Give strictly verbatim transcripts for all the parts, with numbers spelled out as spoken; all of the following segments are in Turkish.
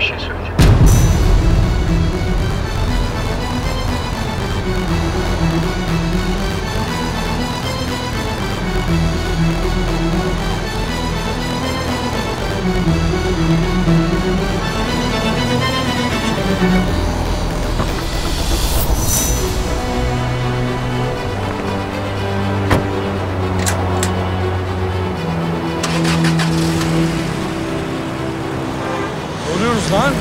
bir şey söyleyeceğim. Oluyoruz lan.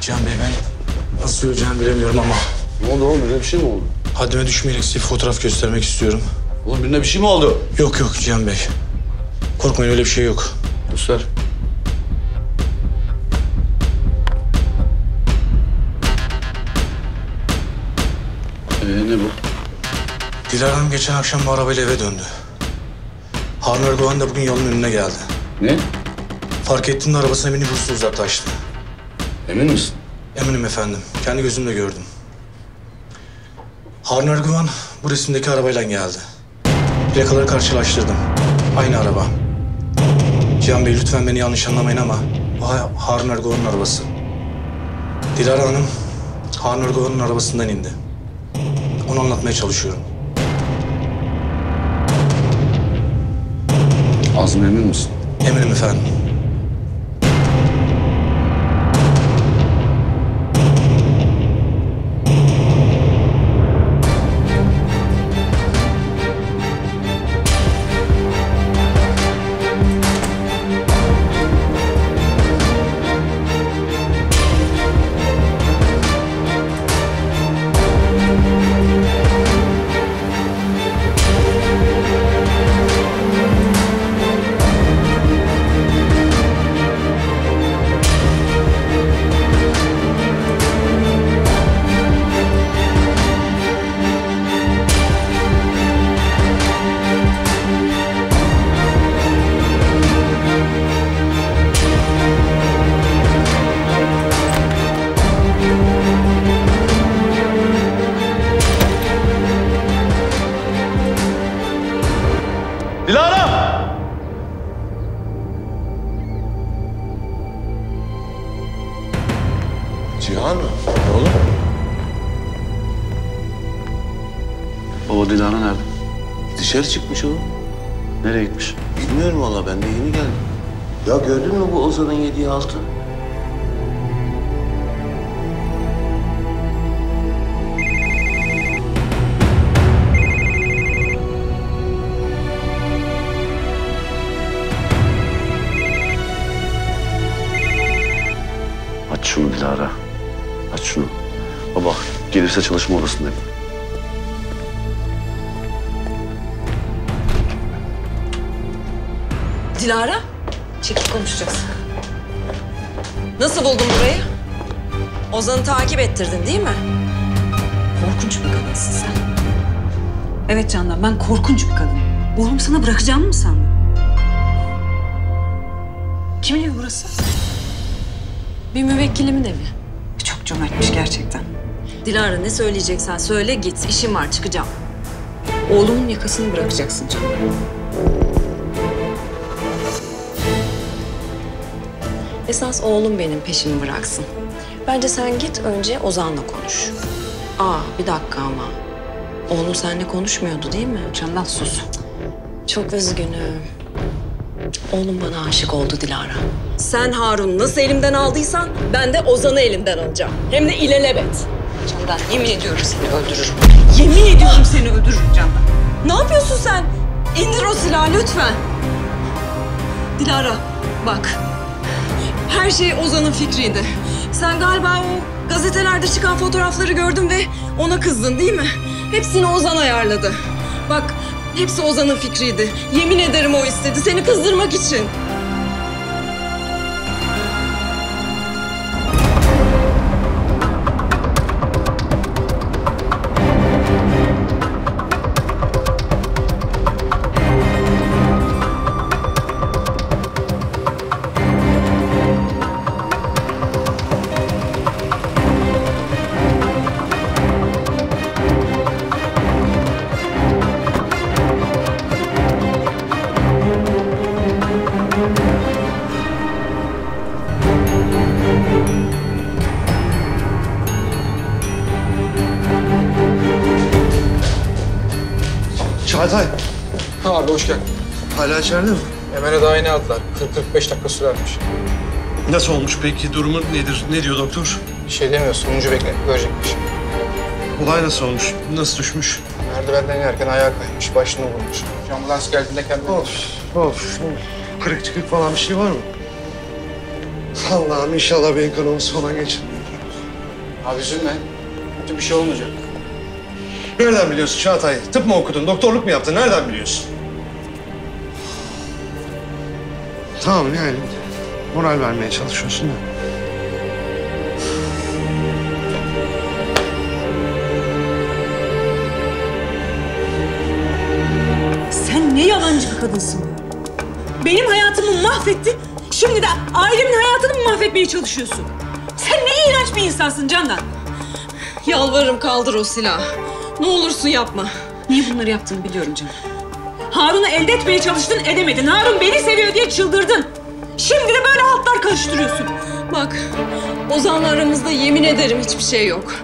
Cihan Bey ben nasıl söyleyeceğimi bilemiyorum ama. Ne oldu oğlum? Birine bir şey mi oldu? Haddime düşmeyerek size fotoğraf göstermek istiyorum. Oğlum birine bir şey mi oldu? Yok yok Cihan Bey. Korkmayın öyle bir şey yok. Göster. Ee, ne bu? Dilara'm geçen akşam bu arabayla eve döndü. Harun Ergüven de bugün yolun önüne geldi. Ne? Fark ettim de arabasına binip hırsız uzaklaştı. Emin misin? Eminim efendim. Kendi gözümle gördüm. Harun Ergüven bu resimdeki arabayla geldi. Plakaları karşılaştırdım. Aynı araba. Cihan Bey lütfen beni yanlış anlamayın ama bu Harun Ergüven'in arabası. Dilara Hanım Harun Ergüven'in arabasından indi. Onu anlatmaya çalışıyorum. Azmi emin misin? Eminim efendim. Dışarı çıkmış oğlum. Nereye gitmiş? Bilmiyorum valla, ben de yeni geldim. Ya gördün mü bu Ozan'ın yediği altın? Aç şunu Dilara. Aç şunu. Baba gelirse çalışma odasındayım. Dilara, çekip konuşacaksın. Nasıl buldun burayı? Ozan'ı takip ettirdin değil mi? Korkunç bir kadınsın sen. Evet Candan, ben korkunç bir kadınım. Oğlum sana bırakacağımı mı sandın? Kimin evi burası? Bir müvekkilimin evi. Çok cömertmiş gerçekten. Dilara ne söyleyeceksen söyle git, işim var çıkacağım. Oğlumun yakasını bırakacaksın Candan. Esas oğlum benim peşimi bıraksın. Bence sen git önce Ozan'la konuş. Aa bir dakika ama. Oğlum seninle konuşmuyordu değil mi? Candan sus. Çok üzgünüm. Oğlum bana aşık oldu Dilara. Sen Harun'u nasıl elimden aldıysan ben de Ozan'ı elimden alacağım. Hem de ilelebet. Candan yemin ediyorum seni öldürürüm. Yemin ediyorum seni öldürürüm Candan. Ne yapıyorsun sen? İndir o silahı lütfen. Dilara bak. Her şey Ozan'ın fikriydi. Sen galiba o gazetelerde çıkan fotoğrafları gördün ve ona kızdın değil mi? Hepsini Ozan ayarladı. Bak, hepsi Ozan'ın fikriydi. Yemin ederim o istedi, seni kızdırmak için. Çağatay. Ha abi hoş geldin. Hala içeride mi? Hemen daha yeni aldılar. kırk kırk beş dakika sürermiş. Nasıl olmuş peki? Durumu nedir? Ne diyor doktor? Bir şey demiyor. Sonucu bekletip görecekmiş. Olay nasıl olmuş? Nasıl düşmüş? Merdivenden inerken ayağa kaymış. Başını vurmuş. Ambulans geldiğinde kendini... Of, of. Kırık çıkık falan bir şey var mı? Allah'ım inşallah beyin kanaması falan geçirmiyor. Abi üzülme. Kötü bir şey olmayacak. Nereden biliyorsun Çağatay? Tıp mı okudun? Doktorluk mu yaptın? Nereden biliyorsun? Tamam yani moral vermeye çalışıyorsun da. Sen ne yalancı bir kadınsın. Benim hayatımı mahvettin. Şimdi de ailemin hayatını mı mahvetmeye çalışıyorsun? Sen ne iğrenç bir insansın Candan. Yalvarırım kaldır o silahı. Ne olursun yapma. Niye bunları yaptığını biliyorum canım. Harun'u elde etmeye çalıştın, edemedin. Harun beni seviyor diye çıldırdın. Şimdi de böyle haltlar karıştırıyorsun. Bak, Ozan'la aramızda yemin ederim hiçbir şey yok.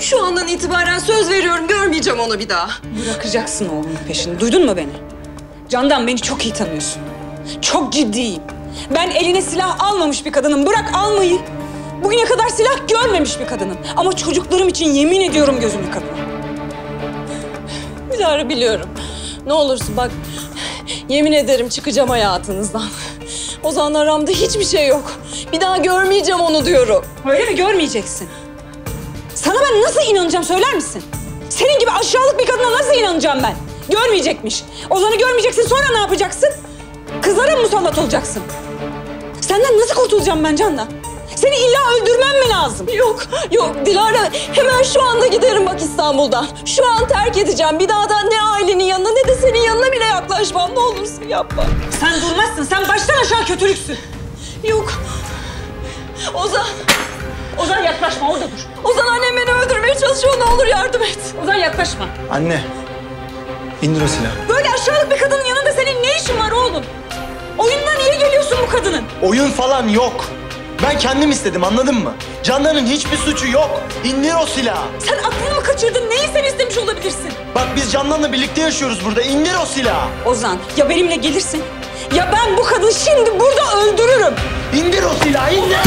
Şu andan itibaren söz veriyorum, görmeyeceğim onu bir daha. Bırakacaksın oğlumun peşini, duydun mu beni? Candan beni çok iyi tanıyorsun. Çok ciddiyim. Ben eline silah almamış bir kadınım, bırak almayı. Bugüne kadar silah görmemiş bir kadınım. Ama çocuklarım için yemin ediyorum gözümü kapatın. Dilara biliyorum. Ne olursun bak, yemin ederim çıkacağım hayatınızdan. Ozan'la aramda hiçbir şey yok. Bir daha görmeyeceğim onu diyorum. Öyle mi? Görmeyeceksin. Sana ben nasıl inanacağım söyler misin? Senin gibi aşağılık bir kadına nasıl inanacağım ben? Görmeyecekmiş. Ozan'ı görmeyeceksin, sonra ne yapacaksın? Kızlara mı musallat olacaksın? Senden nasıl kurtulacağım ben Candan? Seni illa öldürmem mi lazım? Yok, yok Dilara. Hemen şu anda giderim bak İstanbul'dan. Şu an terk edeceğim. Bir daha da ne ailenin yanına ne de senin yanına bile yaklaşmam. Ne olursun yapma. Sen durmazsın. Sen baştan aşağı kötülüksün. Yok. Ozan. Ozan yaklaşma. Orada dur. Ozan annem beni öldürmeye çalışıyor. Ne olur yardım et. Ozan yaklaşma. Anne. İndir o silahı. Böyle aşağılık bir kadının yanında senin ne işin var oğlum? Oyununa niye geliyorsun bu kadının? Oyun falan yok. Ben kendim istedim, anladın mı? Candan'ın hiçbir suçu yok. İndir o silahı. Sen aklını mı kaçırdın? Neyi sen istemiş olabilirsin? Bak biz Candan'la birlikte yaşıyoruz burada. İndir o silahı. Ozan, ya benimle gelirsin ya ben bu kadını şimdi burada öldürürüm. İndir o silahı, indir!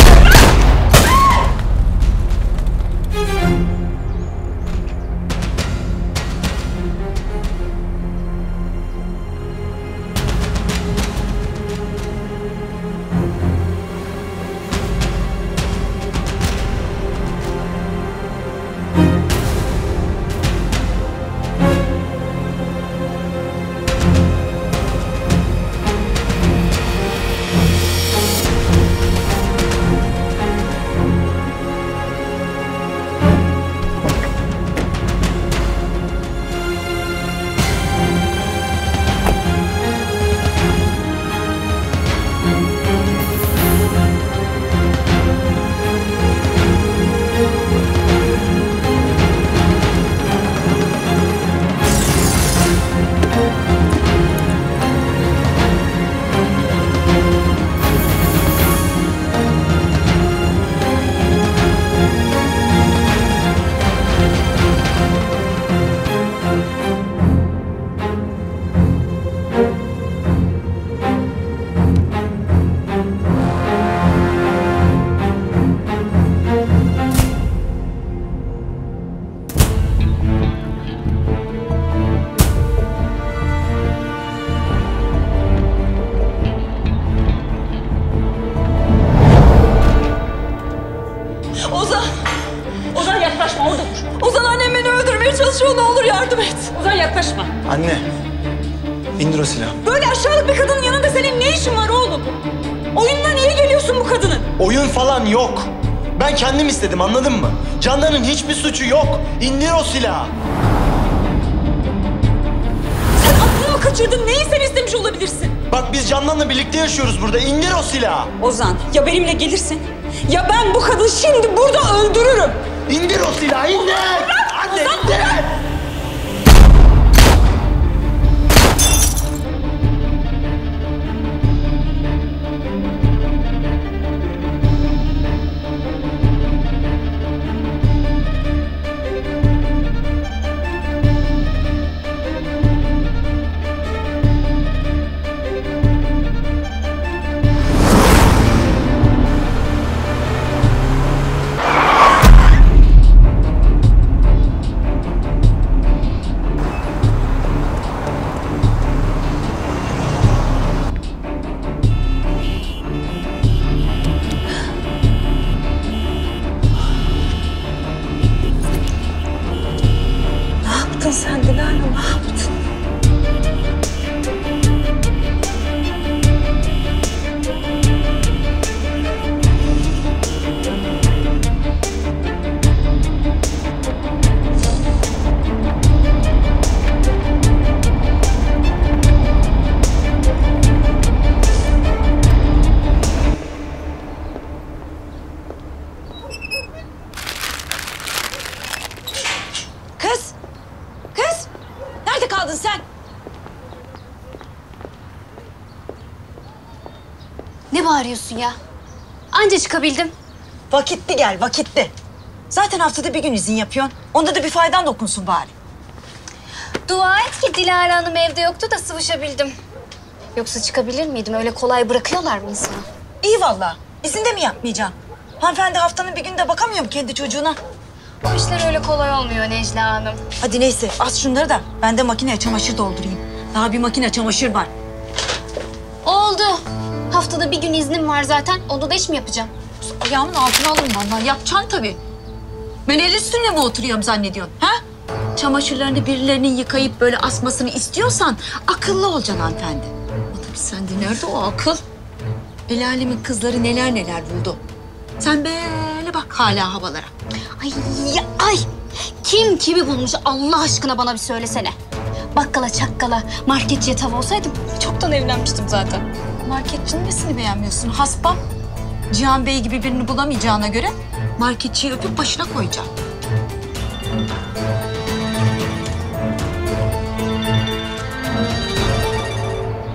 Dedim, anladın mı? Candan'ın hiçbir suçu yok. İndir o silahı. Sen aklını mı kaçırdın? Neyi sen istemiş olabilirsin? Bak biz Candan'la birlikte yaşıyoruz burada. İndir o silahı. Ozan, ya benimle gelirsin ya ben bu kadını şimdi burada öldürürüm. İndir o silahı, indir! Bırak! Anne, Ozan, indir! Bırak. yaptın sen Dilara, ne yaptın? Arıyorsun ya. Anca çıkabildim. Vakitli gel, vakitli. Zaten haftada bir gün izin yapıyorsun. Onda da bir faydan dokunsun bari. Dua et ki Dilara Hanım evde yoktu da sıvışabildim. Yoksa çıkabilir miydim? Öyle kolay bırakıyorlar mı insanı? İyi vallahi. İzin de mi yapmayacaksın? Hanımefendi haftanın bir günde bakamıyor mu kendi çocuğuna? O işler öyle kolay olmuyor Necla Hanım. Hadi neyse, az şunları da ben de makineye çamaşır doldurayım. Daha bir makine çamaşır var. Oldu. Haftada bir gün iznim var zaten. Onda da iş mi yapacağım? Ayağımın altına alırım vallahi. Yapacaksın tabii. Ben el üstünle mi oturuyorum zannediyorsun? Ha? Çamaşırlarını birilerinin yıkayıp böyle asmasını istiyorsan akıllı olacaksın hanımefendi. Ama tabii sende nerede o akıl? El alemin kızları neler neler buldu. Sen böyle bak hala havalara. Ay ay! Kim kimi bulmuş Allah aşkına bana bir söylesene. Bakkala çakkala marketçiye tav olsaydım çoktan evlenmiştim zaten. Marketçinin nesini beğenmiyorsun hasbam? Cihan Bey gibi birini bulamayacağına göre marketçiyi öpüp başına koyacağım.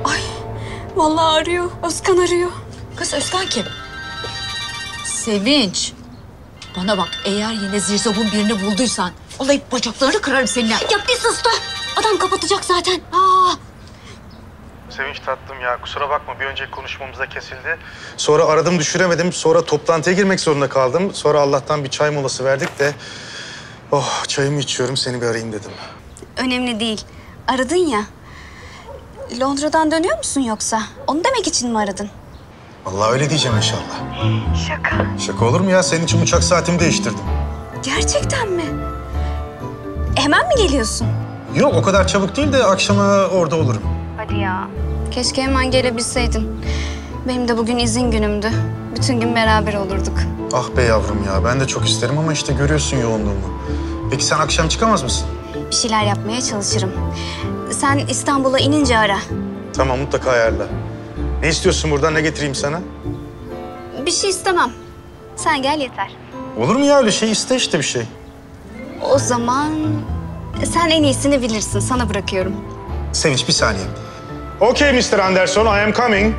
Ay vallahi arıyor. Özkan arıyor. Kız Özkan kim? Sevinç. Bana bak eğer yine zirzobun birini bulduysan olayıp bacaklarını kırarım seninle. Ya bir sus da. Adam kapatacak zaten. Aa. Sevinç tatlım ya, kusura bakma. Bir önceki konuşmamızda kesildi. Sonra aradım, düşüremedim. Sonra toplantıya girmek zorunda kaldım. Sonra Allah'tan bir çay molası verdik de... Oh, çayımı içiyorum, seni bir arayayım dedim. Önemli değil. Aradın ya. Londra'dan dönüyor musun yoksa? Onu demek için mi aradın? Vallahi öyle diyeceğim inşallah. Şaka. Şaka olur mu ya? Senin için uçak saatimi değiştirdim. Gerçekten mi? Hemen mi geliyorsun? Yok, o kadar çabuk değil de akşama orada olurum. Hadi ya. Keşke hemen gelebilseydin. Benim de bugün izin günümdü. Bütün gün beraber olurduk. Ah be yavrum ya, ben de çok isterim ama işte görüyorsun yoğunluğumu. Peki sen akşam çıkamaz mısın? Bir şeyler yapmaya çalışırım. Sen İstanbul'a inince ara. Tamam, mutlaka ayarla. Ne istiyorsun buradan, ne getireyim sana? Bir şey istemem. Sen gel yeter. Olur mu ya öyle şey? İste işte bir şey. O zaman sen en iyisini bilirsin. Sana bırakıyorum. Sevinç, bir saniye. Okay mister Anderson, I am coming.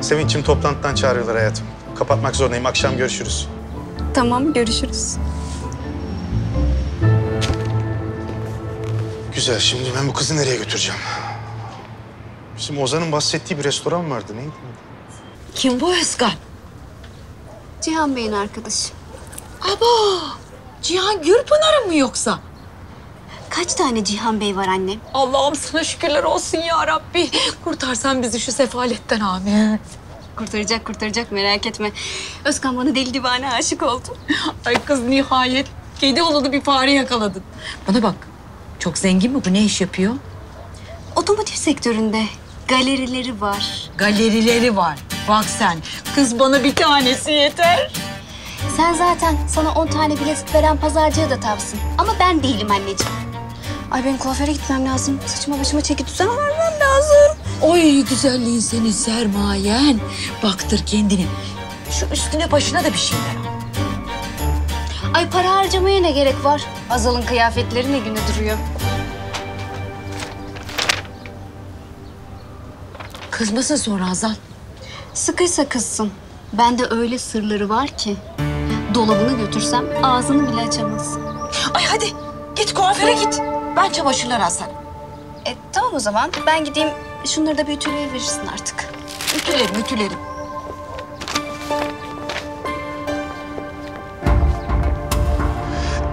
Sevinç'im, toplantıdan çağırıyorlar hayatım. Kapatmak zorundayım, akşam görüşürüz. Tamam, görüşürüz. Güzel, şimdi ben bu kızı nereye götüreceğim? Bizim Ozan'ın bahsettiği bir restoran vardı, neydi? Kim bu Özkan? Cihan Bey'in arkadaşı. Abo! Cihan Gürpınar'ın mı yoksa? Kaç tane Cihan Bey var annem? Allah'ım sana şükürler olsun ya Rabbi. Kurtarsan bizi şu sefaletten amin. Kurtaracak, kurtaracak merak etme. Özkan bana deli divane aşık oldu. Ay kız nihayet kedi olalı bir fare yakaladın. Bana bak, çok zengin mi bu? Ne iş yapıyor? Otomotiv sektöründe galerileri var. Galerileri var. Bak sen, kız bana bir tanesi yeter. Sen zaten sana on tane bilezik veren pazarcıya da tavsın. Ama ben değilim anneciğim. Ay benim kuaföre gitmem lazım. Saçıma başıma çeki düzen vermem lazım. Oy güzelliğin senin sermayen. Baktır kendini. Şu üstüne başına da bir şeyler al. Ay para harcamaya ne gerek var? Hazal'ın kıyafetleri ne güne duruyor. Kızmasın sonra Hazal. Sıkıysa kızsın. Bende öyle sırları var ki dolabını götürsem ağzını bile açamaz. Ay hadi git kuaföre git. Ben çamaşırlar alsam. E tamam o zaman ben gideyim. Şunları da bir ütüleye verirsin artık. Ütülerim, ütülerim.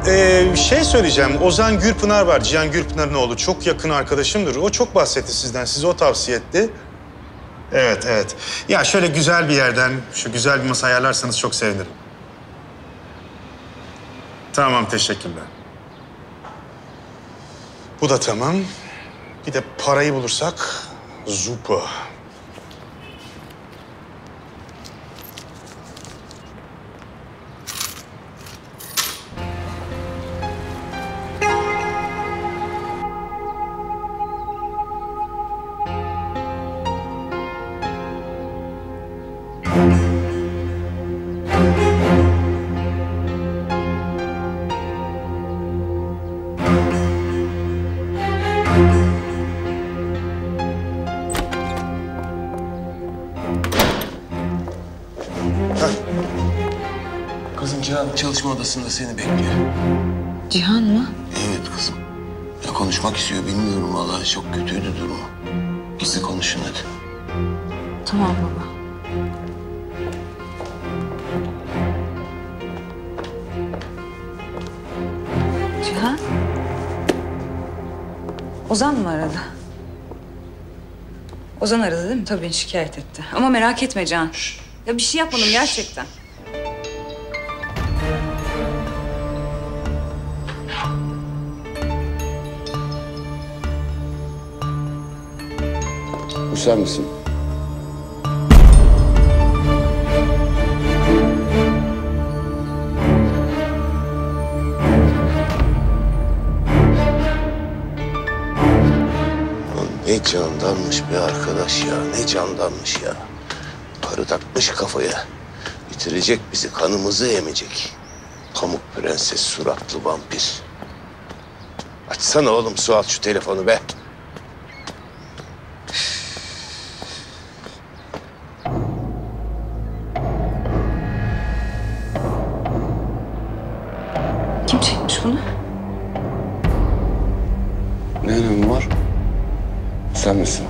Ee, şey söyleyeceğim. Ozan Gürpınar var. Cihan Gürpınar'ın oğlu. Çok yakın arkadaşımdır. O çok bahsetti sizden. Size o tavsiye etti. Evet, evet. Ya şöyle güzel bir yerden, şu güzel bir masa ayarlarsanız çok sevinirim. Tamam, teşekkürler. Bu da tamam. Bir de parayı bulursak zupa. Çalışma odasında seni bekliyor. Cihan mı? Evet kızım. Ya konuşmak istiyor, bilmiyorum vallahi, çok kötüydü durumu. Siz konuşun hadi. Tamam baba. Cihan? Ozan mı aradı? Ozan aradı değil mi? Tabii beni şikayet etti. Ama merak etme Cihan. Şşş. Ya bir şey yapmadım Şşş. gerçekten. Sen misin? Ne candanmış bir arkadaş ya, ne candanmış ya. Karı takmış kafaya, bitirecek bizi, kanımızı emecek. Pamuk prenses suratlı vampir. Açsana oğlum Suat şu telefonu be. Sen misin?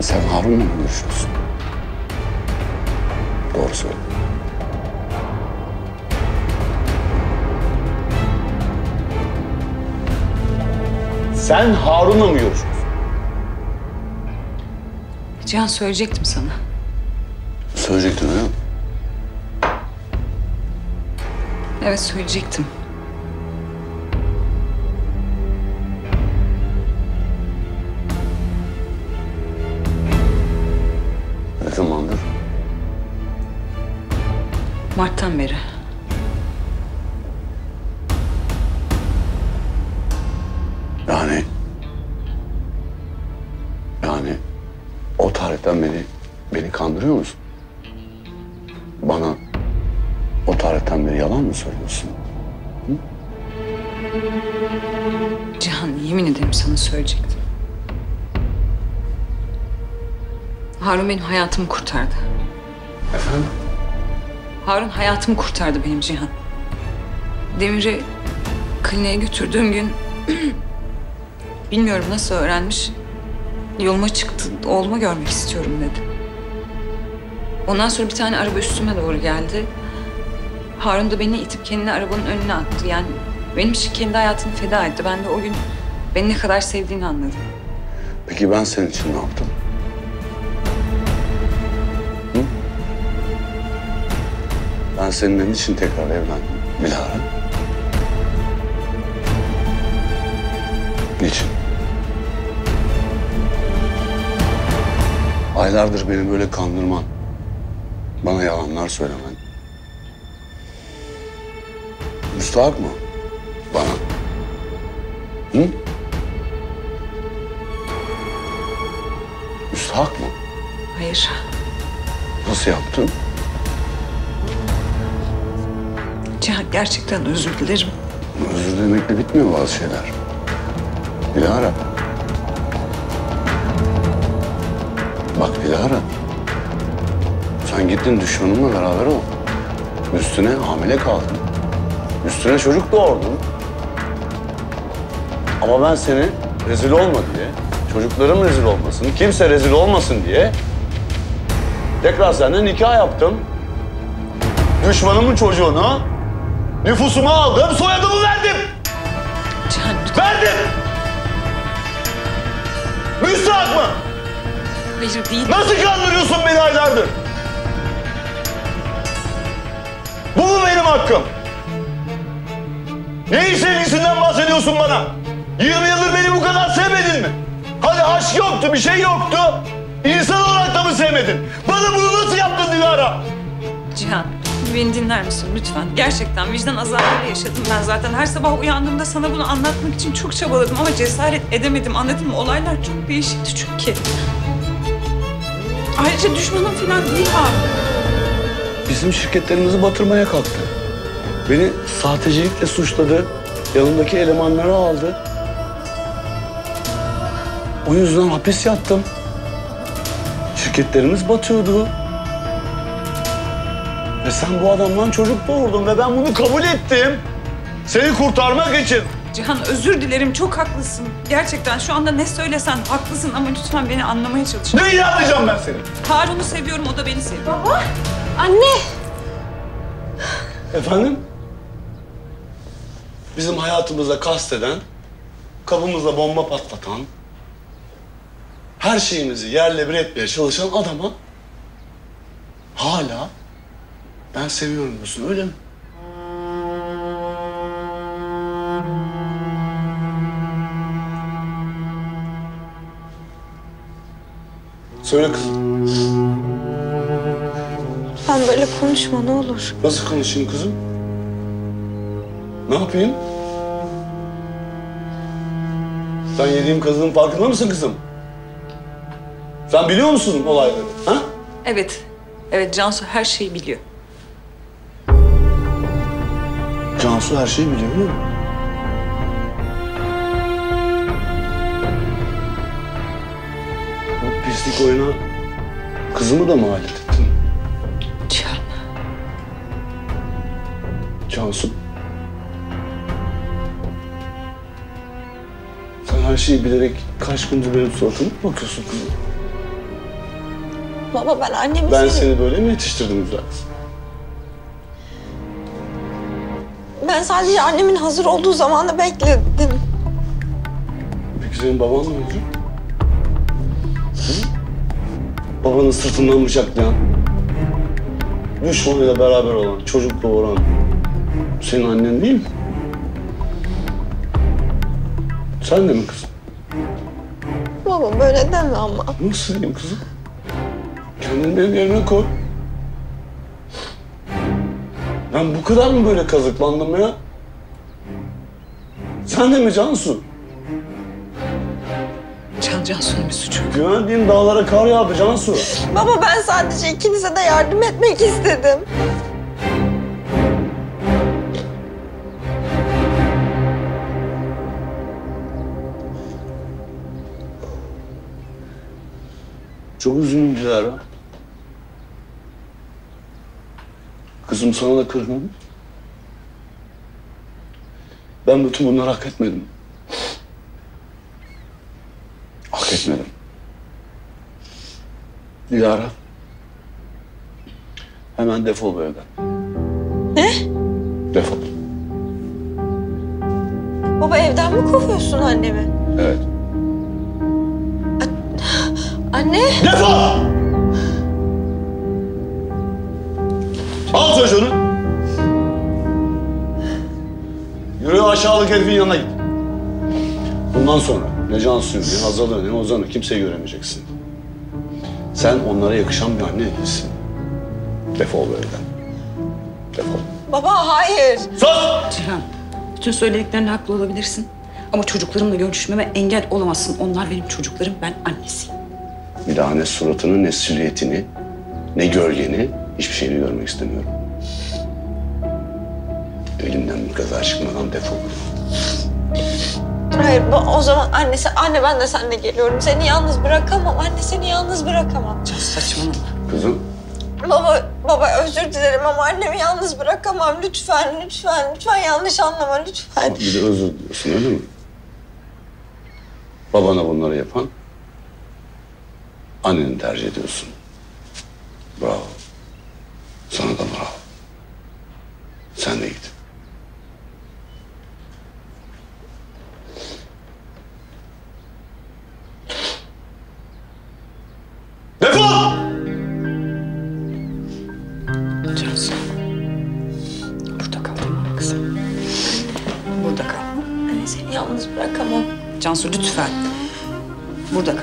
Sen Harun'la mı görüşüyorsun? Doğru söyle. Sen Harun'la mı görüşüyorsun? Cihan, söyleyecektim sana. Söyleyecektin öyle mi? Evet, söyleyecektim. Ne zamandır? Mart'tan beri. Yani... Yani... O tarihten beri beni kandırıyor musun? Bana... O tarihten beri yalan mı söylüyorsun? Hı? Cihan, yemin ederim sana söyleyecektim. Harun benim hayatımı kurtardı. Efendim? Harun hayatımı kurtardı benim Cihan. Demir'i kliniğe götürdüğüm gün... bilmiyorum nasıl öğrenmiş... yoluma çıktı, oğlumu görmek istiyorum dedi. Ondan sonra bir tane araba üstüme doğru geldi. Harun da beni itip kendini arabanın önüne attı. Yani benim için kendi hayatını feda etti. Ben de o gün beni ne kadar sevdiğini anladım. Peki ben senin için ne yaptım? Hı? Ben seninle niçin tekrar evlendim Dilara? Niçin? Aylardır beni böyle kandırman, bana yalanlar söylemen. Müstahak mı? Bana. Hı? Müstahak mı? Hayır. Nasıl yaptın? Cihan, gerçekten özür dilerim. Özür dilemekle bitmiyor bazı şeyler. Dilara. Bak Dilara. Sen gittin düşmanımla beraber ol. Üstüne hamile kaldın. Üstüne çocuk doğurdun. Ama ben seni rezil olma diye, çocuklarım rezil olmasın, kimse rezil olmasın diye tekrar seninle nikah yaptım. Düşmanımın çocuğunu nüfusuma aldım, soyadımı verdim. Can. Verdim. Müstahak mı? Hayır, değil. Nasıl kandırıyorsun beni aylardır? hakkım. Neyin sevgisinden bahsediyorsun bana? yirmi yıldır beni bu kadar sevmedin mi? Hadi aşk yoktu, bir şey yoktu. İnsan olarak da mı sevmedin? Bana bunu nasıl yaptın Dilara? Cihan, beni dinler misin lütfen? Gerçekten vicdan azabıyla yaşadım ben zaten. Her sabah uyandığımda sana bunu anlatmak için çok çabaladım ama cesaret edemedim. Anladın mı? Olaylar çok değişikti çünkü. Ayrıca düşmanım falan değil abi. Bizim şirketlerimizi batırmaya kalktı. Beni sahtecilikle suçladı. Yanımdaki elemanları aldı. O yüzden hapis yattım. Şirketlerimiz batıyordu. Ve sen bu adamdan çocuk doğurdun ve ben bunu kabul ettim. Seni kurtarmak için. Cihan özür dilerim, çok haklısın. Gerçekten şu anda ne söylesen haklısın ama lütfen beni anlamaya çalış. Neyi anlayacağım ben seni? Harun'u seviyorum, o da beni seviyor. Baba, anne. Efendim? Bizim hayatımıza kasteden, kabımızla bomba patlatan, her şeyimizi yerle bir etmeye çalışan adama hala ben seviyorum diyorsun, öyle mi? Söyle kızım. Ben böyle konuşma ne olur. Nasıl konuşayım kızım? Ne yapayım? Sen yediğim kazığın farkında mısın kızım? Sen biliyor musun olayları, ha? Evet, evet Cansu her şeyi biliyor. Cansu her şeyi biliyor mu? Bu pislik oyuna kızımı da mı alet ettin? Can. Cansu. Sen her şeyi bilerek kaç gündür benim suratıma mı bakıyorsun kızım? Baba ben annemi Ben seviyorum. Seni böyle mi yetiştirdim zaten? Ben sadece annemin hazır olduğu zamanı bekledim. Peki senin baban mı oldu? Babanın sırtından bıçaklayan, düşmanıyla beraber olan, çocuk doğuran senin annen değil mi? Sen de mi kızım? Baba böyle deme ama. Nasıl diyeyim kızım? Kendini benim yerine koy. Ben bu kadar mı böyle kazıklandım ya? Sen de mi Cansu? Can, Cansu'nun bir suçu. Güvendiğin dağlara kar yağdı Cansu. Baba ben sadece ikinize de yardım etmek istedim. Çok üzgünüm Dilara. Kızım sana da kırgın. Ben bütün bunları hak etmedim. Hak etmedim. Dilara. Hemen defol bu evden. Ne? Defol. Baba evden mi kovuyorsun annemi? Evet. Anne! Defol! Al çocuğunu. Yürü aşağılık herifin yanına git. Bundan sonra ne Cansu'yu, ne Hazal'ı, ne Ozan'ı kimseyi göremeyeceksin. Sen onlara yakışan bir anne değilsin. Defol böyle. Defol. Baba hayır. Sus! Cihan, bütün söylediklerine haklı olabilirsin. Ama çocuklarımla görüşmeme engel olamazsın. Onlar benim çocuklarım, ben annesiyim. Bir daha ne suratını, ne silüetini, ne gölgeni, hiçbir şeyini görmek istemiyorum. Elimden bir kaza çıkmadan defol. Hayır, o zaman annesi, anne ben de seninle geliyorum. Seni yalnız bırakamam, anne seni yalnız bırakamam. Çok saçmalama. Kızım. Baba, baba özür dilerim ama annemi yalnız bırakamam. Lütfen, lütfen, lütfen yanlış anlama, lütfen. Bir de özür diliyorsun, öyle mi? Babana bunları yapan anneni tercih ediyorsun. Bravo. Sana da bravo. Sen de git. Defol! Cansu. Burada kal. Cansu, lütfen. Burada kal.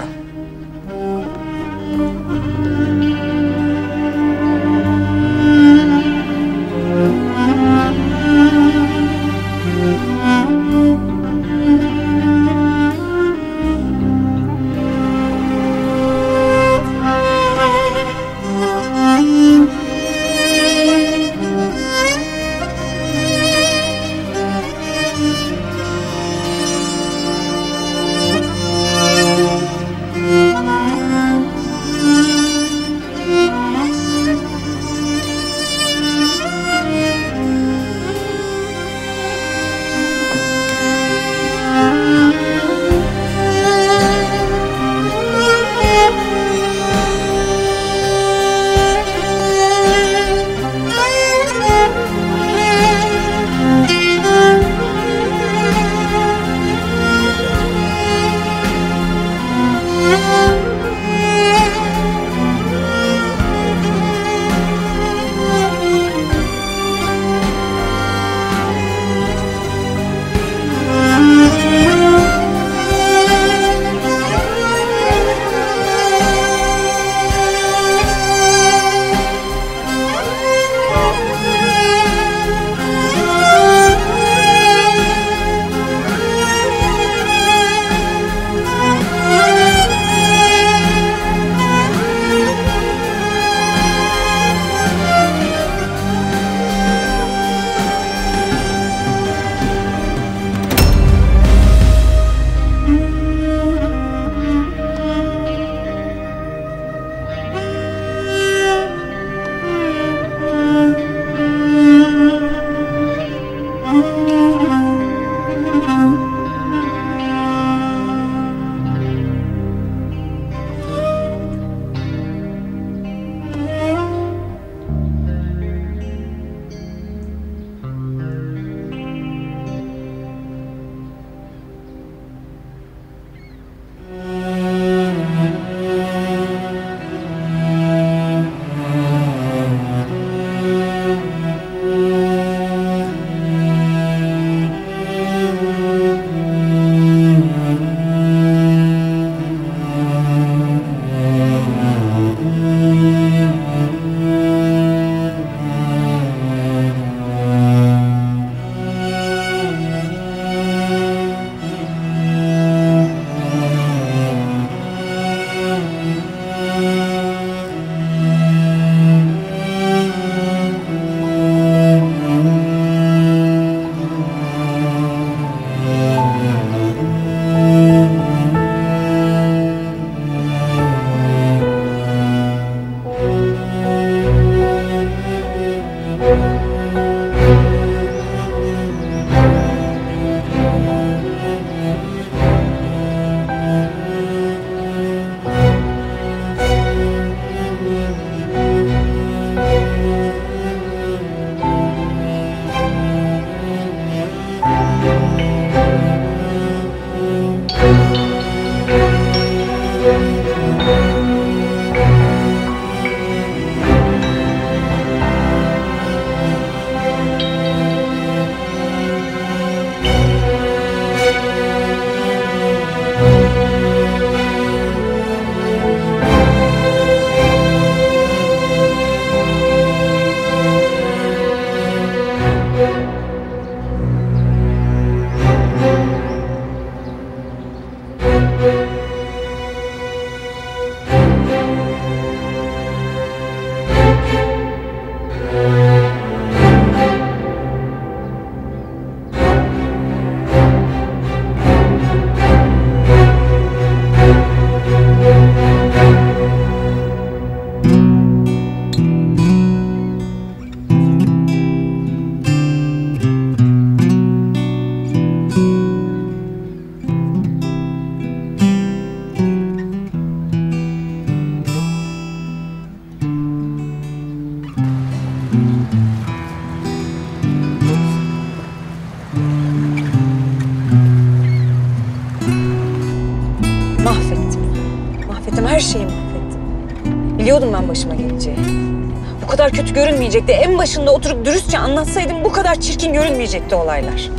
Kötü görünmeyecekti. En başında oturup dürüstçe anlatsaydım bu kadar çirkin görünmeyecekti olaylar.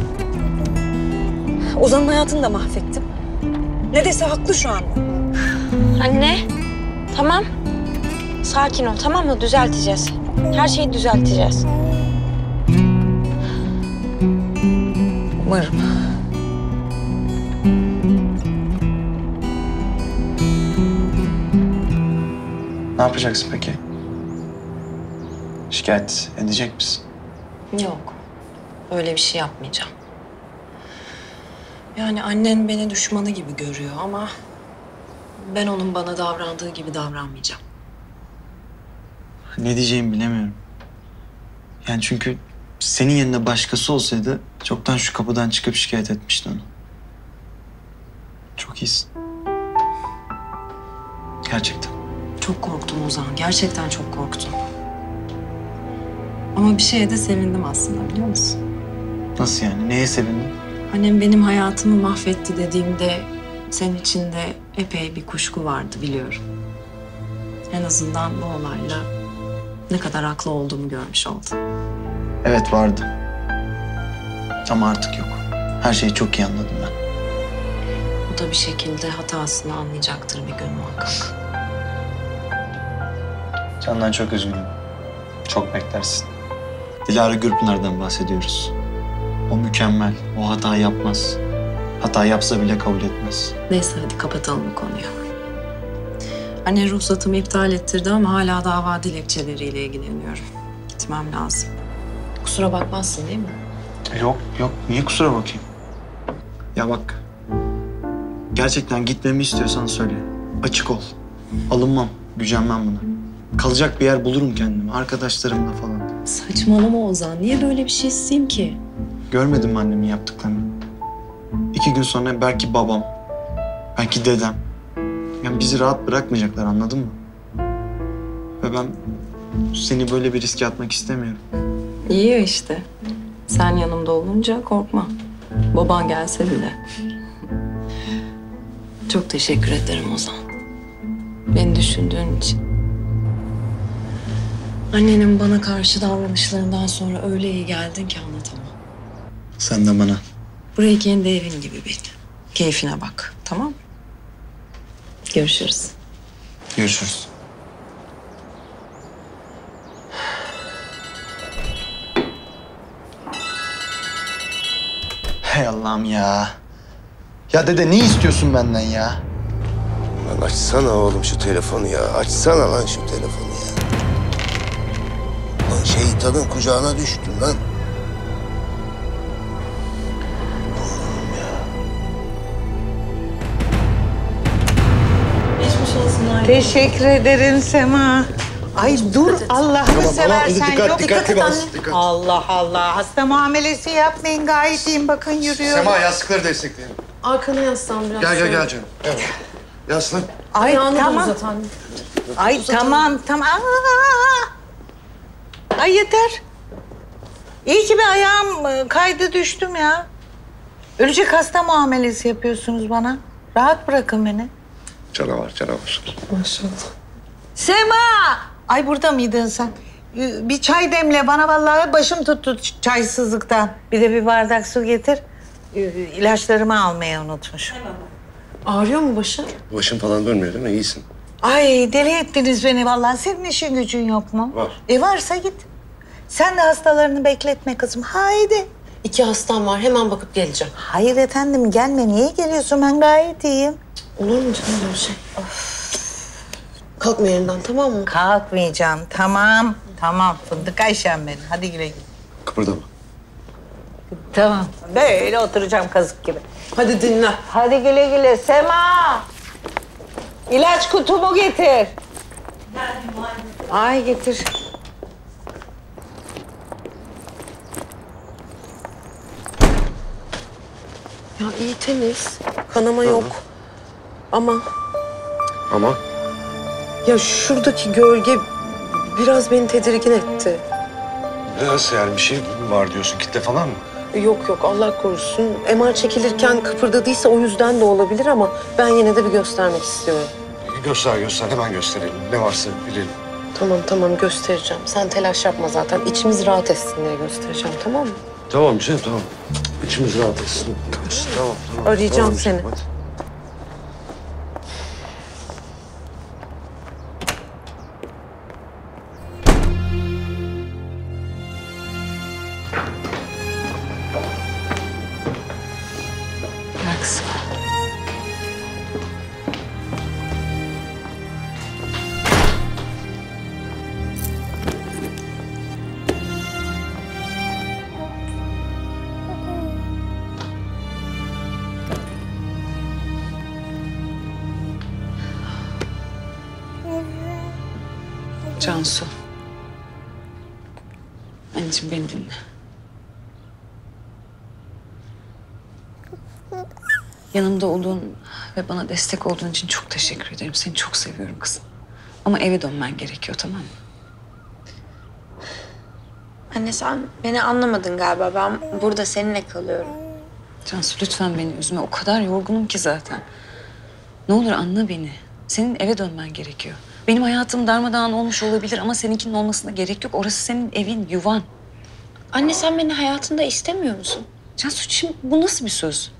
Ozan'ın hayatını da mahvettim. Ne dese haklı şu anda. Anne, tamam. Sakin ol, tamam mı? Düzelteceğiz. Her şeyi düzelteceğiz. Umarım. Ne yapacaksın peki? Şikayet edecek misin? Yok. Öyle bir şey yapmayacağım. Yani annen beni düşmanı gibi görüyor ama ben onun bana davrandığı gibi davranmayacağım. Ne diyeceğimi bilemiyorum. Yani çünkü senin yerine başkası olsaydı çoktan şu kapıdan çıkıp şikayet etmişti onu. Çok iyisin. Gerçekten. Çok korktum Ozan. Gerçekten çok korktum. Ama bir şeye de sevindim aslında, biliyor musun? Nasıl yani? Neye sevindin? Annem benim hayatımı mahvetti dediğimde senin içinde epey bir kuşku vardı, biliyorum. En azından bu olayla ne kadar haklı olduğumu görmüş oldum. Evet, vardı. Ama artık yok. Her şeyi çok iyi anladım ben. O da bir şekilde hatasını anlayacaktır bir gün muhakkak. Candan çok üzgünüm. Çok beklersin. Dilara Gürpınar'dan bahsediyoruz. O mükemmel, o hata yapmaz. Hata yapsa bile kabul etmez. Neyse, hadi kapatalım bu konuyu. Anne ruhsatımı iptal ettirdi ama hala dava dilekçeleriyle ilgileniyorum. Gitmem lazım. Kusura bakmazsın değil mi? Yok, yok. Niye kusura bakayım? Ya bak, gerçekten gitmemi istiyorsan söyle. Açık ol. Alınmam, gücenmem buna. Kalacak bir yer bulurum kendime, arkadaşlarımla falan. Saçmalama Ozan, niye böyle bir şey isteyeyim ki? Görmedim mi annemin yaptıklarını? İki gün sonra belki babam, belki dedem. Yani bizi rahat bırakmayacaklar, anladın mı? Ve ben seni böyle bir riske atmak istemiyorum. İyi ya işte. Sen yanımda olunca korkma. Baban gelse bile. Çok teşekkür ederim Ozan. Beni düşündüğün için. Annenin bana karşı davranışlarından sonra öyle iyi geldin ki anlatamam. Sen de bana. Burayı kendi evin gibi bil. Keyfine bak, tamam mı? Görüşürüz. Görüşürüz. Hey Allah'ım ya. Ya dede ne istiyorsun benden ya? Lan açsana oğlum şu telefonu ya. Açsana lan şu telefonu ya. Şeytanın kucağına düştüm lan. Oğlum ya. Geçmiş olsun. Teşekkür ederim Sema. Ay dur Allah'ını tamam, seversen tamam. Dikkat, yok. Dikkat, dikkat, dikkat, dikkat. Allah Allah. Hasta muamelesi yapmayın. Gayet iyiyim. Bakın yürüyorum. Sema yastıkları destekleyelim. Arkana yaslan biraz. Gel gel gel canım. Evet. Yaslan. Ay, ay tamam. Ay uzat, tamam tamam. Aa! Ay yeter. İyi ki bir ayağım kaydı düştüm ya. Ölecek hasta muamelesi yapıyorsunuz bana. Rahat bırakın beni. Canavar, canavar. Maşallah. Sema! Ay burada mıydın sen? Bir çay demle bana, vallahi başım tuttu çaysızlıktan. Bir de bir bardak su getir. İlaçlarımı almayı unutmuşum. Ağrıyor mu başın? Başım falan dönmüyor değil mi? İyisin. Ay deli ettiniz beni vallahi. Senin işin gücün yok mu? Var. E varsa git. Sen de hastalarını bekletme kızım. Haydi. İki hastam var. Hemen bakıp geleceğim. Hayır efendim gelme. Niye geliyorsun? Ben gayet iyiyim. Olur mu canım böyle şey? Of. Kalkma yerinden, tamam mı? Kalkmayacağım. Tamam. Tamam. Fındık Ayşem benim. Hadi güle güle. Kıpırdama. Tamam. Böyle oturacağım kazık gibi. Hadi dinle. Hadi güle güle Sema. İlaç kutumu getir. Ay getir. Ya iyi temiz. Kanama Aha. yok. Ama. Ama? Ya şuradaki gölge biraz beni tedirgin etti. Nasıl yani, bir şey var diyorsun? Kitle falan mı? Yok yok Allah korusun. M R çekilirken kıpırdadıysa o yüzden de olabilir ama ben yine de bir göstermek istiyorum. Göster göster, hemen gösterelim. Ne varsa bilelim. Tamam tamam göstereceğim. Sen telaş yapma zaten. İçimiz rahat etsin diye göstereceğim, tamam mı? Tamam canım tamam. İçimiz rahat etsin. Tamam tamam. Arayacağım tamam, seni. Hadi. Cansu. Anneciğim beni dinle. Yanımda olduğun ve bana destek olduğun için çok teşekkür ederim. Seni çok seviyorum kızım. Ama eve dönmen gerekiyor, tamam mı? Anne sen beni anlamadın galiba. Ben burada seninle kalıyorum. Cansu lütfen beni üzme. O kadar yorgunum ki zaten. Ne olur anla beni. Senin eve dönmen gerekiyor. Benim hayatım darmadağın olmuş olabilir ama seninkinin olmasına gerek yok. Orası senin evin, yuvan. Anne sen beni hayatında istemiyor musun? Cansu şimdi bu nasıl bir söz?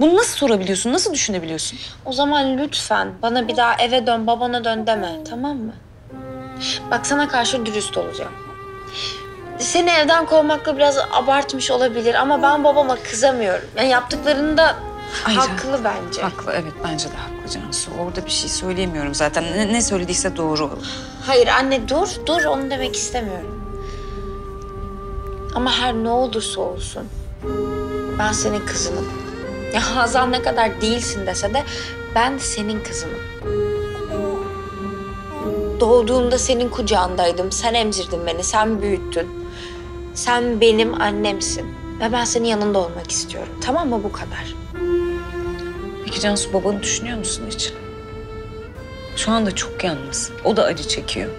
Bunu nasıl sorabiliyorsun? Nasıl düşünebiliyorsun? O zaman lütfen bana bir daha eve dön, babana dön deme. Tamam mı? Bak sana karşı dürüst olacağım. Seni evden kovmakla biraz abartmış olabilir ama ben babama kızamıyorum. Yani yaptıklarında haklı can, bence. Haklı, evet bence de haklı Cansu. Orada bir şey söyleyemiyorum zaten. Ne, ne söylediyse doğru. Hayır anne dur, dur onu demek istemiyorum. Ama her ne olursa olsun ben senin kızınım. Ya Hazal ne kadar değilsin dese de ben senin kızımım. Doğduğumda senin kucağındaydım, sen emzirdin beni, sen büyüttün. Sen benim annemsin ve ben senin yanında olmak istiyorum. Tamam mı? Bu kadar. Peki Cansu babanı düşünüyor musun hiç? Şu anda çok yalnız, o da acı çekiyor.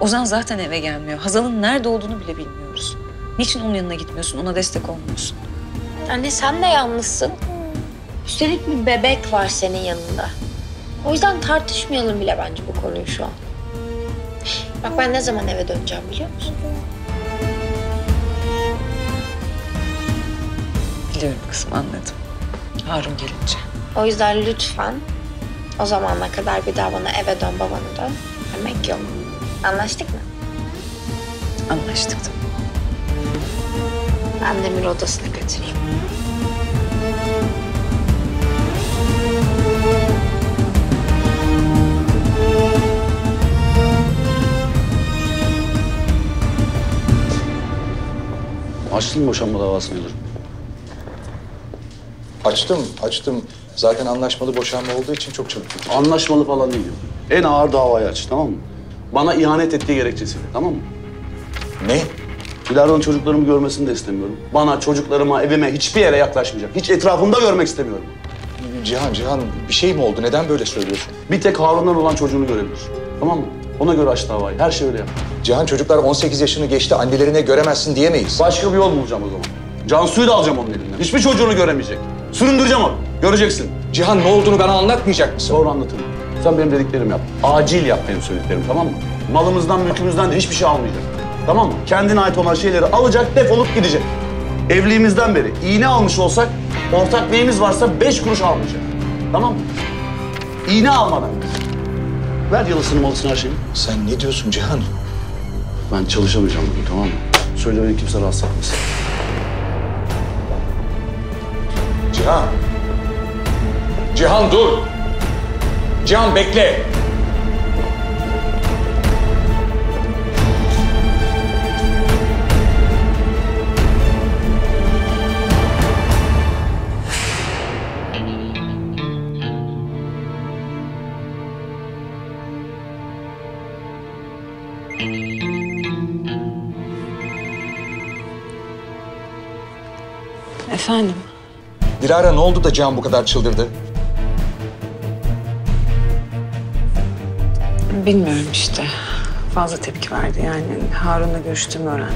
Ozan zaten eve gelmiyor, Hazal'ın nerede olduğunu bile bilmiyoruz. Niçin onun yanına gitmiyorsun, ona destek olmuyorsun? Anne sen de yalnızsın. Üstelik bir bebek var senin yanında. O yüzden tartışmayalım bile bence bu konuyu şu an. Bak ben ne zaman eve döneceğim biliyor musun? Biliyorum kızım anladım. Harun gelince. O yüzden lütfen o zamana kadar bir daha bana eve dön babana dön demek yok. Anlaştık mı? Anlaştık da. Ben Demir odasına götüreyim. Açtın mı boşanma davasını Yıldırım? Açtım, açtım. Zaten anlaşmalı boşanma olduğu için çok çabuk bitir. Anlaşmalı falan değil. En ağır davayı aç, tamam mı? Bana ihanet ettiği gerekçesiyle, tamam mı? Ne? Dilara'nın çocuklarımı görmesini de istemiyorum. Bana, çocuklarıma, evime hiçbir yere yaklaşmayacak. Hiç etrafımda görmek istemiyorum. Cihan, Cihan bir şey mi oldu? Neden böyle söylüyorsun? Bir tek Harun'dan olan çocuğunu görebilir. Tamam mı? Ona göre aç davayı. Her şey öyle yap. Cihan çocuklar on sekiz yaşını geçti. Annelerine göremezsin diyemeyiz. Başka bir yol bulacağım o zaman. Cansu'yu da alacağım onun elinden. Hiçbir çocuğunu göremeyecek. Süründüreceğim onu. Göreceksin. Cihan ne olduğunu bana anlatmayacak mısın? Doğru anlatırım. Sen benim dediklerimi yap. Acil yap benim söylediklerimi, tamam mı? Malımızdan, mülkümüzden de hiçbir şey almayacak. Tamam mı? Kendine ait olan şeyleri alacak, defolup gidecek. Evliliğimizden beri iğne almış olsak, ortak neyimiz varsa beş kuruş almayacak. Tamam mı? İğne almadan. Ver yalısını malısını her şeyi. Sen ne diyorsun Cihan? Ben çalışamayacağım bugün, tamam mı? Söyle beni kimse rahatsız etmesin. Cihan! Cihan dur! Cihan bekle! Efendim? Dilara ne oldu da Cihan bu kadar çıldırdı? Bilmiyorum işte. Fazla tepki verdi yani. Harun'la görüştüğümü öğrendim.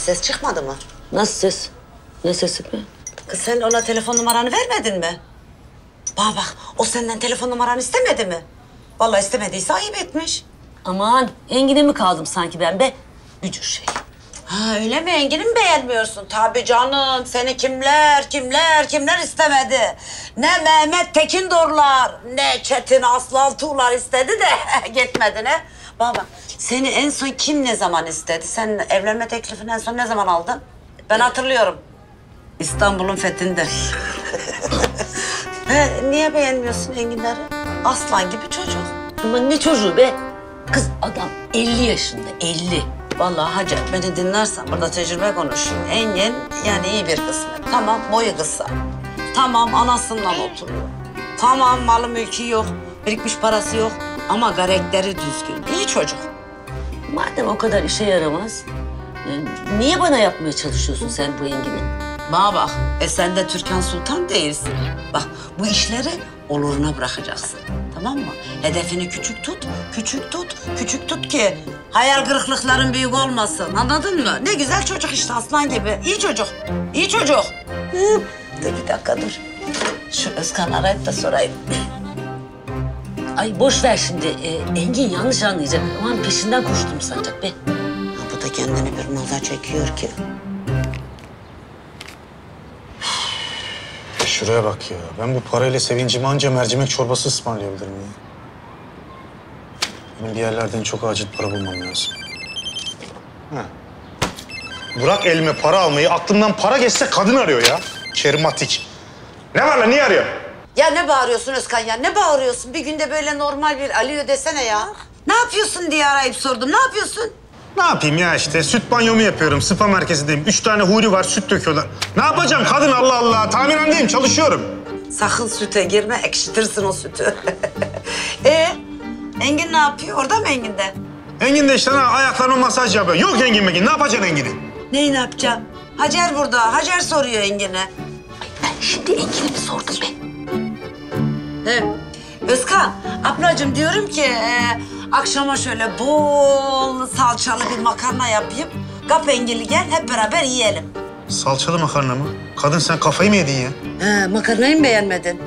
ses çıkmadı mı? Nasıl ses? Ne sesi be? Kız sen ona telefon numaranı vermedin mi? Bana bak, o senden telefon numaranı istemedi mi? Vallahi istemediyse ayıp etmiş. Aman, Engin'e mi kaldım sanki ben be? Gücür şey. Ha öyle mi? Engin'i mi beğenmiyorsun? Tabii canım, seni kimler, kimler, kimler istemedi. Ne Mehmet Tekin Dorlar, ne Çetin Aslan Tuğlar istedi de gitmedi ne? Baba, seni en son kim ne zaman istedi? Sen evlenme teklifini en son ne zaman aldın? Ben hatırlıyorum. İstanbul'un fethinde. He, niye beğenmiyorsun Enginleri? Aslan gibi çocuk. Ama ne çocuğu be? Kız adam elli yaşında, elli. Vallahi hacı beni dinlersen burada tecrübe konuşuyor. Engin yani iyi bir kısmet. Tamam boyu kısa. Tamam anasından oturuyor. Tamam malı mülkü yok. Birikmiş parası yok. Ama karakteri düzgün. İyi çocuk. Madem o kadar işe yaramaz, niye bana yapmaya çalışıyorsun sen bu Engin'i? Bana bak, e sen de Türkan Sultan değilsin. Bak, bu işleri oluruna bırakacaksın. Tamam mı? Hedefini küçük tut, küçük tut, küçük tut ki hayal kırıklıkların büyük olmasın. Anladın mı? Ne güzel çocuk işte aslan gibi. İyi çocuk, iyi çocuk. Hı. Dur bir dakika dur. Şu Özkan arayıp da sorayım. Ay boş ver şimdi. Ee, Engin yanlış anlayacak. Aman peşinden koştum sanacak be. Ha, bu da kendini bir moda çekiyor ki. Şuraya bak ya. Ben bu parayla Sevincimi anca mercimek çorbası ısmarlayabilirim ya. Benim bir yerlerden çok acil para bulmam lazım. Ha. Bırak elime para almayı. Aklımdan para geçse kadın arıyor ya. Şerimatik. Ne var lan? Niye arıyor? Ya ne bağırıyorsun Özkan ya? Ne bağırıyorsun? Bir günde böyle normal bir alıyor desene ya. Ne yapıyorsun diye arayıp sordum. Ne yapıyorsun? Ne yapayım ya işte. Süt banyomu yapıyorum. Spa merkezindeyim. Üç tane huri var. Süt döküyorlar. Ne yapacağım kadın Allah Allah. Tamirhanedeyim. Çalışıyorum. Sakın süte girme. Ekşitirsin o sütü. ee, Engin ne yapıyor? Orada mı Engin de? Engin de işte ayaklarına masaj yapıyor. Yok Engin Engin. Ne yapacaksın Engin'i? Neyi ne yapacağım? Hacer burada. Hacer soruyor Engin'e. Ben şimdi Engin'i mi sordum be? He. Özkan, ablacığım diyorum ki e, akşama şöyle bol salçalı bir makarna yapayım. Kap Engin'i gel, hep beraber yiyelim. Salçalı makarna mı? Kadın sen kafayı mı yedin ya? He, makarnayı mı beğenmedin?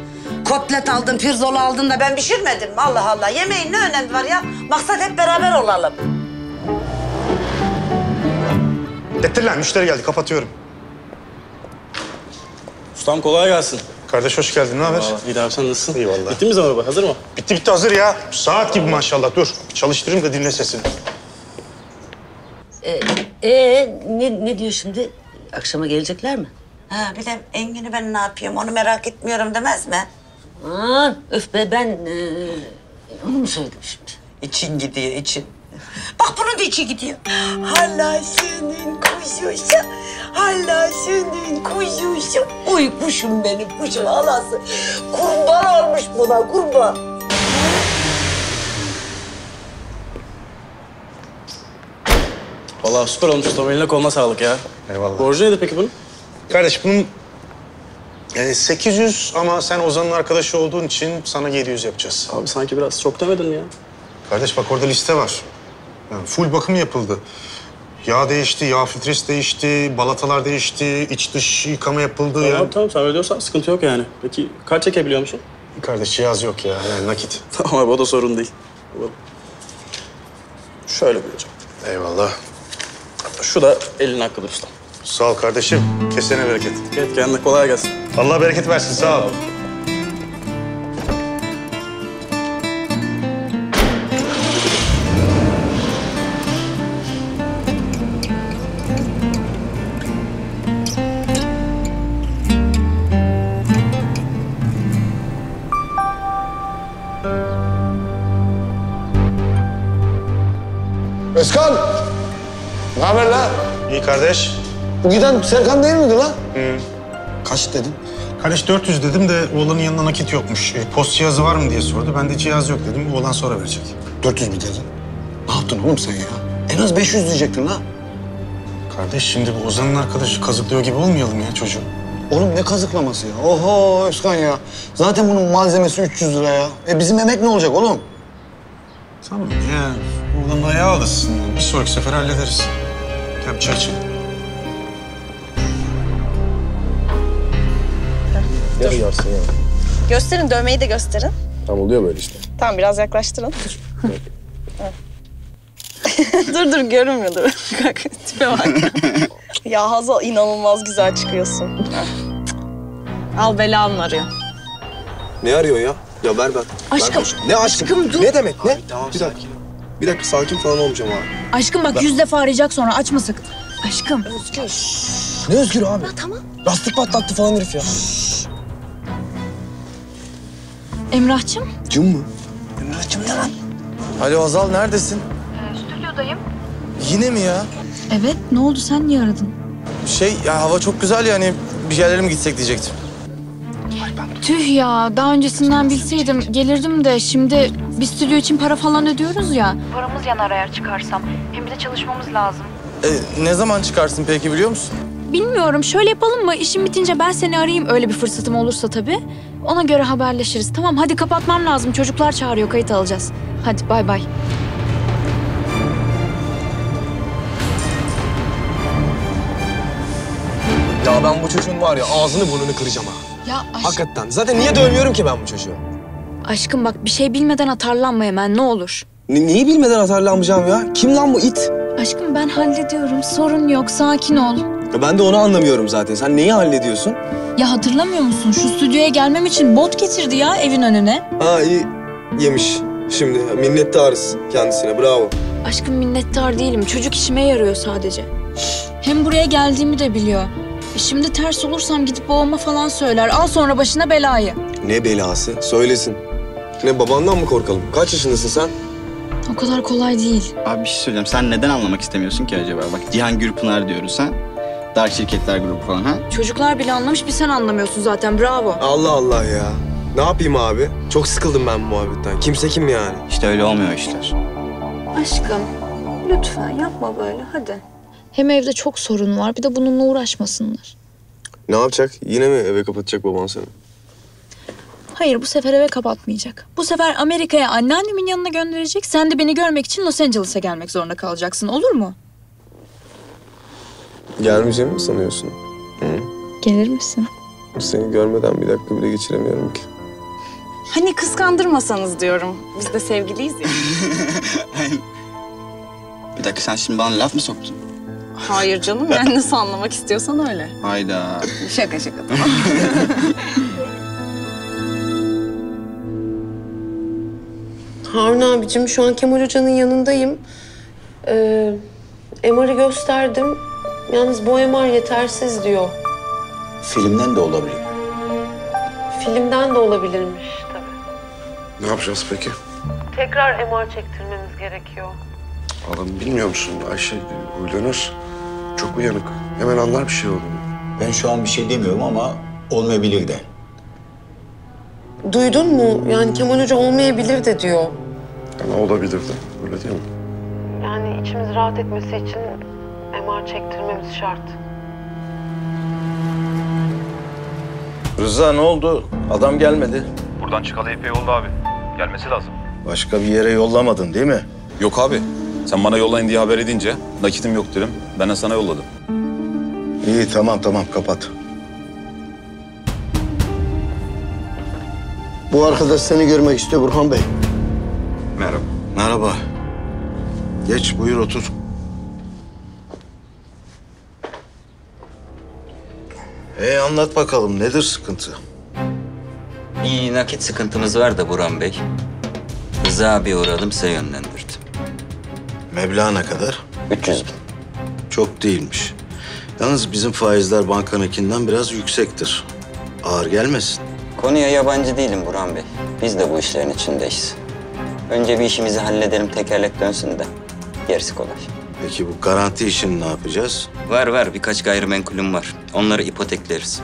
Kotlet aldın, pirzola aldın da ben pişirmedim. Allah Allah, yemeğin ne önemi var ya? Maksat hep beraber olalım. Getir lan, müşteri geldi. Kapatıyorum. Ustam kolay gelsin. Kardeş hoş geldin, ne haber? Vallahi, iyi de abi, sen nasılsın? İyi vallahi. Bitti mi zaman araba, hazır mı? Bitti bitti, hazır ya. Saat gibi maşallah, dur. Çalıştırayım da dinle sesini. Ee, ee ne, ne diyor şimdi? Akşama gelecekler mi? Ha, bir de Engin'i ben ne yapıyorum, onu merak etmiyorum demez mi? Aa, öf be, ben ee, onu mu söyledim şimdi? İçin gidiyor, için. Bak bunun da içi gidiyor. Hala senin kuşuşu, hala senin kuşuşu. Uy kuşum benim, kuşum halası. Kurban olmuş buna, kurban. Vallahi süper olmuş ustam, eline koluna sağlık ya. Eyvallah. Borcu neydi peki bunun? Kardeş bunun yani sekiz yüz ama sen Ozan'ın arkadaşı olduğun için sana yedi yüz yapacağız. Abi sanki biraz çok demedin mi ya? Kardeş bak orada liste var. Yani full bakım yapıldı. Yağ değişti, yağ filtresi değişti, balatalar değişti, iç dış yıkama yapıldı. Tamam yani... tamam, sen öyle diyorsan sıkıntı yok yani. Peki kaç çekebiliyor musun? Kardeş cihaz yok ya, yani nakit. Tamam abi, o da sorun değil. Şöyle bulacağım. Eyvallah. Şu da elin hakkıdır usta. Sağ ol kardeşim, kesene bereket. Evet, kendine kolay gelsin. Allah bereket versin, sağ ol. Özkan! Ne haber la? İyi kardeş. Bu giden Serkan değil miydi la? Hı. Kaç dedin? Kardeş dört yüz dedim de oğlanın yanında nakit yokmuş. E, post cihazı var mı diye sordu. Ben de cihaz yok dedim. Oğlan sonra verecek. dört yüz mi dedin? Ne yaptın oğlum sen ya? En az beş yüz diyecektin la. Kardeş şimdi bu Ozan'ın arkadaşı kazıklıyor gibi olmayalım ya çocuğu. Oğlum ne kazıklaması ya? Oho Özkan ya. Zaten bunun malzemesi üç yüz lira ya. E bizim emek ne olacak oğlum? Tamam ya. Oğlanın ayağı alışsın. Bir sonraki sefer hallederiz. Yapacak şey. Ne duyarsın ya? Gösterin, dövmeyi de gösterin. Tam oluyor böyle işte. Tamam, biraz yaklaştırın. Dur. Dur dur, görünmüyor. Dur. Tipe bak. Ya Hazal, inanılmaz güzel çıkıyorsun. Al belanı arıyor. Ne arıyor ya? Ya ver ben. Aşkım. Ver ne aşkım? Aşkım dur. Ne demek ne? Ay, tamam, bir dakika. Bir dakika, sakin falan olmayacağım abi. Aşkım bak, ben... yüz defa arayacak sonra, açma sakın. Aşkım. Özgür. Ne Özgür abi? Ha, tamam. Lastik patlattı falan herif ya. Emrah'cığım. Cım mı? Emrah'cığım ne lan? Alo Azal, neredesin? Ee, stüdyodayım. Yine mi ya? Evet, ne oldu? Sen niye aradın? Şey, ya hava çok güzel yani. Bir yerlere mi gitsek diyecektim. Tüh ya, daha öncesinden bilseydim gelirdim de şimdi bir stüdyo için para falan ödüyoruz ya. Paramız yanar eğer çıkarsam. Hem de çalışmamız lazım. Ee, ne zaman çıkarsın peki, biliyor musun? Bilmiyorum. Şöyle yapalım mı? İşim bitince ben seni arayayım, öyle bir fırsatım olursa tabii. Ona göre haberleşiriz. Tamam, hadi kapatmam lazım. Çocuklar çağırıyor, kayıt alacağız. Hadi bay bay. Ya ben bu çocuğun var ya, ağzını burnunu kıracağım ha. Ya aşk... Hakikaten. Zaten niye dövmüyorum ki ben bu çocuğu? Aşkım bak, bir şey bilmeden atarlanma hemen, ne olur. Ne, neyi bilmeden atarlanmayacağım ya? Kim lan bu it? Aşkım ben hallediyorum. Sorun yok. Sakin ol. Ya ben de onu anlamıyorum zaten. Sen neyi hallediyorsun? Ya hatırlamıyor musun? Şu stüdyoya gelmem için bot getirdi ya evin önüne. Ha iyi. Yemiş. Şimdi minnettarız kendisine. Bravo. Aşkım minnettar değilim. Çocuk işime yarıyor sadece. Hem buraya geldiğimi de biliyor. Şimdi ters olursam gidip babama falan söyler. Al sonra başına belayı. Ne belası? Söylesin. Ne, babandan mı korkalım? Kaç yaşındasın sen? O kadar kolay değil. Abi bir şey söyleyeceğim. Sen neden anlamak istemiyorsun ki acaba? Bak Cihan Gürpınar diyoruz ha. Dark Şirketler Grubu falan ha. Çocuklar bile anlamış, bir sen anlamıyorsun zaten. Bravo. Allah Allah ya. Ne yapayım abi? Çok sıkıldım ben bu muhabbetten. Kimse kim yani? İşte öyle olmuyor işler. Aşkım lütfen yapma böyle hadi. Hem evde çok sorun var. Bir de bununla uğraşmasınlar. Ne yapacak? Yine mi eve kapatacak baban seni? Hayır, bu sefer eve kapatmayacak. Bu sefer Amerika'ya anneannemin yanına gönderecek. Sen de beni görmek için Los Angeles'a gelmek zorunda kalacaksın. Olur mu? Gelmeyeceğimi mi sanıyorsun? Hı? Gelir misin? Seni görmeden bir dakika bile geçiremiyorum ki. Hani kıskandırmasanız diyorum. Biz de sevgiliyiz ya. Bir dakika, sen şimdi bana laf mı soktun? Hayır canım, yani nasıl anlamak istiyorsan öyle. Hayda. Şaka şaka. Tamam. Harun abicim, şu an Kemal Hoca'nın yanındayım. Ee, M R'ı gösterdim. Yalnız bu M R yetersiz diyor. Filmden de olabilir. Filmden de olabilirmiş tabii. Ne yapacağız peki? Tekrar M R çektirmemiz gerekiyor. Adam bilmiyor musun? Ayşe huylanır. Çok uyanık. Hemen anlar bir şey olduğunu. Ben şu an bir şey demiyorum ama olmayabilir de. Duydun mu? Yani Kemal Hoca olmayabilir de diyor. Yani olabilir de. Öyle değil mi? Yani içimiz rahat etmesi için M R çektirmemiz şart. Rıza ne oldu? Adam gelmedi. Buradan çıkalı epey oldu abi. Gelmesi lazım. Başka bir yere yollamadın değil mi? Yok abi. Sen bana yollayın diye haber edince nakitim yok dedim. Ben de sana yolladım. İyi tamam tamam kapat. Bu arkadaş seni görmek istiyor Burhan Bey. Merhaba. Merhaba. Geç buyur otur. Ee anlat bakalım, nedir sıkıntı? İyi nakit sıkıntımız var da Burhan Bey. Rıza abiye uğradım, size yönlendirdim. Meblağ ne kadar? üç yüz bin. Çok değilmiş. Yalnız bizim faizler bankanınkinden biraz yüksektir. Ağır gelmesin. Konuya yabancı değilim Burhan Bey. Biz de bu işlerin içindeyiz. Önce bir işimizi halledelim, tekerlek dönsün de. Gerisi kolay. Peki bu garanti işini ne yapacağız? Var var, birkaç gayrimenkulüm var. Onları ipotekleriz.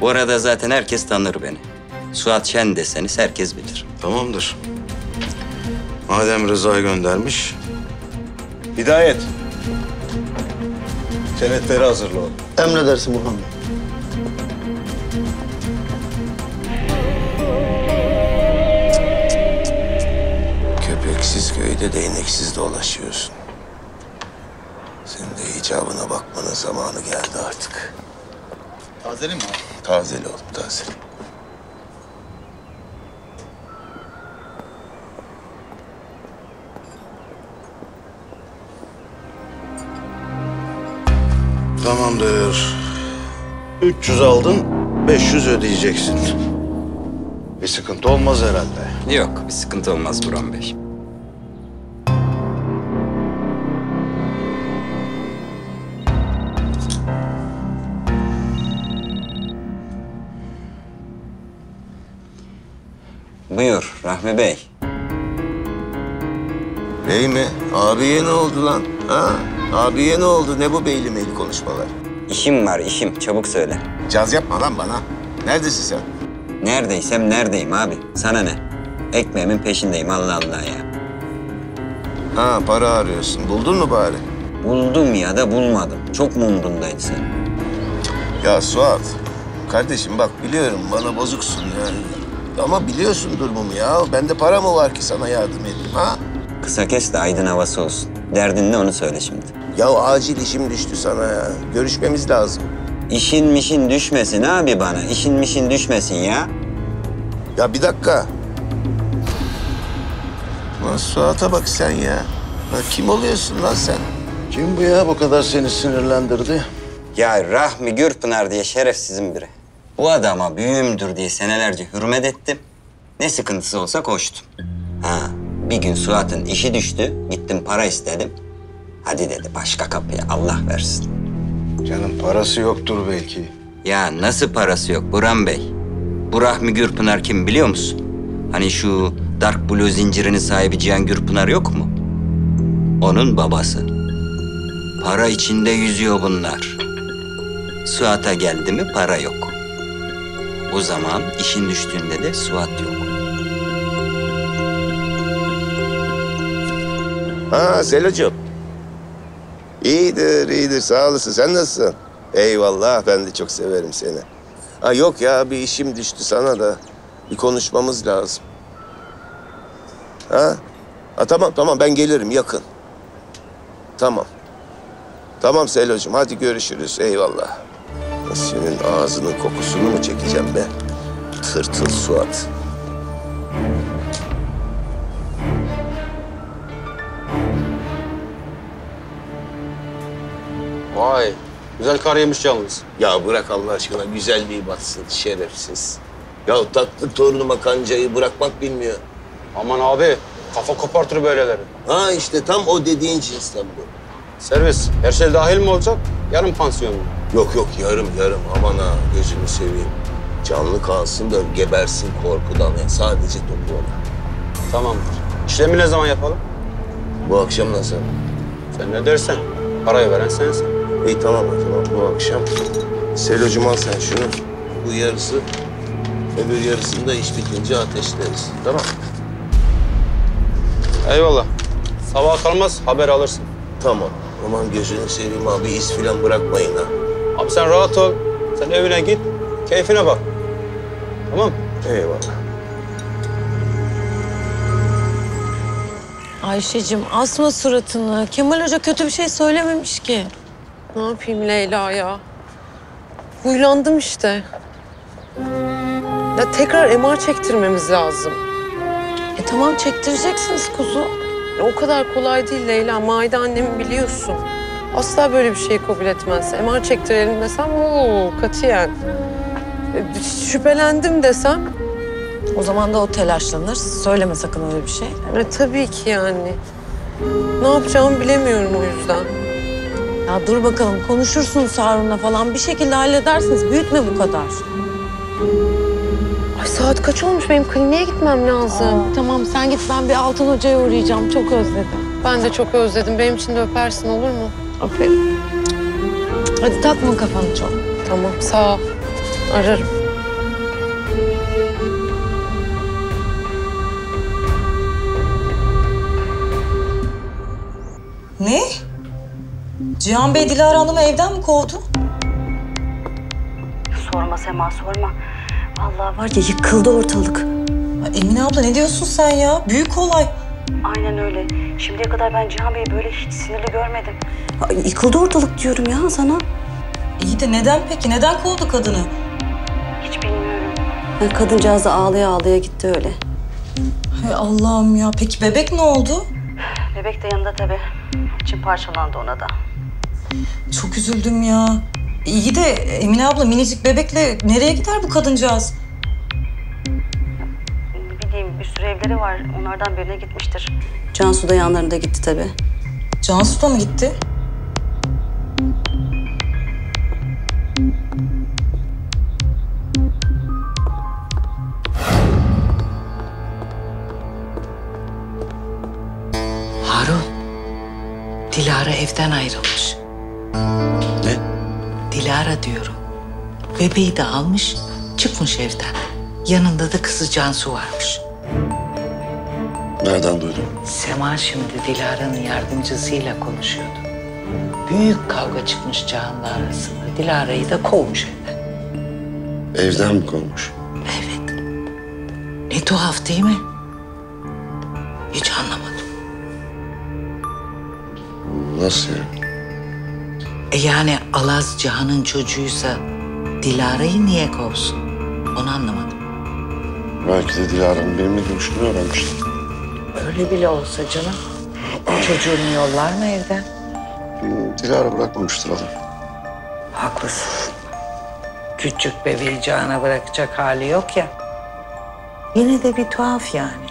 Bu arada zaten herkes tanır beni. Suat Şen deseniz herkes bilir. Tamamdır. Madem Rıza'yı göndermiş... Hidayet. Senetleri hazırla oğlum. Emredersin Burhan Bey. Köpeksiz köyde değneksiz dolaşıyorsun. Senin de icabına bakmanın zamanı geldi artık. Tazeli mi abi? Tazeli oğlum, tazeli. Tamamdır. üç yüz aldın, beş yüz ödeyeceksin. Bir sıkıntı olmaz herhalde. Yok, bir sıkıntı olmaz Burhan Bey. Buyur Rahmi Bey. Bey mi? Abiye ne oldu lan? Ha? Abiye ne oldu? Ne bu beyli meyli konuşmalar? İşim var işim. Çabuk söyle. Caz yapma lan bana. Neredesin sen? Neredeysem neredeyim abi. Sana ne? Ekmeğimin peşindeyim Allah Allah ya. Ha, para arıyorsun. Buldun mu bari? Buldum ya da bulmadım. Çok mu umrundaydı sen? Ya Suat, kardeşim bak biliyorum bana bozuksun yani. Ama biliyorsun durumumu ya. Bende para mı var ki sana yardım edeyim ha? Kısa kes de aydın havası olsun. Derdin ne onu söyle şimdi. Ya acil işim düştü sana ya. Görüşmemiz lazım. İşin mişin düşmesin abi bana. İşin mişin düşmesin ya. Ya bir dakika. Lan Suat'a bak sen ya. Lan kim oluyorsun lan sen? Kim bu ya bu kadar seni sinirlendirdi? Ya Rahmi Gürpınar diye şerefsizin biri. Bu adama büyüğümdür diye senelerce hürmet ettim. Ne sıkıntısı olsa koştum. Ha, bir gün Suat'ın işi düştü. Gittim para istedim. Hadi dedi başka kapıya Allah versin. Canım parası yoktur belki. Ya nasıl parası yok Burhan Bey? Bu Rahmi Gürpınar kim biliyor musun? Hani şu Dark Blue zincirinin sahibi Cihan Gürpınar yok mu? Onun babası. Para içinde yüzüyor bunlar. Suat'a geldi mi para yok. O zaman işin düştüğünde de Suat yok. Ha Selocuğum. İyidir, iyidir. Sağ olasın. Sen nasılsın? Eyvallah. Ben de çok severim seni. Ha yok ya, bir işim düştü sana da. Bir konuşmamız lazım. Ha? Ha tamam, tamam. Ben gelirim yakın. Tamam. Tamam Selocuğum. Hadi görüşürüz. Eyvallah. Senin ağzının kokusunu mu çekeceğim be? Tırtıl Suat. Vay, güzel kar yemiş yalnız. Ya bırak Allah aşkına, güzelliği batsın şerefsiz. Ya tatlı torunuma kancayı bırakmak bilmiyor. Aman abi, kafa kopartır böyleleri. Ha işte tam o dediğin cinsten bu. Servis, her şey dahil mi olacak? Yarım pansiyon mu? Yok yok, yarım yarım. Aman ha, gözünü seveyim. Canlı kalsın da gebersin korkudan. Yani sadece toplama. Tamamdır. İşlemi ne zaman yapalım? Bu akşam nasıl? Sen ne dersen. Parayı veren sensin. İyi tamam, tamam. Bu akşam. Selocuğum al sen şunu. Bu yarısı, öbür yarısını da iş bitince ateşleriz. Tamam. Eyvallah. Sabah kalmaz, haber alırsın. Tamam. Aman gözünü seveyim abi, iz filan bırakmayın ha. Abi sen rahat ol. Sen evine git, keyfine bak. Tamam? Eyvallah. Ayşe'cim asma suratını. Kemal Hoca kötü bir şey söylememiş ki. Ne yapayım Leyla ya? Huylandım işte. Ya tekrar M R çektirmemiz lazım. E tamam çektireceksiniz kuzu. O kadar kolay değil Leyla. Maide annemi biliyorsun. Asla böyle bir şey kabul etmez. M R çektirelim desem ooo katiyen. Şüphelendim desem. O zaman da o telaşlanır. Söyleme sakın öyle bir şey. E, tabii ki yani. Ne yapacağımı bilemiyorum o yüzden. Ya dur bakalım konuşursunuz Harun'la falan. Bir şekilde halledersiniz. Büyütme bu kadar. Ay saat kaç olmuş? Benim kliniğe gitmem lazım. Aa, tamam sen git. Ben bir Altın Hoca'ya uğrayacağım. Çok özledim. Ben de çok özledim. Benim için de öpersin olur mu? Öperim. Hadi takma kafanı çok. Tamam sağ ol. Ararım. Ne? Cihan Bey Dilara Hanım'ı evden mi kovdu? Sorma Sema, sorma. Vallahi var ya yıkıldı ortalık. Ya Emine abla ne diyorsun sen ya? Büyük olay. Aynen öyle. Şimdiye kadar ben Cihan Bey'i böyle hiç sinirli görmedim. Ya yıkıldı ortalık diyorum ya sana. İyi de neden peki? Neden kovdu kadını? Hiç bilmiyorum. Yani kadıncağız da ağlaya ağlaya gitti öyle. Hay Allah'ım ya. Peki bebek ne oldu? Bebek de yanında tabii. İçim parçalandı ona da. Çok üzüldüm ya. İyi de Emine abla, minicik bebekle nereye gider bu kadıncağız? Bileyim, bir sürü evleri var. Onlardan birine gitmiştir. Cansu da yanlarında gitti tabii. Cansu da mı gitti? Harun, Dilara evden ayrılmış. Ne? Dilara diyorum. Bebeği de almış, çıkmış evden. Yanında da kızı Cansu varmış. Nereden duydun? Sema şimdi Dilara'nın yardımcısıyla konuşuyordu. Büyük kavga çıkmış Can'la arasında. Dilara'yı da kovmuş evden. Evden mi kovmuş? Evet. Ne tuhaf değil mi? Hiç anlamadım. Nasıl yani? E yani Alaz Cihan'ın çocuğuysa Dilara'yı niye kovsun? Onu anlamadım. Belki de Dilara'nın benimle görüştüğünü öğrenmiştim. Öyle bile olsa canım. Çocuğunu yollar mı evden? Dilara bırakmamıştır adam. Haklısın. Küçük bebeği Can'a bırakacak hali yok ya. Yine de bir tuhaf yani.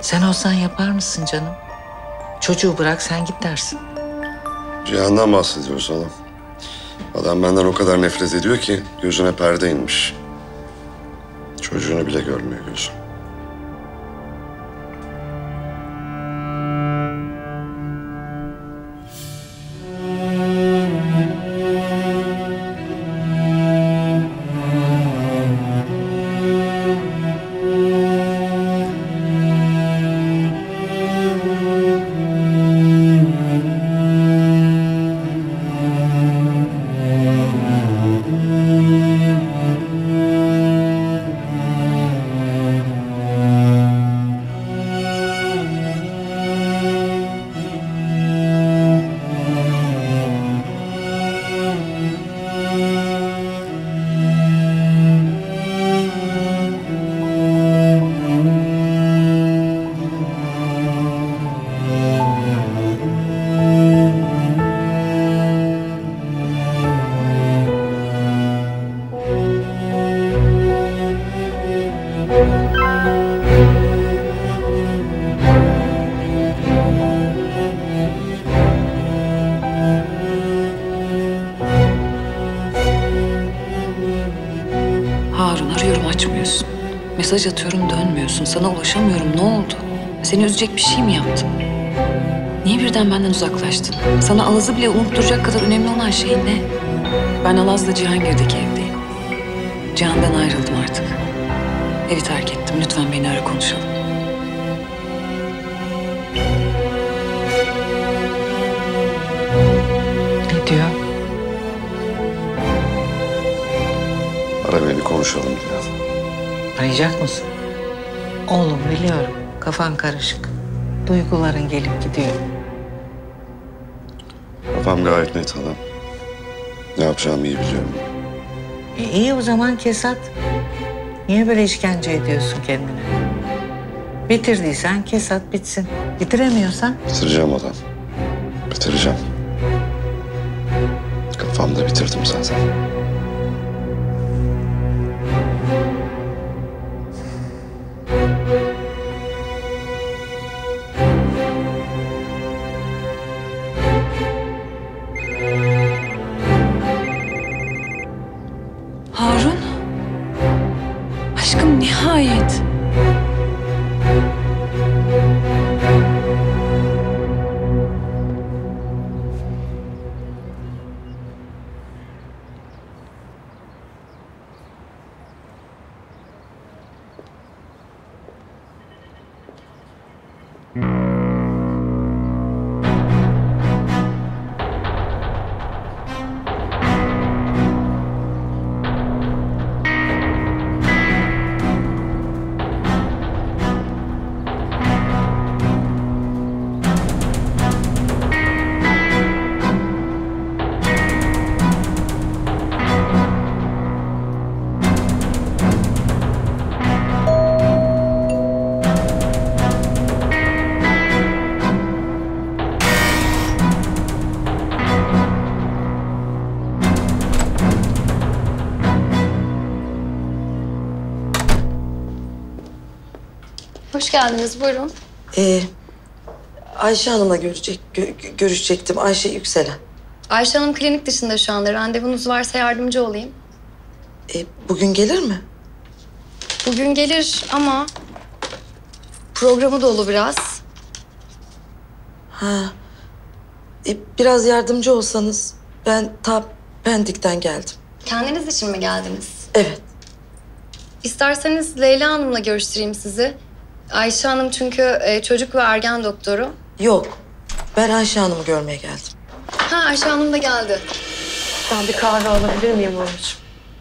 Sen olsan yapar mısın canım? Çocuğu bırak sen git dersin. Cihan'dan bahsediyoruz oğlum. Adam benden o kadar nefret ediyor ki gözüne perde inmiş. Çocuğunu bile görmüyor gözüm. Mesaj atıyorum dönmüyorsun. Sana ulaşamıyorum. Ne oldu? Seni üzecek bir şey mi yaptım? Niye birden benden uzaklaştın? Sana Alaz'ı bile unutturacak kadar önemli olan şey ne? Ben Alaz'la Cihangir'deki evdeyim. Cihan'dan ayrıldım artık. Evi terk ettim. Lütfen beni ara konuşalım. Ne diyor? Ara beni konuşalım diyor. Arayacak mısın? Oğlum biliyorum. Kafan karışık. Duyguların gelip gidiyor. Kafam gayet net hanım. Ne yapacağımı iyi biliyorum. E, iyi o zaman kesat. Niye böyle işkence ediyorsun kendine? Bitirdiysen kesat bitsin. Bitiremiyorsan? Bitireceğim adam. Bitireceğim. Kafamda bitirdim zaten. Hoş geldiniz, buyurun. Ee, Ayşe Hanım'la görecek, gö görüşecektim, Ayşe Yükselen. Ayşe Hanım klinik dışında şu anda. Randevunuz varsa yardımcı olayım. Ee, bugün gelir mi? Bugün gelir ama programı dolu biraz. Ha. Ee, biraz yardımcı olsanız, ben ta Pendik'ten geldim. Kendiniz için mi geldiniz? Evet. İsterseniz Leyla Hanım'la görüştüreyim sizi. Ayşe Hanım çünkü çocuk ve ergen doktoru. Yok, ben Ayşe Hanım'ı görmeye geldim. Ha, Ayşe Hanım da geldi. Ben bir kahve alabilir miyim Onurcuğum?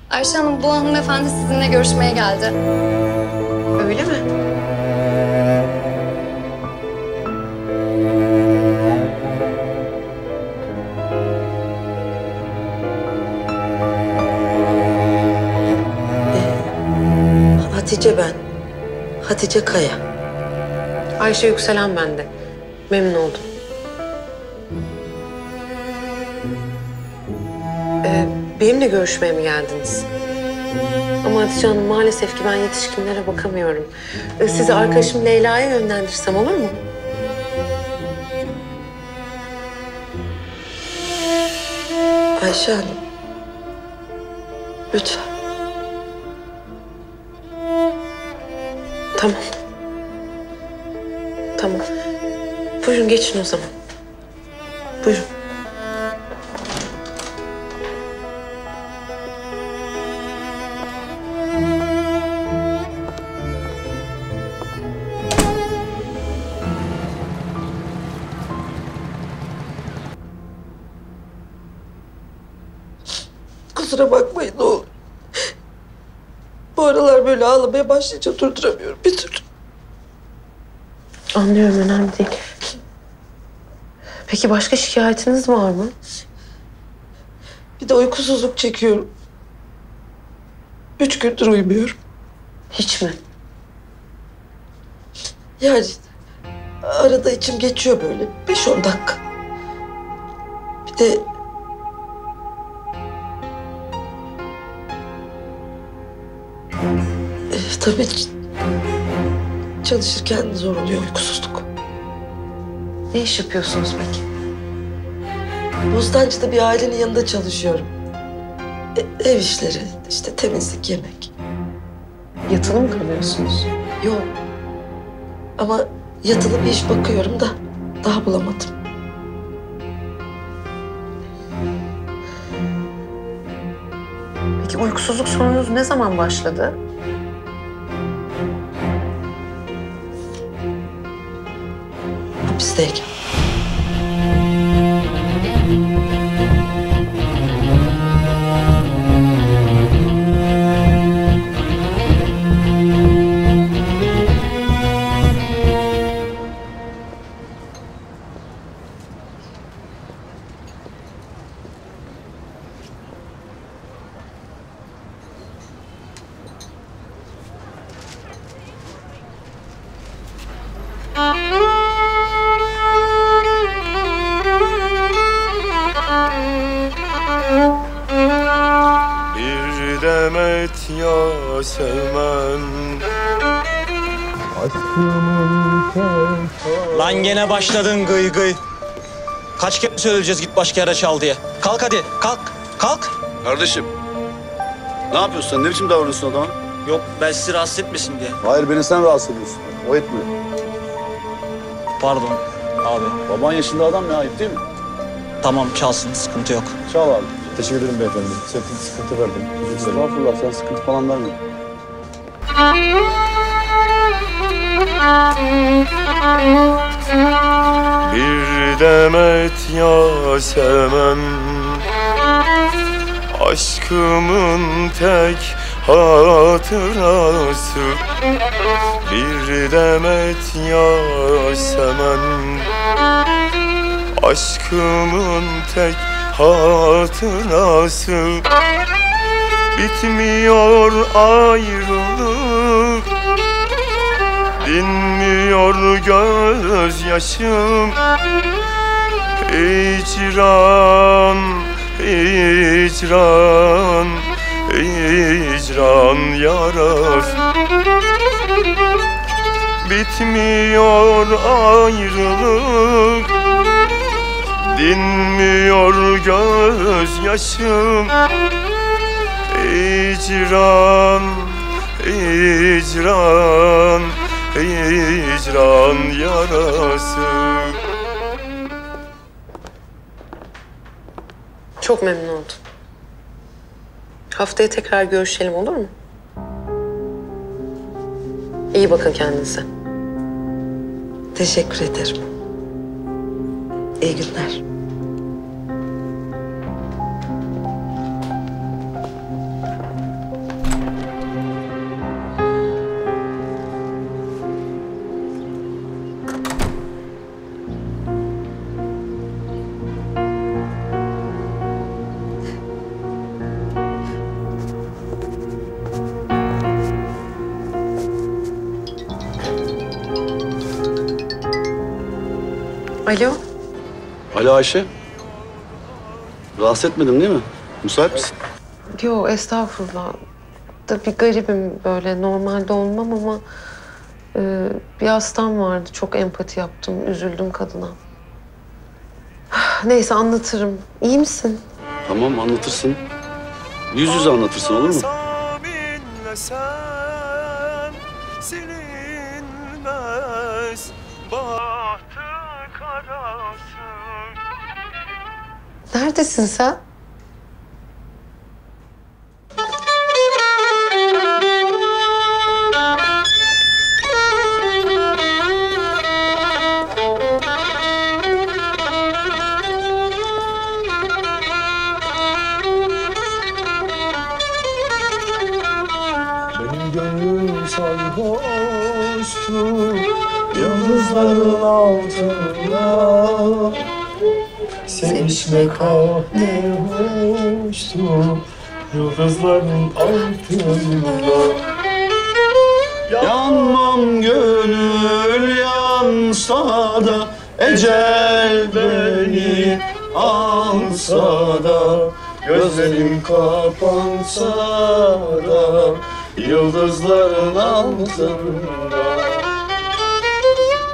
Ayşe Hanım, bu hanımefendi sizinle görüşmeye geldi. Öyle mi? Ee, Hatice ben. Hatice Kaya. Ayşe Yükselen ben de. Memnun oldum. Ee, benimle görüşmeye mi geldiniz? Ama Hatice Hanım maalesef ki ben yetişkinlere bakamıyorum. Ee, sizi arkadaşım Leyla'ya yönlendirsem olur mu? Ayşe Hanım. Lütfen. Tamam. Tamam. Buyurun geçin o zaman. Buyurun. Kusura bakmayın ne olur. Bu aralar böyle ağlamaya başlayınca durduramıyorum bir türlü. Anlıyorum, önemli değil. Peki başka şikayetiniz var mı? Bir de uykusuzluk çekiyorum. Üç gündür uyumuyorum. Hiç mi? Yani arada içim geçiyor böyle beş on dakika. Bir de tabii çalışırken zor oluyor uykusuzluk. Ne iş yapıyorsunuz peki? Bostancı'da bir ailenin yanında çalışıyorum. E, ev işleri, işte temizlik, yemek. Yatılı mı kalıyorsunuz? Yok. Ama yatılı bir iş bakıyorum da daha bulamadım. Peki uykusuzluk sorununuz ne zaman başladı? Hapisteyken. Lan gene başladın gıy gıy. Kaç kere söyleyeceğiz git başka yere çal diye. Kalk hadi, kalk, kalk. Kardeşim, ne yapıyorsun sen? Ne biçim davranıyorsun adama? Yok, ben sizi rahatsız etmesin diye. Hayır, beni sen rahatsız ediyorsun. O etmiyor. Pardon abi. Baban yaşında adam ya, ayıp değil mi? Tamam, çalsın, sıkıntı yok. Çal abi. Teşekkür ederim beyefendi. Sevdiğin sıkıntı verdim. Estağfurullah, sen sıkıntı falan verme. Bir demet Yasemen, aşkımın tek hatırası. Bir demet Yasemen, aşkımın tek hatırası. Bitmiyor ayrılık, dinmiyor gözyaşım. Hicran, hicran, hicran yarası. bitmiyor ayrılık, dinmiyor gözyaşım. Hicran, hicran, hicran yarası. Çok memnun oldum. Haftaya tekrar görüşelim, olur mu? İyi bakın kendinize. Teşekkür ederim. İyi günler. Alo. Alo Ayşe. Rahatsız etmedim değil mi? Müsait misin? Yo, estağfurullah. Tabii garibim böyle, normalde olmam ama e, bir hastam vardı. Çok empati yaptım, üzüldüm kadına. Neyse, anlatırım. İyi misin? Tamam, anlatırsın. Yüz yüze anlatırsın, olur mu? Neredesin sen? Benim gönlüm sarhoştu yıldızların altında. Sevişmek ah ne hoştu yıldızların altında. Yanmam gönül yansa da, ecel beni alsa da, gözlerim kapansa da, yıldızların altında.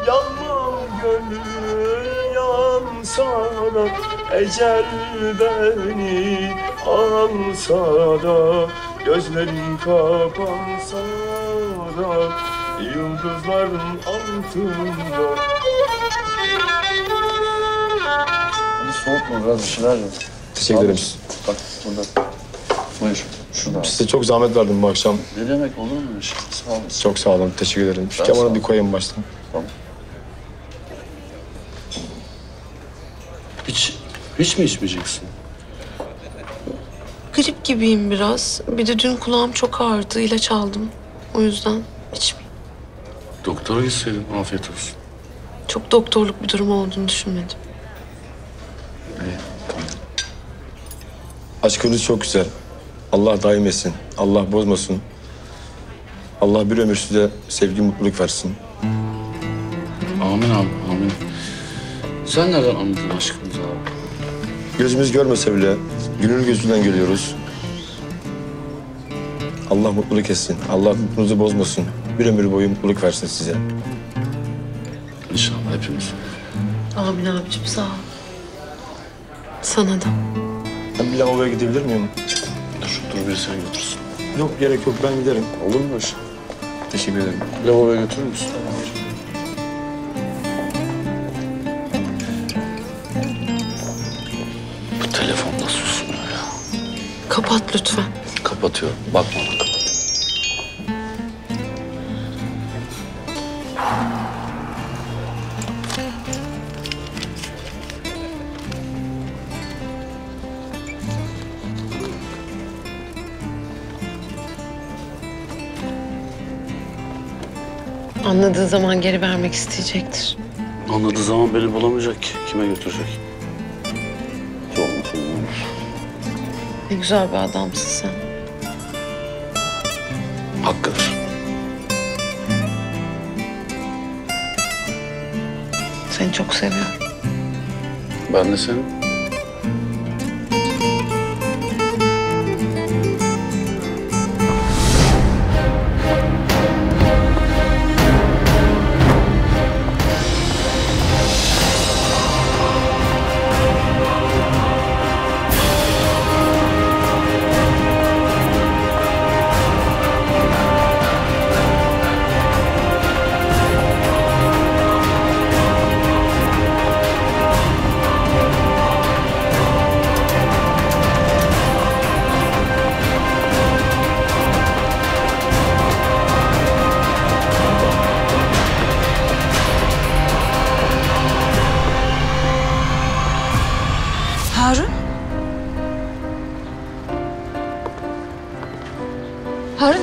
Yanmam gönül yansa da, ecel beni alsa da, gözlerim kapansa da, yıldızların altında. Bir soğuk mu? Biraz bir şeyler mi? Teşekkür ederim. Bak burada. Buyur. Şurada. Size çok zahmet verdim bu akşam. Ne demek, olur mu bir şey? Sağ olun. Çok sağ olun. Teşekkür ederim. Şu kemanı bir koyayım baştan. Tamam. Hiç... Hiç mi içmeyeceksin? Grip gibiyim biraz. Bir de dün kulağım çok ağrıdı. İlaç aldım. O yüzden içmeyeyim. Doktora gitseydin. Afiyet olsun. Çok doktorluk bir durum olduğunu düşünmedim. İyi. Aşkınız çok güzel. Allah daim etsin. Allah bozmasın. Allah bir ömür size sevgi, mutluluk versin. Amin abi, amin. Sen nereden anladın aşkımızı abi? Gözümüz görmese bile gönül gözünden görüyoruz. Allah mutluluk etsin. Allah mutlunuzu bozmasın. Bir ömür boyu mutluluk versin size. İnşallah hepimiz. Amin abicim, sağ ol. Sana da. Ben bir lavaboya gidebilir miyim? Dur, dur bir sen götürsün. Yok, gerek yok. Ben giderim. Olur mu Ayşe? Teşekkür ederim. Lavaboya götürür müsün? Kapat lütfen. Kapatıyorum. Bakma bana, kapat. Anladığı zaman geri vermek isteyecektir. Anladığı zaman beni bulamayacak ki. Kime götürecek? Ne güzel bir adamsın sen. Hakkıdır. Seni çok seviyorum. Ben de seni.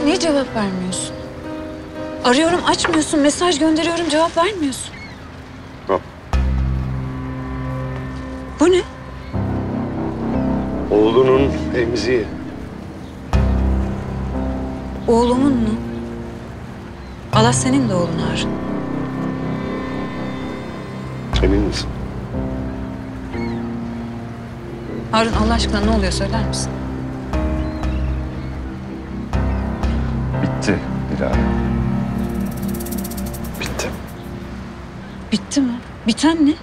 Sen niye cevap vermiyorsun? Arıyorum açmıyorsun, mesaj gönderiyorum cevap vermiyorsun. Ha. Bu ne? Oğlunun emziği. Oğlumun mu? Allah senin de oğlun Harun. Emin misin? Harun Allah aşkına ne oluyor söyler misin? Bitti Dilara. Bitti. Bitti mi? Biten ne?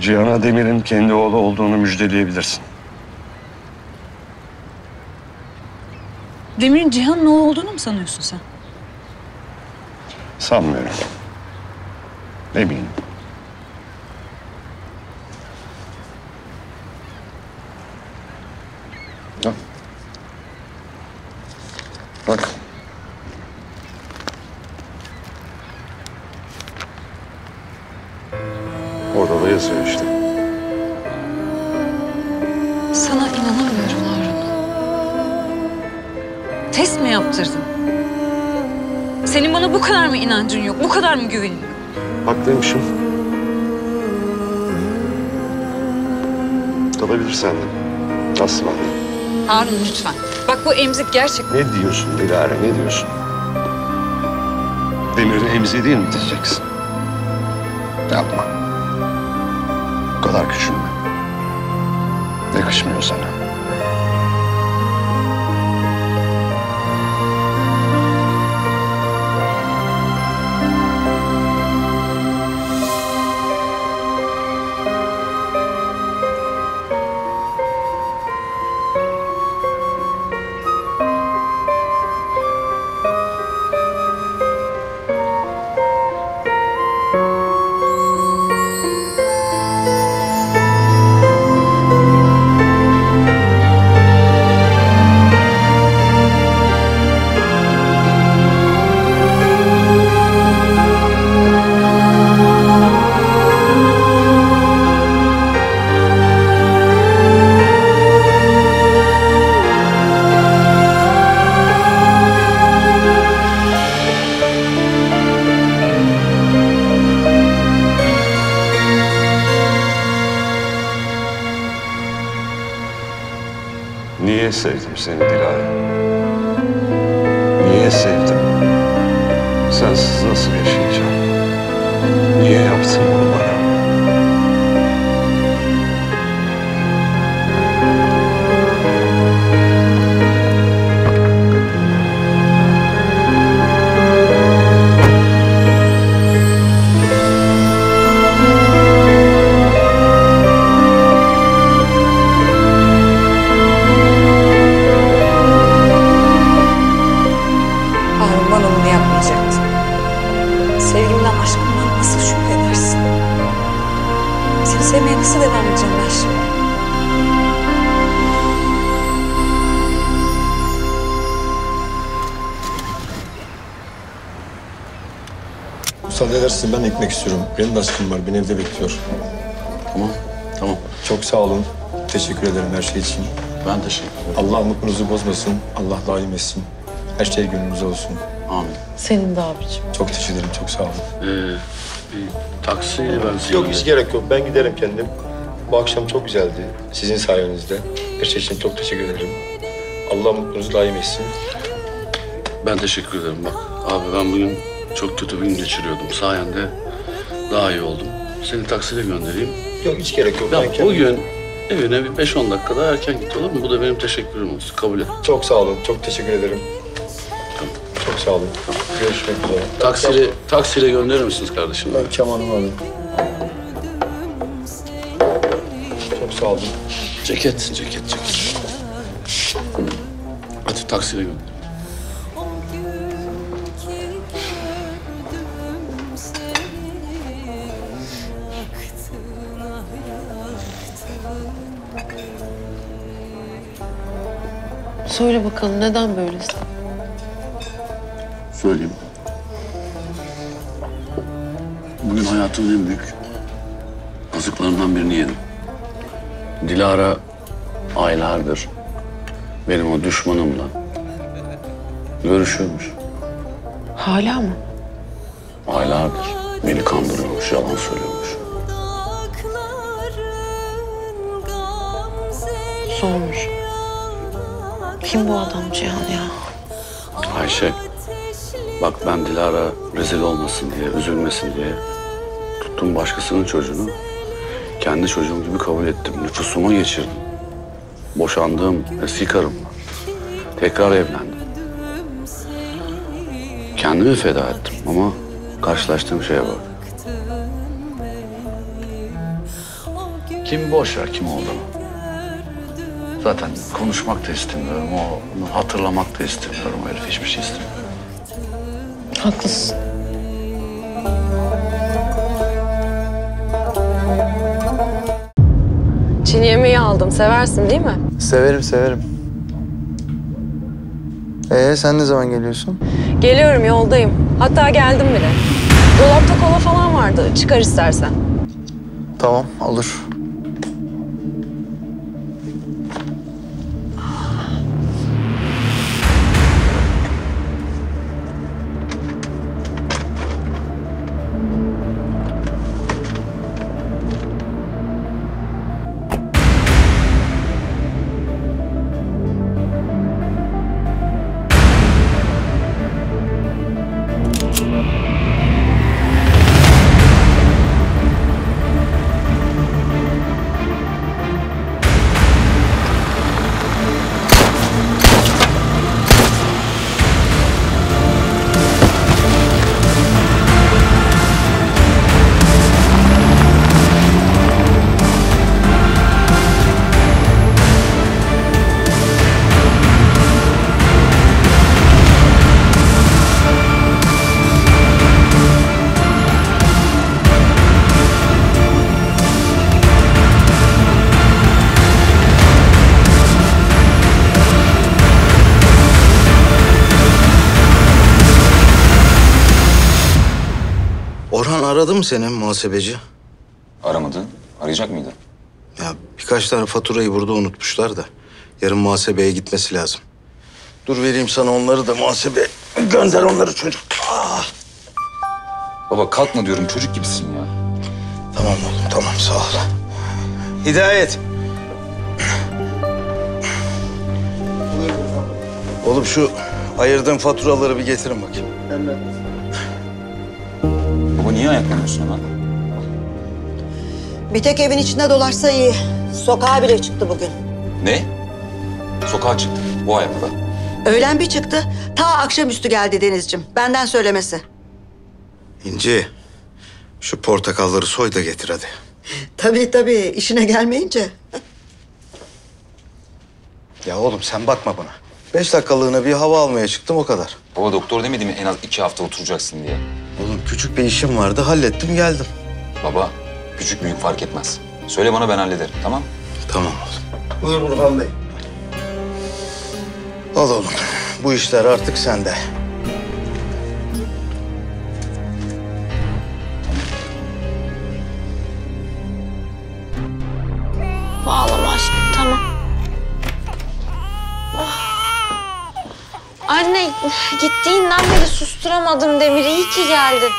Cihan'a Demir'in kendi oğlu olduğunu müjdeleyebilirsin. Demir'in Cihan'ın oğlu olduğunu mu sanıyorsun sen? Sanmıyorum. Eminim. Bak. Bak. Orada da yazıyor işte. Sana inanamıyorum Harun. Test mi yaptırdın? Senin bana bu kadar mı inancın yok? Bu kadar mı güvenin yok? Haklıymışım. Kalabilirsen de. Aslan. Harun lütfen. Bak bu emzik gerçekten... Ne diyorsun Dilara, ne diyorsun? Demir'in emziği değil mi diyeceksin? Yapma. Bu kadar küçülme. Yakışmıyor sana. Sevdim seni Dilara. Niye sevdim? Sensiz nasıl yaşayacağım? Niye yaptın bunu bana? Ben ekmek istiyorum. Benim baskım var. Beni evde bekliyor. Tamam, tamam. Çok sağ olun. Teşekkür ederim her şey için. Ben teşekkür ederim. Allah mutlunuzu bozmasın. Allah daim etsin. Her şey gönlünüze olsun. Amin. Senin de abiciğim. Çok teşekkür ederim. Çok sağ olun. Ee, bir taksiyle ben size... Yok, hiç gerek yok. Ben giderim kendim. Bu akşam çok güzeldi. Sizin sayenizde. Her şey için çok teşekkür ederim. Allah mutlunuzu daim etsin. Ben teşekkür ederim. Bak abi ben bugün... Çok kötü bir gün geçiriyordum. Sayende daha iyi oldum. Seni taksiyle göndereyim. Yok hiç gerek yok. Ya ben bugün kendim... evine bir beş on dakika daha erken git olur mu? Bu da benim teşekkürüm olsun. Kabul et. Çok sağ olun. Çok teşekkür ederim. Tamam. Çok sağ olun. Tamam. Görüşmek üzere. Taksiyle, taksiyle gönderir misiniz kardeşim? Ben kemanımı alayım. Çok sağ olun. Ceket, ceket, ceket. Hadi taksiyle gönder. Söyle bakalım, neden böylesin? Söyleyeyim. Bugün hayatımın en büyük azıklarından birini yedim. Dilara aylardır Benim o düşmanımla görüşüyormuş. Hala mı? Haladır. Beni kandırıyormuş, yalan söylüyormuş. Sormuş. Kim bu adam Cihan ya? Ayşe, bak ben Dilara rezil olmasın diye, üzülmesin diye tuttum başkasının çocuğunu. Kendi çocuğum gibi kabul ettim, nüfusuma geçirdim. Boşandığım eski karımla tekrar evlendim. Kendimi feda ettim ama karşılaştığım şeye bak. Kim boş ver, kim oldu? Zaten konuşmak da istemiyorum, onu hatırlamak da istemiyorum, herif hiçbir şey istemiyorum. Haklısın. Çin yemeği aldım, seversin değil mi? Severim, severim. Ee, sen ne zaman geliyorsun? Geliyorum, yoldayım. Hatta geldim bile. Dolapta kola falan vardı, çıkar istersen. Tamam, olur. Aradı mı seni muhasebeci? Aramadı. Arayacak mıydı? Ya birkaç tane faturayı burada unutmuşlar da. Yarın muhasebeye gitmesi lazım. Dur vereyim sana onları da muhasebeye gönder onları çocuk. Aa. Baba kalkma diyorum, çocuk gibisin ya. Tamam oğlum tamam, sağ ol. Hidayet. Oğlum şu ayırdığın faturaları bir getirin bakayım. Evet. Baba niye ayaklanıyorsun hemen? Bir tek evin içinde dolaşsa iyi. Sokağa bile çıktı bugün. Ne? Sokağa çıktı bu ayakla. Öğlen bir çıktı. Ta akşamüstü geldi Denizciğim. Benden söylemesi. İnci, şu portakalları soy da getir hadi. Tabii tabii. İşine gelmeyince. Ya oğlum sen bakma bana. Beş dakikalığına bir hava almaya çıktım o kadar. Baba doktor demedi mi en az iki hafta oturacaksın diye? Oğlum küçük bir işim vardı, hallettim geldim. Baba, küçük büyük fark etmez. Söyle bana ben hallederim, tamam? Tamam oğlum. Buyur Burhan Bey. Al oğlum, bu işler artık sende. Bağlama aşkım, tamam. Oh. Anne, gittiğinden beri susturamadım Demir'i. İyi ki geldin.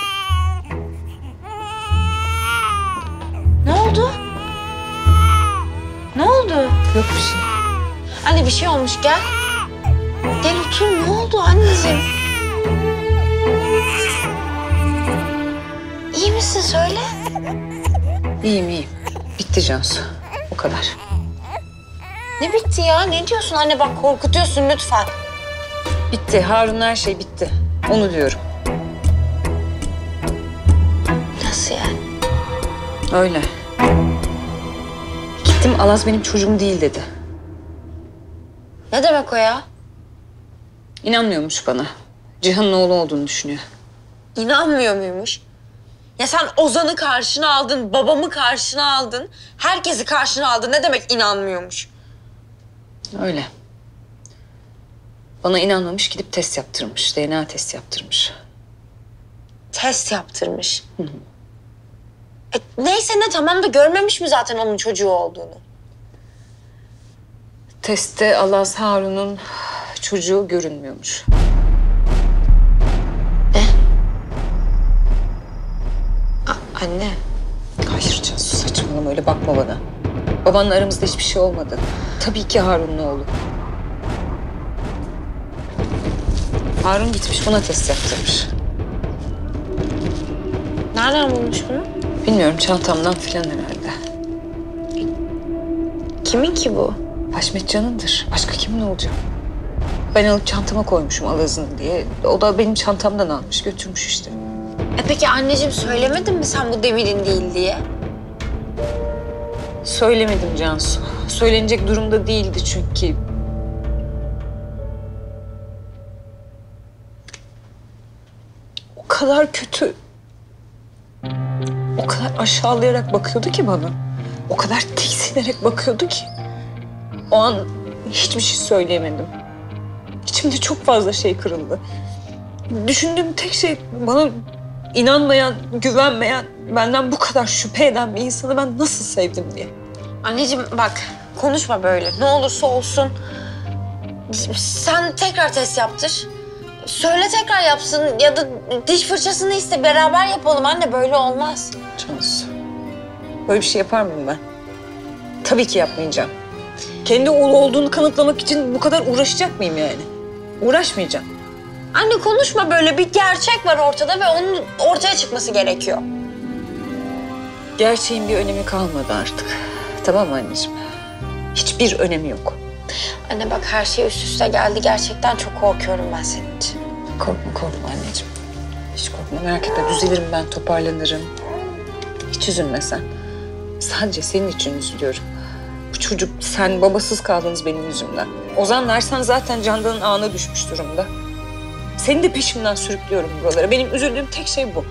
Ne oldu? Ne oldu? Yok bir şey. Anne bir şey olmuş, gel. Gel otur, ne oldu anneciğim? İyi misin, söyle. İyiyim, iyiyim. Bitti Cansu, o kadar. Ne bitti ya? Ne diyorsun anne? Bak korkutuyorsun lütfen. Bitti. Harun her şey bitti. Onu diyorum. Nasıl yani? Öyle. Gittim Alaz benim çocuğum değil dedi. Ne demek o ya? İnanmıyormuş bana. Cihan'ın oğlu olduğunu düşünüyor. İnanmıyor muymuş? Ya sen Ozan'ı karşına aldın, babamı karşına aldın, herkesi karşına aldın. Ne demek inanmıyormuş? Öyle. Bana inanmamış, gidip test yaptırmış. D N A testi yaptırmış. Test yaptırmış? Hı hı. E, neyse ne, tamam da görmemiş mi zaten onun çocuğu olduğunu? teste Alaz Harun'un çocuğu görünmüyormuş. Ne? A anne. Hayır Cansu, saçmalama, öyle bakma bana. Babanla aramızda hiçbir şey olmadı. Tabii ki Harun'un oğlu. Harun gitmiş buna test yaptırmış. Nereden bulmuş bunu? Bilmiyorum, çantamdan filan herhalde. Kimin ki bu? Haşmet Can'ındır. Başka kimin olacak? Ben alıp çantama koymuşum Alaz'ın diye. O da benim çantamdan almış, götürmüş işte. E peki anneciğim, söylemedin mi sen bu Demir'in değil diye? Söylemedim Cansu. Söylenecek durumda değildi çünkü. O kadar kötü, o kadar aşağılayarak bakıyordu ki bana. O kadar tiksinerek bakıyordu ki. O an hiçbir şey söyleyemedim. İçimde çok fazla şey kırıldı. Düşündüğüm tek şey, bana inanmayan, güvenmeyen, benden bu kadar şüphe eden bir insanı ben nasıl sevdim diye. Anneciğim bak, konuşma böyle. Ne olursa olsun sen tekrar test yaptır. Söyle tekrar yapsın ya da diş fırçasını iste, beraber yapalım anne, böyle olmaz. Cansu, böyle bir şey yapar mıyım ben? Tabii ki yapmayacağım. Kendi oğlu olduğunu kanıtlamak için bu kadar uğraşacak mıyım yani? Uğraşmayacağım. Anne konuşma böyle, bir gerçek var ortada ve onun ortaya çıkması gerekiyor. Gerçeğin bir önemi kalmadı artık. Tamam mı anneciğim? Hiçbir önemi yok. Anne bak, her şey üst üste geldi. Gerçekten çok korkuyorum ben senin için. Korkma korkma anneciğim. Hiç korkma, merak etme. Düzelirim ben, toparlanırım. Hiç üzülme sen. Sadece senin için üzülüyorum. Bu çocuk, sen babasız kaldınız benim yüzümden. Ozan Ersan zaten Candan'ın ağına düşmüş durumda. Seni de peşimden sürüklüyorum buralara. Benim üzüldüğüm tek şey bu.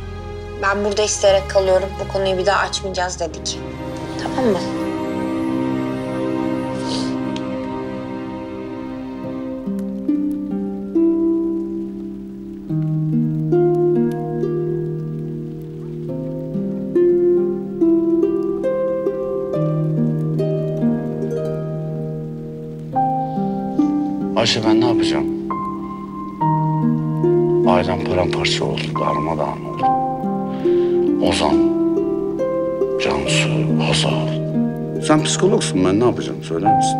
Ben burada isteyerek kalıyorum. Bu konuyu bir daha açmayacağız dedik. Tamam mı? Ayşe, ben ne yapacağım? Ailem paramparça oldu, darmadağın oldu. Ozan, Cansu, Hazal. Sen psikologsun, ben ne yapacağım söyler misin?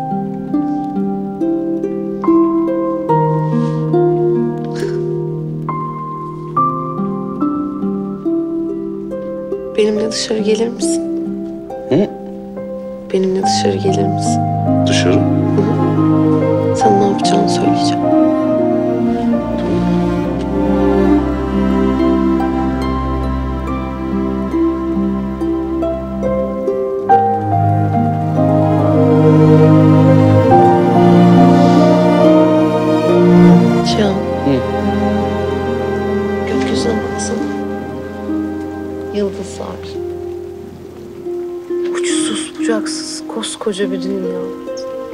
Benimle dışarı gelir misin? Hı? Benimle dışarı gelir misin? Dışarı? Hı hı. Sana ne yapacağını söyleyeceğim. Koca bir dünya.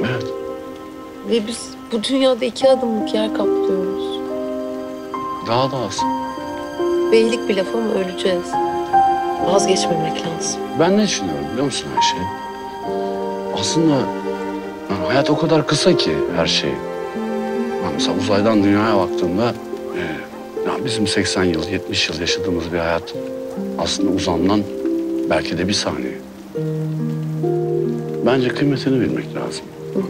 Evet. Ve biz bu dünyada iki adımlık yer kaplıyoruz. Daha da az. Beylik bir laf ama öleceğiz. Vazgeçmemek lazım. Ben ne düşünüyorum biliyor musun Ayşe? Aslında yani hayat o kadar kısa ki her şey. Yani mesela uzaydan dünyaya baktığımda e, ya bizim seksen yıl, yetmiş yıl yaşadığımız bir hayat aslında uzamdan belki de bir saniye. Bence kıymetini bilmek lazım. Hı hı.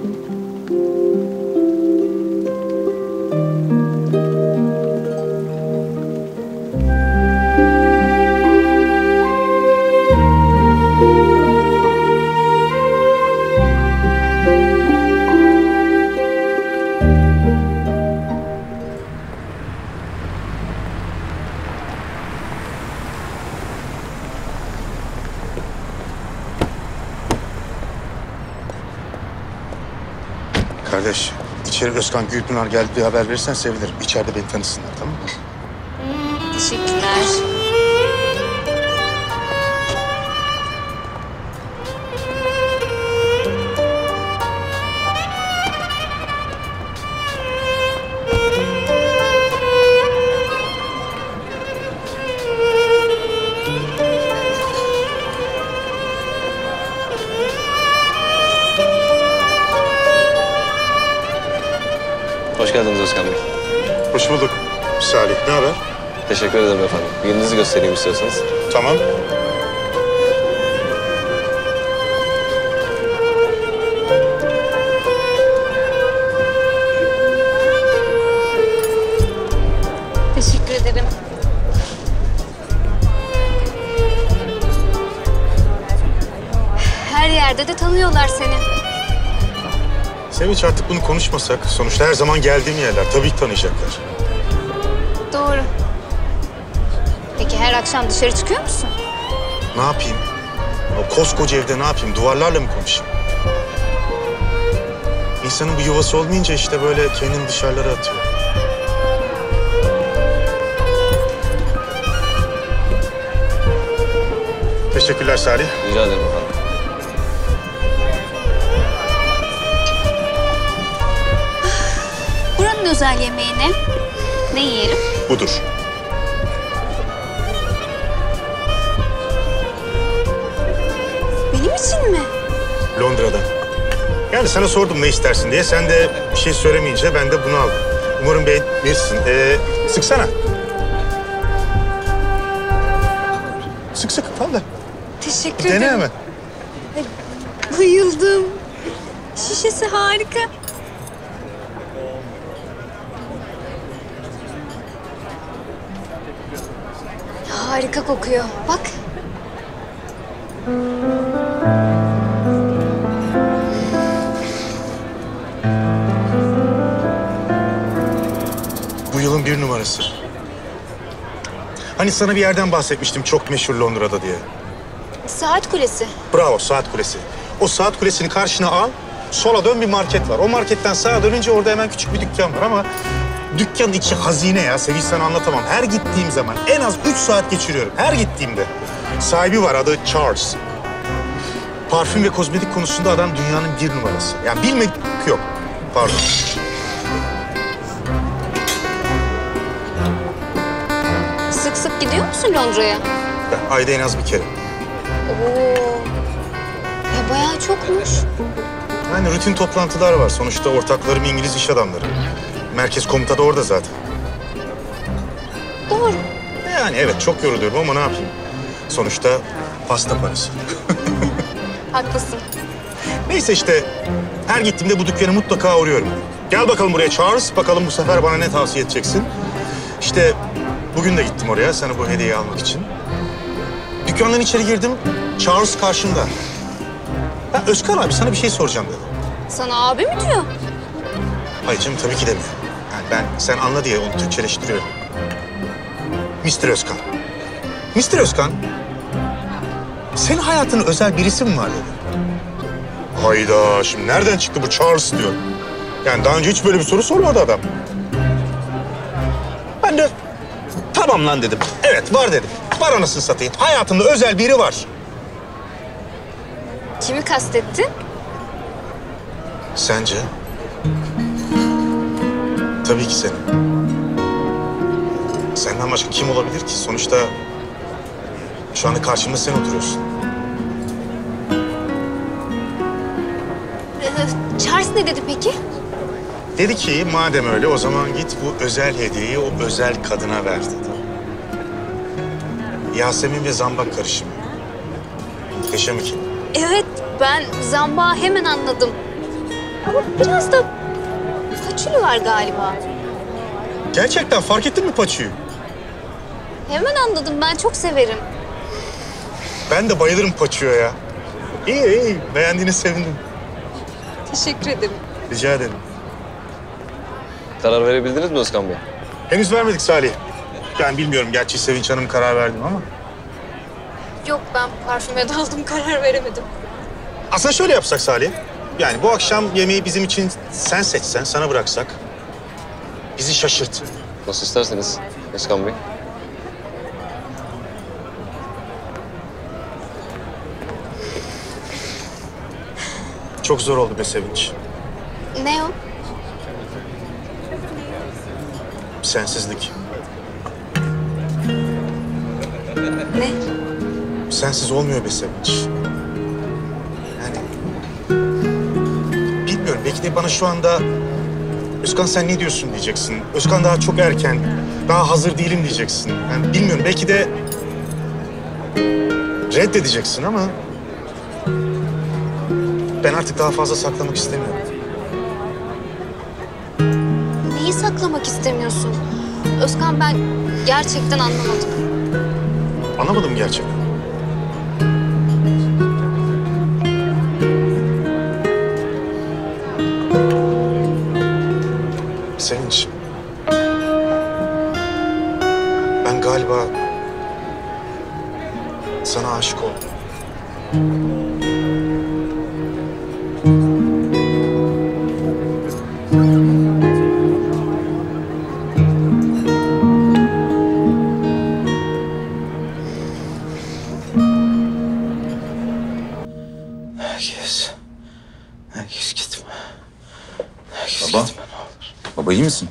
Kardeş, içeri Özkan Gürpınar geldi diye haber verirsen sevinirim. İçeride beni tanısınlar, tamam mı? Teşekkürler. Hoş geldiniz Özkan Bey. Hoş bulduk Salih. Ne haber? Teşekkür ederim efendim. Yerinizi göstereyim istiyorsanız. Tamam. Teşekkür ederim. Her yerde de tanıyorlar seni. Sevinç, artık bunu konuşmasak, sonuçta her zaman geldiğim yerler. Tabii ki tanıyacaklar. Doğru. Peki her akşam dışarı çıkıyor musun? Ne yapayım? O koskoca evde ne yapayım? Duvarlarla mı konuşayım? İnsanın bu yuvası olmayınca işte böyle kendini dışarılara atıyor. Teşekkürler Salih. Rica ederim efendim. Özel yemeğine ne yiyelim? Budur. Benim için mi? Londra'da. Yani sana sordum ne istersin diye. Sen de bir şey söylemeyince ben de bunu aldım. Umarım beğenirsin. Ee, sıksana. Sık sık. Tamam da. Teşekkür ederim. Dene hemen. Bayıldım. Şişesi harika. Harika kokuyor. Bak. Bu yılın bir numarası. Hani sana bir yerden bahsetmiştim çok meşhur Londra'da diye. Saat Kulesi. Bravo, Saat Kulesi. O Saat Kulesi'ni karşına al, sola dön bir market var. O marketten sağa dönünce orada hemen küçük bir dükkan var ama... Dükkanın içi hazine ya. Sevinç, sana anlatamam. Her gittiğim zaman en az üç saat geçiriyorum. Her gittiğimde. Sahibi var, adı Charles. Parfüm ve kozmetik konusunda adam dünyanın bir numarası. Yani bilmedik yok. Pardon. Sık sık gidiyor musun Londra'ya? Ayda en az bir kere. Oo. Ya bayağı çokmuş. Yani rutin toplantılar var. Sonuçta ortaklarım İngiliz iş adamları. Merkez komuta da orada zaten. Doğru. Yani evet, çok yoruluyorum ama ne yapayım? Sonuçta pasta parası. Haklısın. Neyse işte, her gittiğimde bu dükkanı mutlaka uğruyorum. Gel bakalım buraya Charles, bakalım bu sefer bana ne tavsiye edeceksin? İşte bugün de gittim oraya sana bu hediyeyi almak için. Dükkandan içeri girdim, Charles karşımda. Ha, Özkan abi, sana bir şey soracağım dedi. Sana abi mi diyor? Hayır canım, tabii ki demiyor. Yani ben, sen anla diye onu Türkçeleştiriyorum. mister Özkan. mister Özkan, senin hayatının özel birisi mi var dedi. Hayda, şimdi nereden çıktı bu Charles diyor. Yani daha önce hiç böyle bir soru sormadı adam. Ben de tamam lan dedim. Evet, var dedim. Var anasını satayım. Hayatımda özel biri var. Kimi kastettin? Sence? Tabii ki senin. Senden başka kim olabilir ki? Sonuçta şu anda karşımda sen oturuyorsun. Ee, Charles ne dedi peki? Dedi ki madem öyle o zaman git bu özel hediyeyi o özel kadına ver dedi. Yasemin ve zambak karışımı. Muhteşem ikili. Evet, ben zambağı hemen anladım. Ama biraz da... Paçülü var galiba. Gerçekten fark ettin mi paçüyü? Hemen anladım. Ben çok severim. Ben de bayılırım paçüye ya. İyi iyi. Beğendiğine sevindim. Teşekkür ederim. Rica ederim. Karar verebildiniz mi Özkan Bey? Henüz vermedik Salih. Yani bilmiyorum. Gerçi Sevinç Hanım karar verdim ama. Yok, ben parfüme daldım. Karar veremedim. Aslında şöyle yapsak Salih. Yani bu akşam yemeği bizim için sen seçsen, sana bıraksak, bizi şaşırt. Nasıl isterseniz Özkan Bey. Çok zor oldu be Sevinç. Ne o? Sensizlik. Ne? Sensiz olmuyor be Sevinç. Belki de bana şu anda Özkan sen ne diyorsun diyeceksin. Özkan daha çok erken, daha hazır değilim diyeceksin. Yani bilmiyorum, belki de reddedeceksin ama ben artık daha fazla saklamak istemiyorum. Neyi saklamak istemiyorsun? Özkan ben gerçekten anlamadım. Anlamadım gerçekten. Sevinç, ben galiba sana aşık oldum. Herkes, herkes gitme. Herkes Baba. Gitme. Baba iyi misin?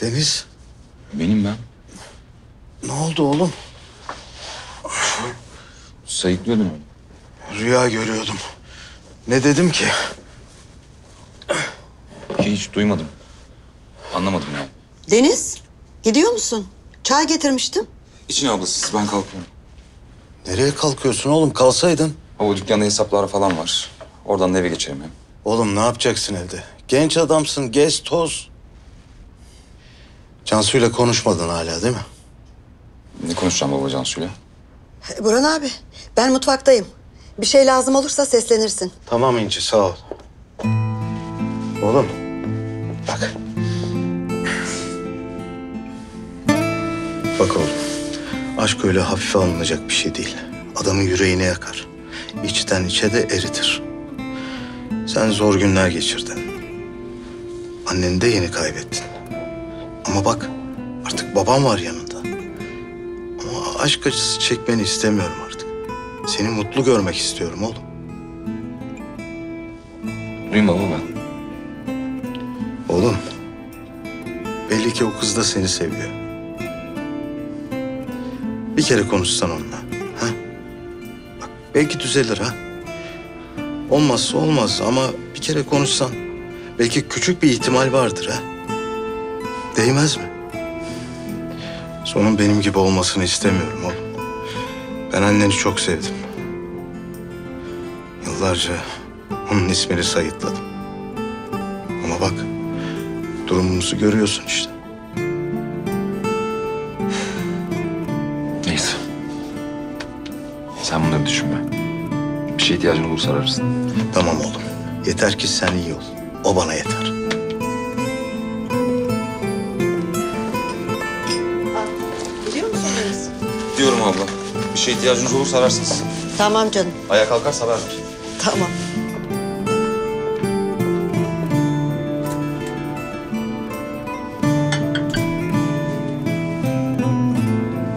Deniz. Benim ben. Ne oldu oğlum? Sayıklıyordun öyle. Rüya görüyordum. Ne dedim ki? Ki hiç duymadım. Anlamadım yani. Deniz, gidiyor musun? Çay getirmiştim. İçin ablasız, ben kalkıyorum. Nereye kalkıyorsun oğlum? Kalsaydın. Baba dükkanda hesaplar falan var. Oradan da eve geçerim hem. Oğlum ne yapacaksın evde? Genç adamsın, gez toz. Cansu'yla konuşmadın hala değil mi? Ne konuşacağım baba Cansu'yla? Burhan abi, ben mutfaktayım. Bir şey lazım olursa seslenirsin. Tamam İnci, sağ ol. Oğlum, bak. Bak oğlum, aşk öyle hafife alınacak bir şey değil. Adamın yüreğine yakar. İçten içe de eritir. Sen zor günler geçirdin. Anneni de yeni kaybettin. Ama bak, artık babam var yanında. Ama aşk acısı çekmeni istemiyorum artık. Seni mutlu görmek istiyorum oğlum. Duyma baba. Oğlum, belli ki o kız da seni seviyor. Bir kere konuşsan onunla, ha? Bak, belki düzelir ha. Olmazsa olmaz ama bir kere konuşsan. Belki küçük bir ihtimal vardır ha. Değmez mi? Sonun benim gibi olmasını istemiyorum oğlum. Ben anneni çok sevdim. Yıllarca onun ismini sayıtladım. Ama bak, durumumuzu görüyorsun işte. Neyse. Sen bunları düşünme. Bir şeye ihtiyacın olursa ararsın. Tamam oğlum. Yeter ki sen iyi ol. O bana yeter. Gidiyor musunuz? Diyorum abla. Bir şey ihtiyacınız olursa ararsınız. Tamam canım. Ayağa kalkarsa haber ver. Tamam.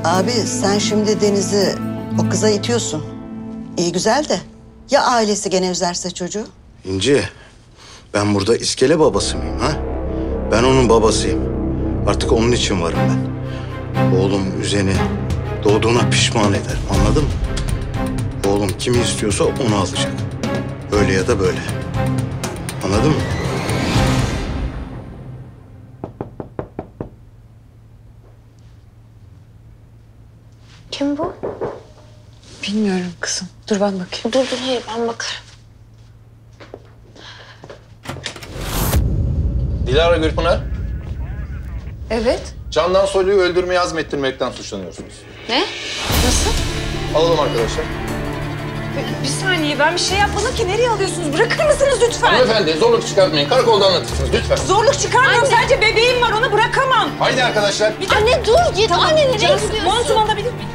Abi sen şimdi Deniz'i o kıza itiyorsun. İyi güzel de ya ailesi gene üzerse çocuğu? İnci. Ben burada iskele babası mıyım ha? Ben onun babasıyım. Artık onun için varım ben. Oğlum üzeni doğduğuna pişman eder, anladın mı? Oğlum kimi istiyorsa onu alacak. Öyle ya da böyle. Anladın mı? Kim bu? Bilmiyorum kızım. Dur ben bakayım. Dur dur hayır ben bakarım. Dilara Gürpınar. Evet. Candan Soylu'yu öldürmeyi azmettirmekten suçlanıyorsunuz. Ne? Nasıl? Alalım arkadaşlar. Bir, bir saniye ben bir şey yapmadım ki. Nereye alıyorsunuz? Bırakır mısınız lütfen? Hanımefendi zorluk çıkartmayın. Karakolda anlatırsınız lütfen. Zorluk çıkarmıyorum. Sadece bebeğim var onu bırakamam. Haydi arkadaşlar. Bir anne dur git. Tamam. Anne nereye gidiyorsun? Montum alabilir miyim?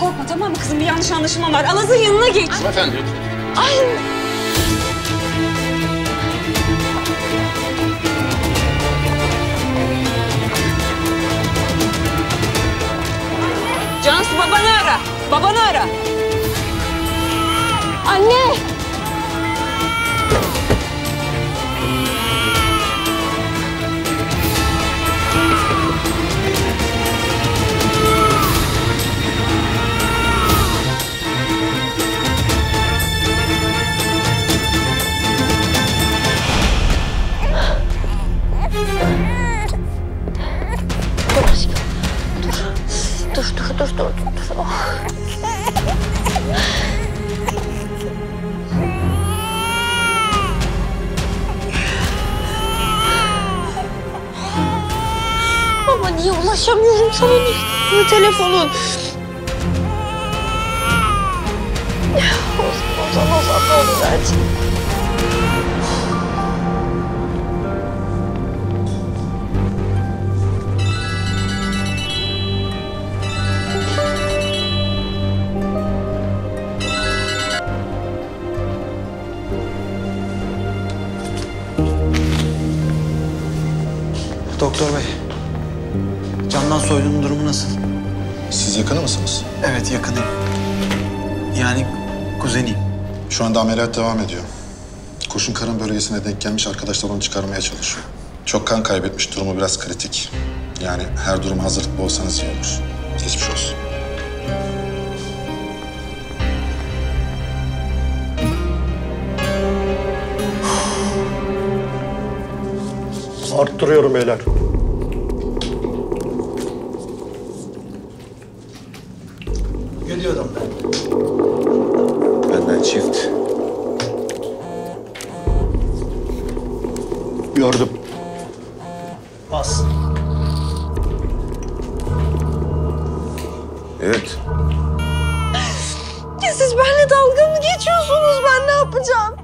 Korkma tamam mı kızım? Bir yanlış anlaşılma var. Alaz'ın yanına geç. Hanımefendi lütfen. Ay. Cansu babanı ara. Babanı ara. Anne. dur dur dur. Oh. Ama niye ulaşamıyorum sana? Bu telefonun. Ozan, Ozan, Ozan ne olur bence. Doktor Bey, Candan Soylu'nun durumu nasıl? Siz yakını mısınız? Evet, yakınıyım. Yani kuzeniyim. Şu anda ameliyat devam ediyor. Kurşun karın bölgesine denk gelmiş, arkadaşlar onu çıkarmaya çalışıyor. Çok kan kaybetmiş, durumu biraz kritik. Yani her duruma hazırlıklı olsanız iyi olur. Geçmiş olsun. Arttırıyorum beyler. Geliyorum ben. Benden çift. Gördüm. Bas. Evet. Ya siz benimle dalga mı geçiyorsunuz? Ben ne yapacağım?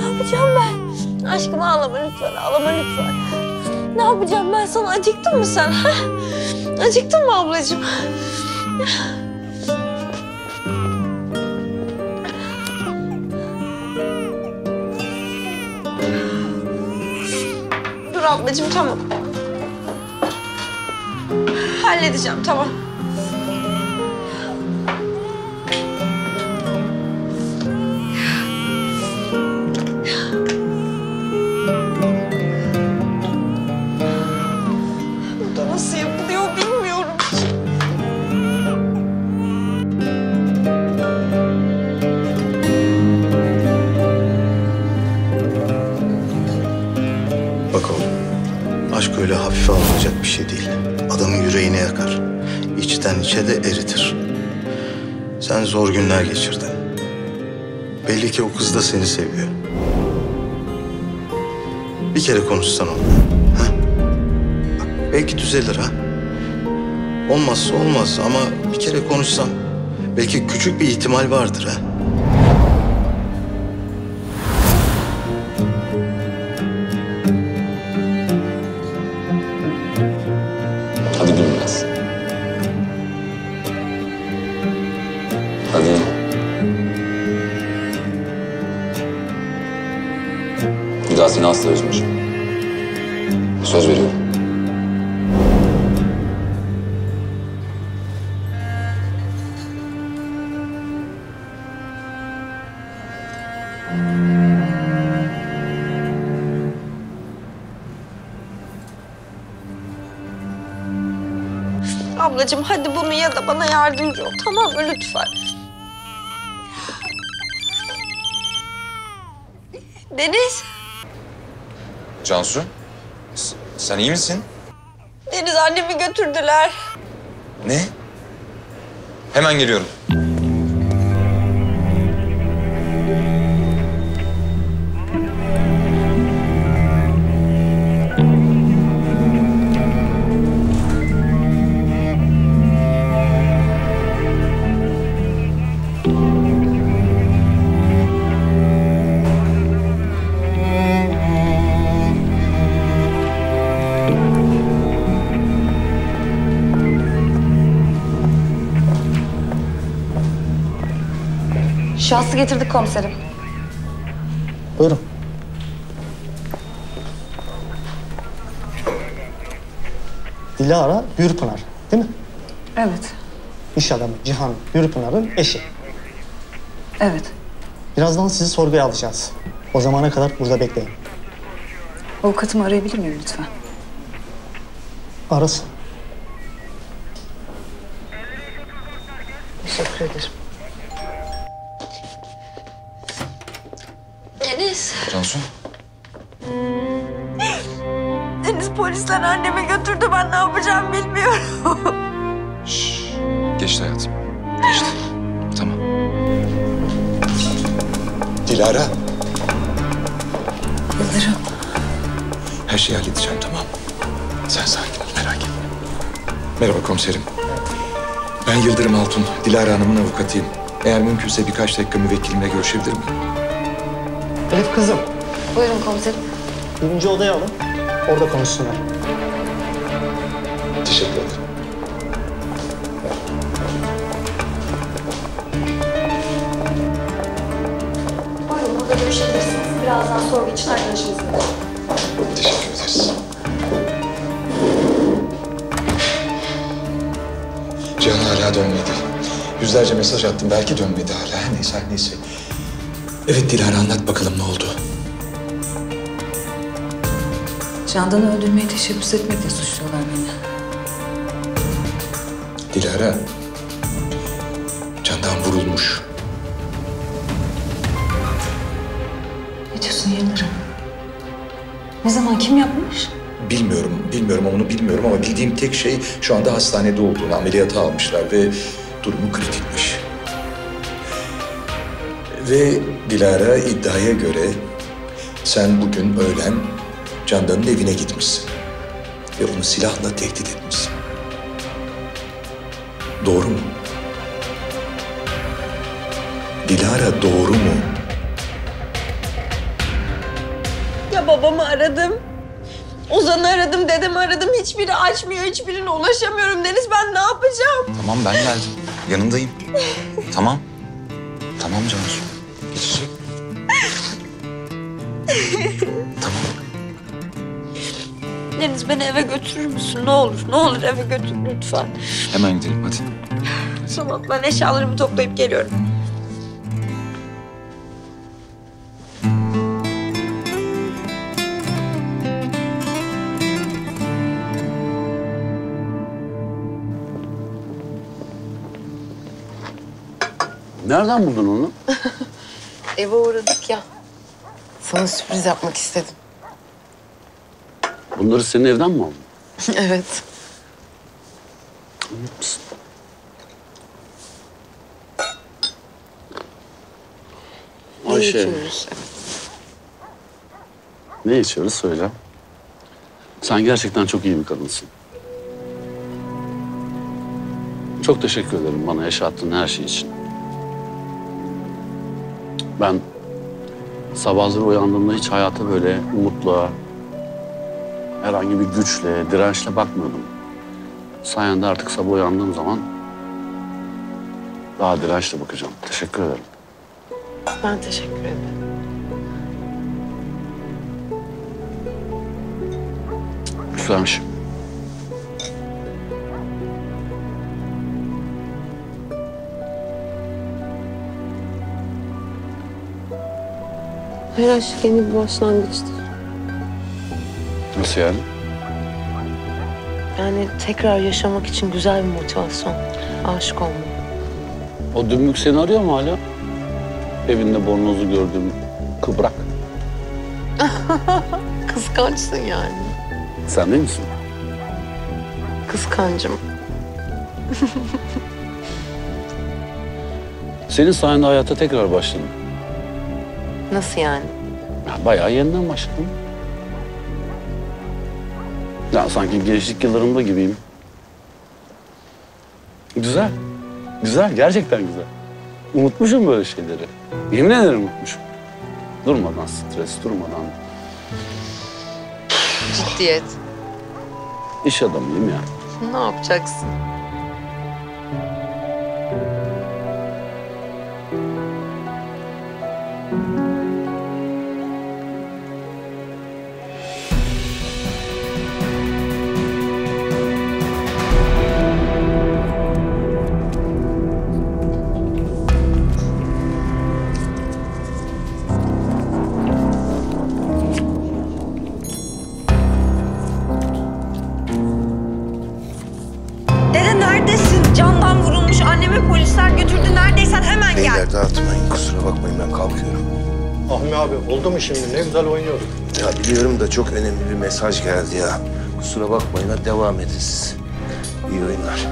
Ne yapacağım ben? Aşkım ağlama lütfen, ağlama lütfen. Ne yapacağım ben sana? Acıktın mı sen? Acıktın mı ablacığım? Dur ablacığım, tamam. Halledeceğim, tamam. Sen zor günler geçirdin. Belli ki o kız da seni seviyor. Bir kere konuşsan onunla. Ha? Bak, belki düzelir ha. Olmazsa olmaz ama bir kere konuşsan. Belki küçük bir ihtimal vardır ha. Seni asla üzmeyeceğim. Söz veriyorum. Ablacığım hadi bunu ya da bana yardımcı ol. Tamam mı lütfen? Deniz. Cansu, sen iyi misin? Deniz, annemi götürdüler. Ne? Hemen geliyorum. Şahsı getirdik komiserim. Buyurun. Dilara Gürpınar, değil mi? Evet. İş adamı Cihan Gürpınar'ın eşi. Evet. Birazdan sizi sorguya alacağız. O zamana kadar burada bekleyin. Avukatımı arayabilir miyim lütfen? Arasın. Teşekkür ederim. Deniz. Cansu. Deniz, polisler annemi götürdü. Ben ne yapacağım bilmiyorum. Şşş. Geçti hayatım. Geçti. Tamam. Dilara. Yıldırım. Her şeyi halledeceğim, tamam. Sen sakin ol, merak etme. Merhaba komiserim. Ben Yıldırım Altun, Dilara Hanım'ın avukatıyım. Eğer mümkünse birkaç dakika müvekkilimle görüşebilir miyim? Elif kızım. Buyurun komiserim. Birinci odaya alın. Orada konuşsunlar. Teşekkür ederim. Buyurun, burada görüşebilirsiniz. Birazdan sorgu için arkadaşımız var. Teşekkür ederiz. Cihan hala dönmedi. Yüzlerce mesaj attım. Belki dönmedi hala. Neyse, neyse. Evet Dilara, anlat bakalım ne oldu? Candan'ı öldürmeye teşebbüs etmekle suçluyorlar beni. Dilara, Candan vurulmuş. Ne diyorsun Yıldırım? Ne zaman, kim yapmış? Bilmiyorum, bilmiyorum onu bilmiyorum ama bildiğim tek şey şu anda hastanede olduğunu, ameliyata almışlar ve durumu kritikmiş. Ve Dilara, iddiaya göre sen bugün öğlen Candan'ın evine gitmişsin ve onu silahla tehdit etmişsin. Doğru mu? Dilara, doğru mu? Ya babamı aradım, Ozan'ı aradım, dedemi aradım. Hiçbiri açmıyor, hiçbirine ulaşamıyorum. Deniz, ben ne yapacağım? Tamam, ben geldim. Yanındayım. Tamam. Tamam Cansu. Geçecek. Tamam. Deniz, beni eve götürür müsün? Ne olur, ne olur eve götür lütfen. Hemen gidelim, hadi. Tamam, ben eşyalarımı toplayıp geliyorum. Nereden buldun onu? Eve uğradık ya. Sana sürpriz yapmak istedim. Bunları senin evden mi aldın? Evet. Pişt. Ayşe. Ne içiyoruz? Ne içiyoruz söyle. Sen gerçekten çok iyi bir kadınsın. Çok teşekkür ederim bana yaşattığın her şey için. Ben sabahları uyandığımda hiç hayata böyle umutla, herhangi bir güçle, dirençle bakmıyordum. Sayende artık sabah uyandığım zaman daha dirençle bakacağım. Teşekkür ederim. Ben teşekkür ederim. Güzelmiş. Her aşk yeni bir başlangıçtır. Nasıl yani? Yani tekrar yaşamak için güzel bir motivasyon. Aşık olmak. O dümbük seni arıyor mu hala? Evinde bornozu gördüğüm kıbrak. Kıskançsın yani. Sen değil misin? Kıskancım. Senin sayende hayata tekrar başladım. Nasıl yani? Bayağı yeniden başladım. Ya sanki gençlik yıllarımda gibiyim. Güzel. Güzel, gerçekten güzel. Unutmuşum böyle şeyleri. Yemin ederim unutmuşum. Durmadan stres, durmadan... Ciddiyet. Oh. İş adamıyım ya. Ne yapacaksın? Şimdi ne güzel oynuyorduk. Ya biliyorum da çok önemli bir mesaj geldi ya. Kusura bakmayın, devam edin siz. İyi oyunlar.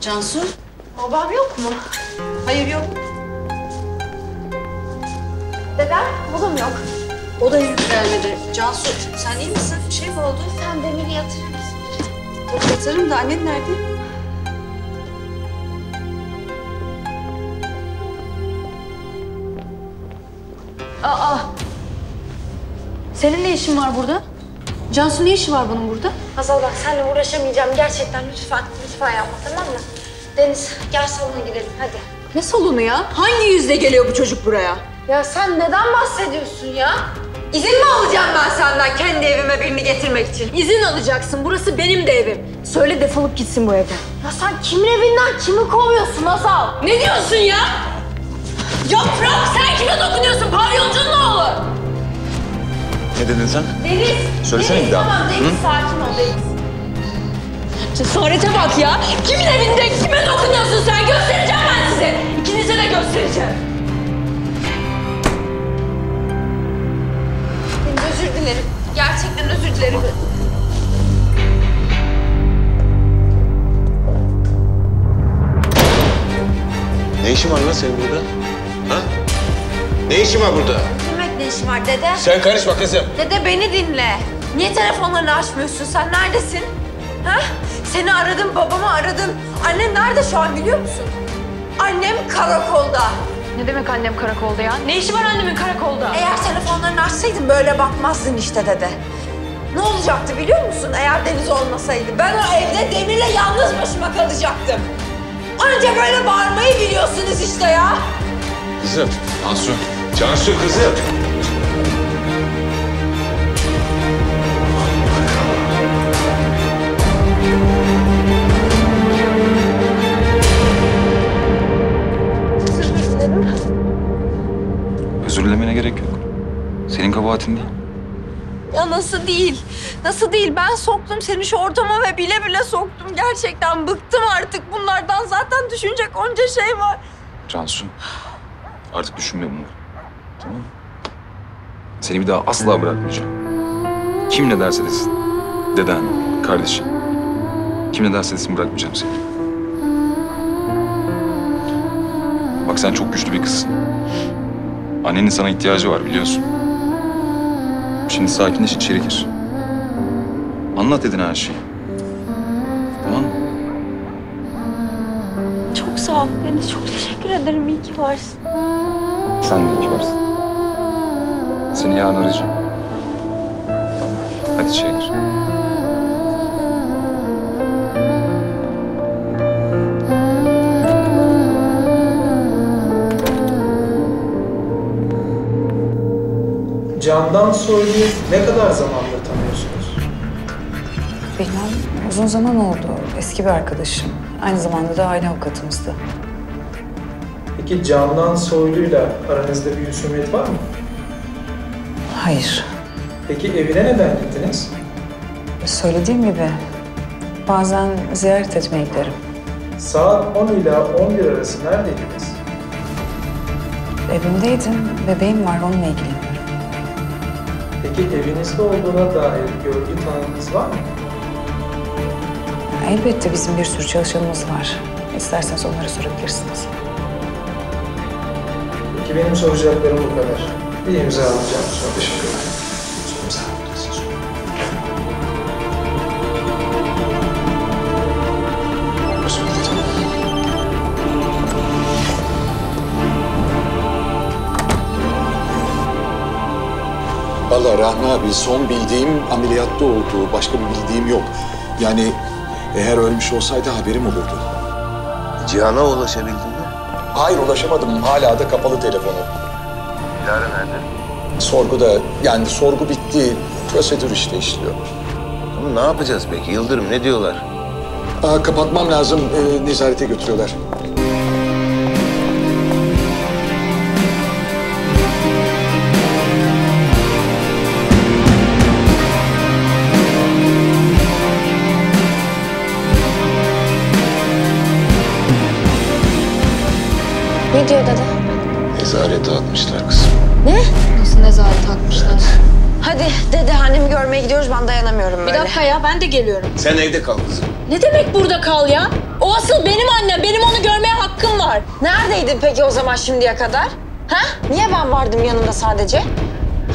Cansu, babam yok mu? Hayır, yok. Dedem, oğlum yok. O da henüz gelmedi. Cansu, sen iyi misin? Bir şey mi oldu? Sen Demir'i yatırır mısın? Yatırım da annen nerede? Aa! Senin ne işin var burada? Cansu, ne işi var bunun burada? Hazal bak, seninle uğraşamayacağım. Gerçekten lütfen, lütfen yapma, tamam mı? Deniz, gel salona gidelim, hadi. Ne salonu ya? Hangi yüzle geliyor bu çocuk buraya? Ya sen neden bahsediyorsun ya? İzin mi alacağım ben senden kendi evime birini getirmek için? İzin alacaksın, burası benim de evim. Söyle defolup gitsin bu evden. Ya sen kimin evinden kimi kovuyorsun Hazal? Ne diyorsun ya? Yaprak, sen kime dokunuyorsun? Pavyoncunun oğlu! Ne dedin sen? Deniz! Söylesene bir daha. Tamam Deniz, sakin ol Deniz. Cesarete bak ya! Kimin evinde kime dokunuyorsun sen? Göstereceğim ben size! İkinize de göstereceğim. Deniz, özür dilerim. Gerçekten özür dilerim. Ne işin var lan senin burada? Ha? Ne işin var burada? Ne işin var dede? Sen karışma kızım. Dede beni dinle. Niye telefonlarını açmıyorsun? Sen neredesin? Ha? Seni aradım, babamı aradım. Annem nerede şu an biliyor musun? Annem karakolda. Ne demek annem karakolda ya? Ne işi var annemin karakolda? Eğer telefonlarını açsaydın böyle bakmazdın işte dede. Ne olacaktı biliyor musun? Eğer Deniz olmasaydı ben o evde Demir'le yalnız başıma kalacaktım. Anca böyle bağırmayı biliyorsunuz işte ya. Kızım, Cansu. Cansu kızım. Özür dilemene gerek yok. Senin kabahatin değil. Ya nasıl değil? Nasıl değil? Ben soktum seni şu ortama ve bile bile soktum. Gerçekten bıktım artık bunlardan. Zaten düşünecek onca şey var. Cansu, artık düşünme bunu. Tamam mı? Seni bir daha asla bırakmayacağım. Kim ne derse desin. Deden, kardeşin. Kim ne derse desin bırakmayacağım seni. Bak sen çok güçlü bir kızsın. Annenin sana ihtiyacı var biliyorsun. Şimdi sakinleş, içeri gir. Anlat dedin her şeyi. Tamam mı? Çok sağ ol Deniz. Çok teşekkür ederim. İyi ki varsın. Sen de iyi ki varsın. Seni yarın arayacağım. Hadi içeri gir. Candan Soylu'yu ne kadar zamandır tanıyorsunuz? Benim uzun zaman oldu. Eski bir arkadaşım. Aynı zamanda da aile avukatımızdı. Peki Candan Soylu'yla aranızda bir husumiyet var mı? Hayır. Peki evine neden gittiniz? Söylediğim gibi bazen ziyaret etmeye giderim. Saat on ile on bir arası neredeydiniz? Evimdeydim. Bebeğim var, onunla ilgiliyim. Peki evinizde olduğuna dair görgü tanığınız var mı? Elbette bizim bir sürü çalışanımız var. İsterseniz onları sorabilirsiniz. Peki benim soracaklarım bu kadar. Bir imza alacağım. Çok teşekkür ederim. Vallahi Rahmi abi, son bildiğim ameliyatta olduğu, başka bir bildiğim yok. Yani eğer ölmüş olsaydı haberim olurdu. Cihan'a ulaşabildin mi? Hayır, ulaşamadım. Hala da kapalı telefonu. Dilara nerede? Sorguda, yani sorgu bitti. Prosedür işte işliyor. Ama ne yapacağız peki? Yıldırım ne diyorlar? Aa, kapatmam lazım. Ee, nezarete götürüyorlar. Ne diyor dede? Nezarete atmışlar kızım. Ne? Nasıl nezarete atmışlar? Evet. Hadi dede, annemi görmeye gidiyoruz, ben dayanamıyorum böyle. Bir dakika ya, ben de geliyorum. Sen evde kal kızım. Ne demek burada kal ya? O asıl benim annem, benim onu görmeye hakkım var. Neredeydin peki o zaman şimdiye kadar? Ha? Niye ben vardım yanında sadece?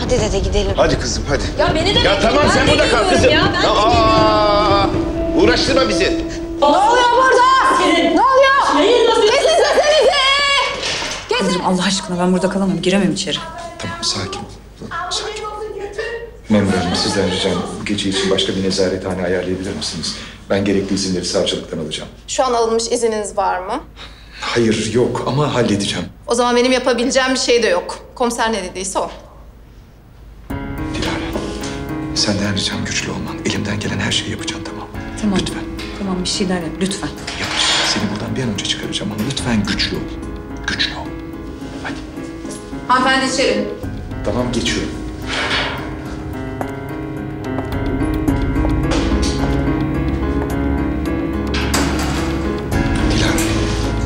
Hadi dede gidelim. Hadi kızım hadi. Ya beni de Ya tamam ben sen burada kal kızım. Ya, ben de Aa, uğraştırma bizi. Ne oluyor burada? Senin. Ne oluyor? Neyin nasıl? Kesin sesinizi! Kesin. Kızım Allah aşkına ben burada kalamam, giremem içeri. Tamam sakin ol. Tamam, sakin ol. Memur hanım sizden ricam bu gece için başka bir nezarethane ayarlayabilir misiniz? Ben gerekli izinleri savcılıktan alacağım. Şu an alınmış izniniz var mı? Hayır yok ama halledeceğim. O zaman benim yapabileceğim bir şey de yok. Komiser ne dediyse o. Dilara, senden ricam güçlü olman. Elimden gelen her şeyi yapacağım, tamam. Tamam. Lütfen. Tamam bir şeyler yap lütfen. Yapacağım. Seni buradan bir an önce çıkaracağım ama lütfen güçlü ol. Güçlü ol. Hadi. Hanımefendi içeri. Tamam geçiyorum.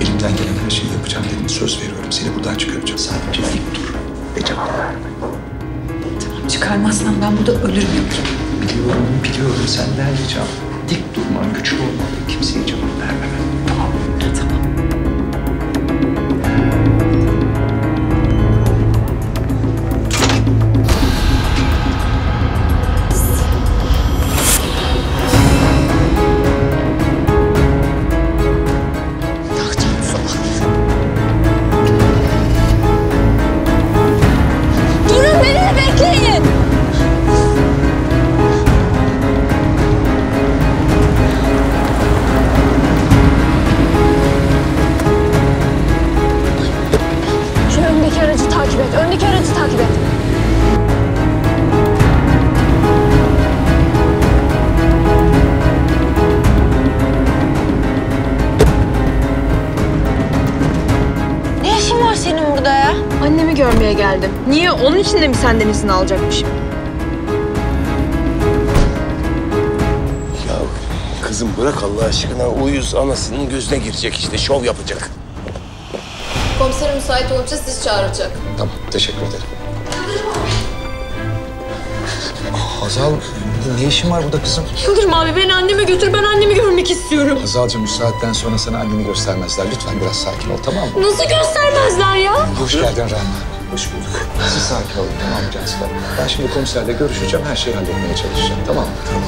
Elimden gelen her şeyi yapacağım dedim. Söz veriyorum. Seni buradan çıkaracağım. Sadece dik dur ve cevap verme. Tamam çıkarmazsan ben burada ölürüm yoksa. Biliyorum, biliyorum. Senden ricam. Dik durman, güçlü olman ve kimseye cevap vermemen. Tamam mı? Tamam. Geldim. Niye? Onun için de mi senden izin alacakmışım? Ya kızım bırak Allah aşkına. Uyuz anasının gözüne girecek işte. Şov yapacak. Komiserim müsait olunca sizi çağıracak. Tamam. Teşekkür ederim. Hazal ne işin var burada kızım? Yıldırım abi beni anneme götür. Ben annemi görmek istiyorum. Hazalcığım bu saatten sonra sana annemi göstermezler. Lütfen biraz sakin ol tamam mı? Nasıl göstermezler ya? Hoş geldin Rahmi. Hoş bulduk. Siz sakin olun tamam mı Cansılar? Ben şimdi komiserle görüşeceğim, her şeyi halletmeye çalışacağım tamam mı? Tamam.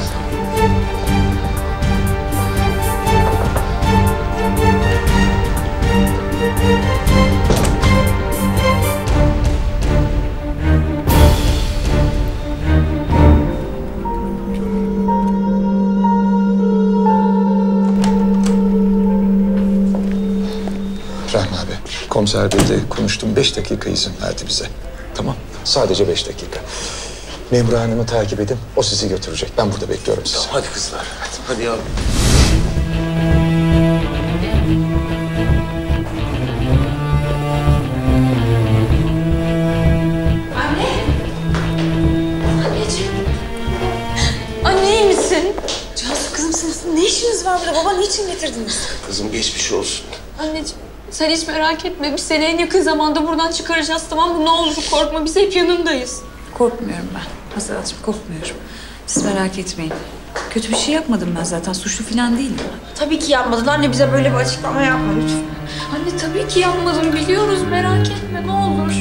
Komiser Bey'le konuştum. Beş dakika izin verdi bize. Tamam. Sadece beş dakika. Memur Hanım'ı takip edin. O sizi götürecek. Ben burada bekliyorum sizi. Tamam, hadi kızlar. Hadi, hadi yavrum. Anne. Anneciğim. Anne iyi misin? Cansu kızım sınıfında ne işiniz var burada? Baba niçin getirdiniz? Kızım geçmiş olsun. Anneciğim. Sen hiç merak etme. Biz seni en yakın zamanda buradan çıkaracağız tamam mı? Ne olur korkma. Biz hep yanındayız. Korkmuyorum ben. Hazalcığım korkmuyorum. Siz merak etmeyin. Kötü bir şey yapmadım ben zaten. Suçlu falan değilim. Tabii ki yapmadın. Anne bize böyle bir açıklama yapma lütfen. Anne tabii ki yapmadım. Biliyoruz. Merak etme. Ne olur.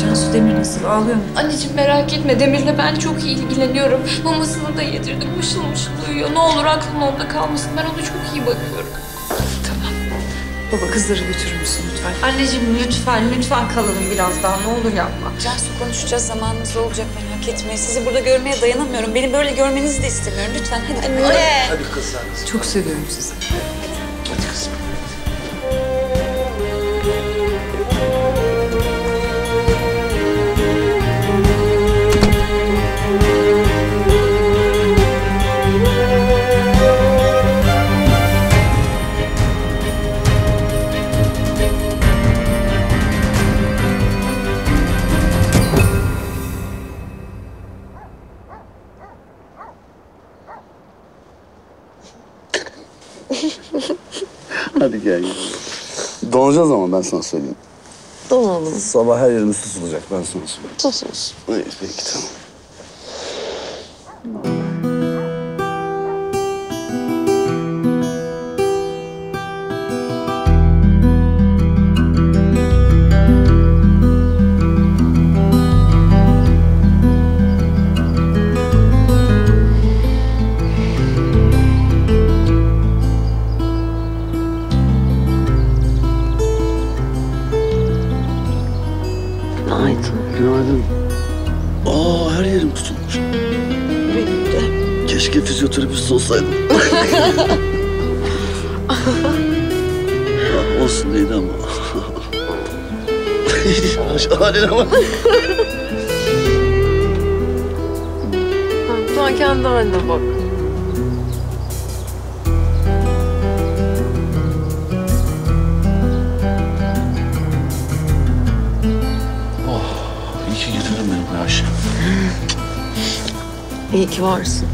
Cansu Demir nasıl? Ağlıyor mu? Anneciğim merak etme. Demir'le ben çok iyi ilgileniyorum. Mamasını da yedirdik. Mışıl mışıl uyuyor. Ne olur aklın onda kalmasın. Ben ona çok iyi bakıyorum. Baba kızları götürür müsün lütfen? Anneciğim lütfen, lütfen kalalım biraz daha. Ne olur yapma. Cansu konuşacağız, zamanınız olacak merak etmeyin. Sizi burada görmeye dayanamıyorum. Beni böyle görmenizi de istemiyorum. Lütfen hadi anne. Hadi, hadi kızlar. Çok seviyorum sizi. Hadi kızım. Donacağız ama ben sana söyleyeyim. Donalım. Sabah her yerimiz tutulacak, ben sana söyleyeyim. Tutulsun. Evet, peki tamam. Fizyoterapist olsaydım. Olsun değil ama. Şahane ama. Sen kendi haline bak. Oh, iyi ki getirdin beni buraya Ayşe. İyi ki varsın.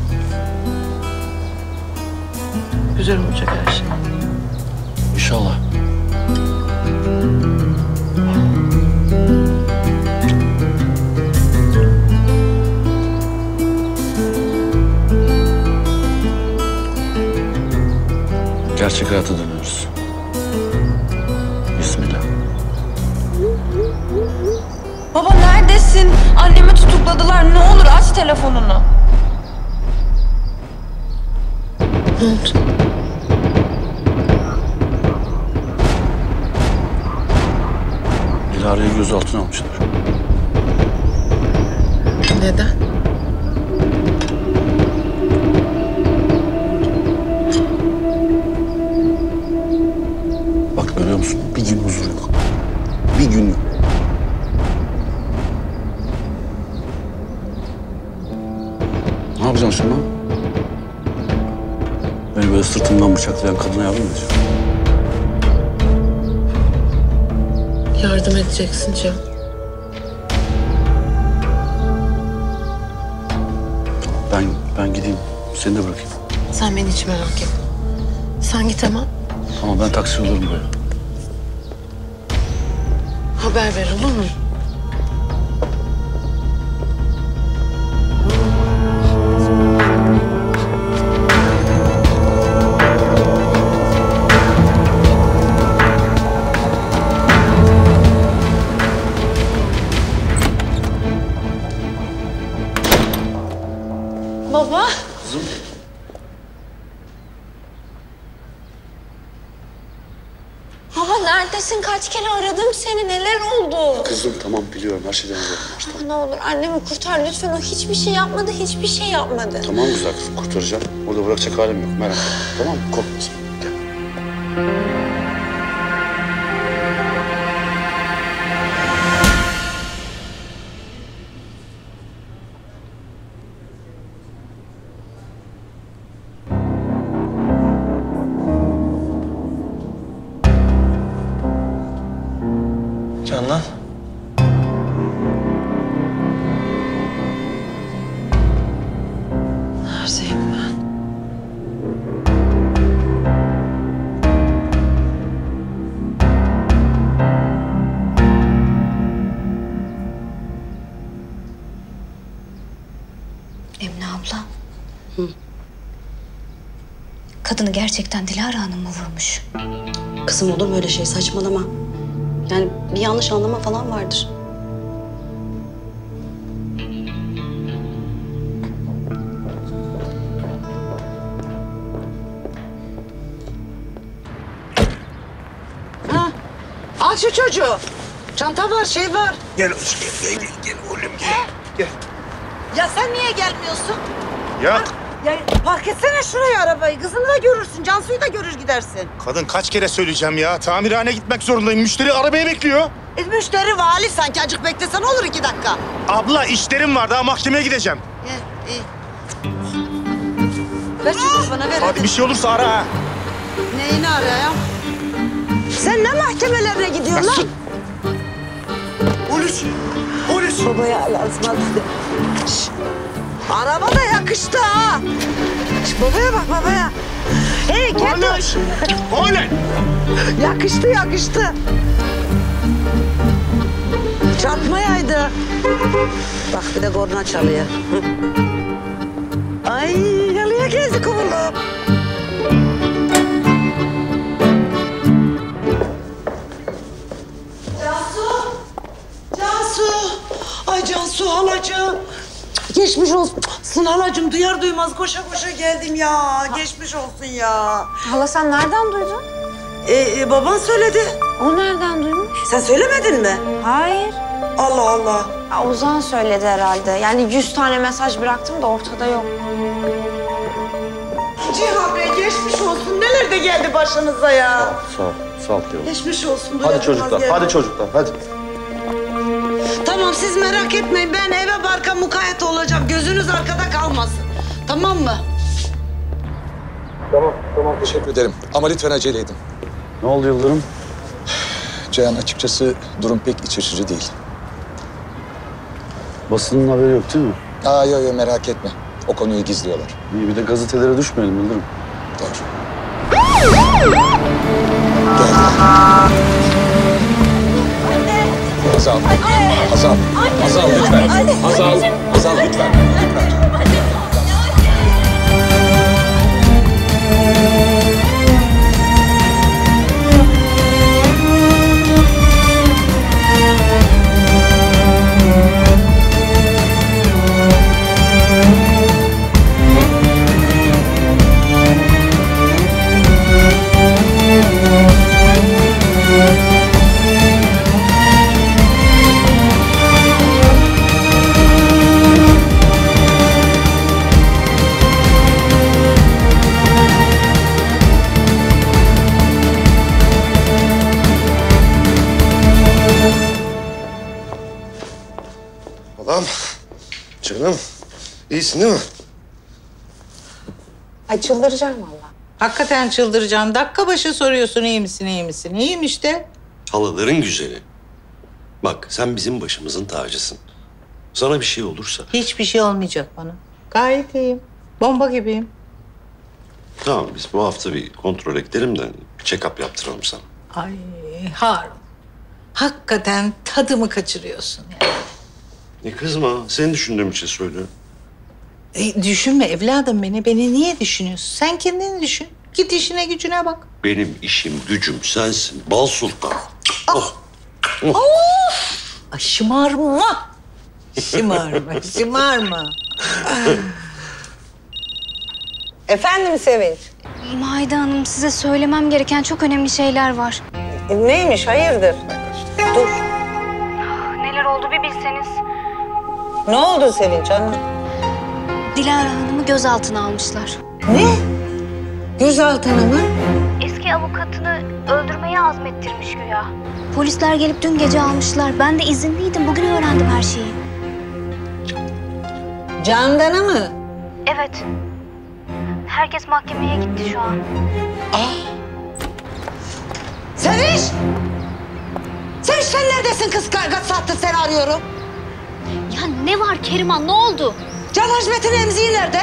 Güzel olacak her şey. İnşallah. Gerçek hayata dönüyoruz. Bismillah. Baba neredesin? Annemi tutukladılar. Ne olur aç telefonunu. Ne oldu? Dilara'yı gözaltına almışlar. Neden? Bak görüyor musun? Bir gün huzur yok. Bir gün yok. Ne yapacaksın şimdi? Beni böyle sırtımdan bıçaklayan kadına yardım edeceğim. Yardım edeceksin Cihan. Ben, ben gideyim. Seni de bırakayım. Sen beni hiç merak etme. Sen git hemen. Tamam, ben taksi olurum buraya. Haber ver, olur mu? Kaç kere aradım seni, neler oldu? Kızım tamam, biliyorum her şeyden haberim var. Tamam. Ne olur annemi kurtar lütfen, o hiçbir şey yapmadı, hiçbir şey yapmadı. Tamam güzel kızım, kurtaracağım. Orada bırakacak halim yok, merak etme. Tamam mı? Korkma sen. Canan. Neredeyim ben? Emine abla. Hı. Kadını gerçekten Dilara Hanım mı vurmuş? Kızım olur mu öyle şey? Saçmalama. Yani bir yanlış anlama falan vardır. Ha, al şu çocuğu. Çanta var, şey var. Gel Özgür, gel, gel, gel oğlum gel. Ha? Gel. Ya sen niye gelmiyorsun? Yok. Ya park etsene şuraya arabayı. Kızını da görürsün, Cansu'yu da görür gidersin. Kadın kaç kere söyleyeceğim ya. Tamirhaneye gitmek zorundayım. Müşteri arabaya bekliyor. E, müşteri vali sanki. Acık beklesen olur iki dakika. Abla işlerim var. Daha mahkemeye gideceğim. İyi, iyi. Ver çocuğu bana, ver. Hadi bir şey olursa ara ha. Neyini arayayım? Sen ne mahkemelerine gidiyorsun lan? Polis. Polis. Babaya lazım. Araba da yakıştı ha! Babaya bak babaya! Hey Ketuş! Oley! Yakıştı yakıştı. Çatmayaydı. Bak bir de korna çalıyor. Ay yalıya gezdik oğlum. Cansu! Cansu! Ay Cansu halacığım. Geçmiş olsun. Halacığım duyar duymaz koşa koşa geldim ya. Geçmiş olsun ya. Hala sen nereden duydun? Ee, e, baban söyledi. O nereden duymuş? Sen söylemedin mi? Hayır. Allah Allah. Ya, Ozan söyledi herhalde. Yani yüz tane mesaj bıraktım da ortada yok. Cihan Bey geçmiş olsun. Neler de geldi başınıza ya. Sağ ol. Sağ ol. Geçmiş olsun. Hadi çocuklar. Hadi çocuklar. Hadi. Tamam siz merak etmeyin. Ben eve barka mukayyet olacağım. Gözünüz arkada kalmasın. Tamam mı? Tamam, tamam. Teşekkür ederim. Ama lütfen acele edin. Ne oldu Yıldırım? Cihan açıkçası durum pek iç açıcı değil. Basının haberi yok değil mi? Aa yok yok merak etme. O konuyu gizliyorlar. İyi bir de gazetelere düşmeyelim Yıldırım. Doğru. Hazal, Hazal, Hazal lütfen, Hazal, Hazal lütfen, lütfen. İyisin değil mi? Ay çıldıracağım vallahi. Hakikaten çıldıracağım. Dakika başı soruyorsun iyi misin, iyi misin? İyiyim işte. Halaların güzeli. Bak sen bizim başımızın tacısın. Sana bir şey olursa... Hiçbir şey olmayacak bana. Gayet iyiyim. Bomba gibiyim. Tamam biz bu hafta bir kontrol edelim de check-up yaptıralım sana. Ay Harun. Hakikaten tadımı kaçırıyorsun yani. E kızma. Seni düşündüğüm için söylüyorum. E, düşünme evladım beni. Beni niye düşünüyorsun? Sen kendini düşün. Git işine gücüne bak. Benim işim gücüm sensin. Bal sultan. Ah. Oh. Oh. Of. Ay, şımarma. Şımarma. Şımarma. Efendim Sevinç? Maide Hanım size söylemem gereken çok önemli şeyler var. E, neymiş hayırdır? Dur. Neler oldu bir bilseniz. Ne oldu Sevinç Hanım? Dilara Hanım'ı gözaltına almışlar. Ne? Gözaltına mı? Eski avukatını öldürmeye azmettirmiş güya. Polisler gelip dün gece almışlar. Ben de izinliydim. Bugün öğrendim her şeyi. Candan'a mı? Evet. Herkes mahkemeye gitti şu an. Ah! Sevinç! Sevinç sen neredesin kız? Kaç saattir seni arıyorum. Ya ne var Keriman? Ne oldu? Can Haşmet'in emziği nerede?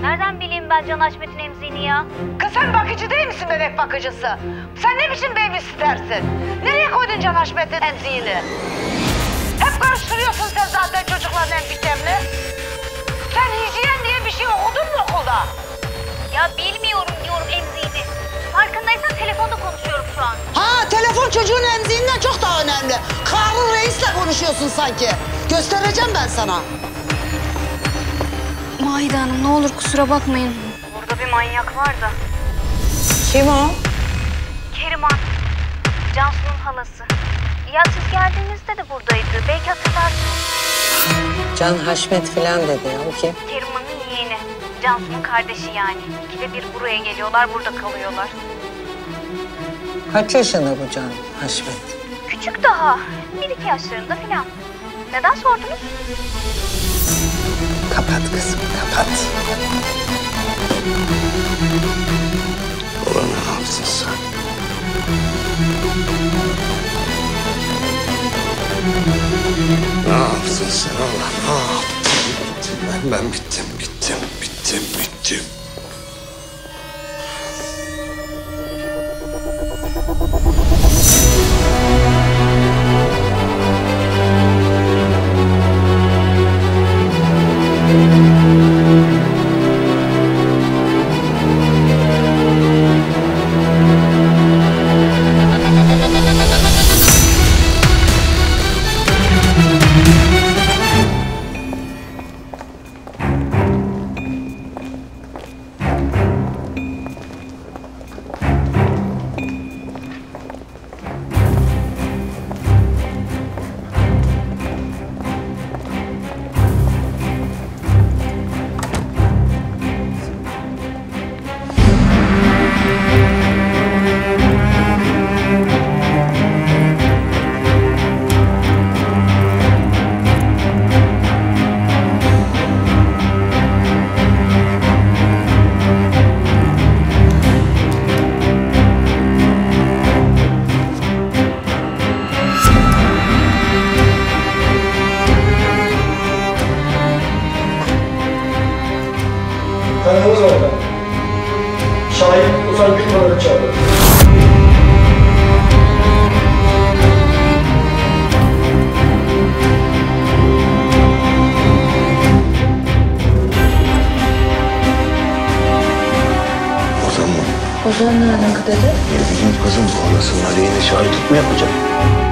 Nereden bileyim ben Can Haşmet'in emziğini ya? Kız sen bakıcı değil misin bebek bakıcısı? Sen ne biçim bebek istersin? Nereye koydun Can Haşmet'in emziğini? Hep karıştırıyorsun sen zaten çocukların emziklerini. Sen hijyen diye bir şey okudun mu okulda? Ya bilmiyorum diyorum emziğini. Farkındaysan telefonda konuşuyorum şu an. Ha telefon çocuğun emziğinden çok daha önemli. Harun Reis'le konuşuyorsun sanki. Göstereceğim ben sana. Maide Hanım ne olur kusura bakmayın. Burada bir manyak var da. Kim o? Keriman. Cansu'nun halası. Ya siz geldiğinizde de buradaydı. Belki hatırlarsınız. Can Haşmet falan dedi ya. O kim? Keriman'ın yeğeni. Cansu'nun kardeşi yani. İkide bir buraya geliyorlar, burada kalıyorlar. Kaç yaşında bu Can Haşmet? Küçük daha. Bir iki yaşlarında falan. Neden sordunuz? Kapat kızım, kapat. Olanı alsın sen. Ne yapsın sen Allah, ne yaptın? Ben, ben bittim, bittim, bittim, bittim. sonra çalın. Ozan mı? Ozan nereden kadar? Ne bileyim kızım, bu anasının aleyhine şahitlik mi yapacak?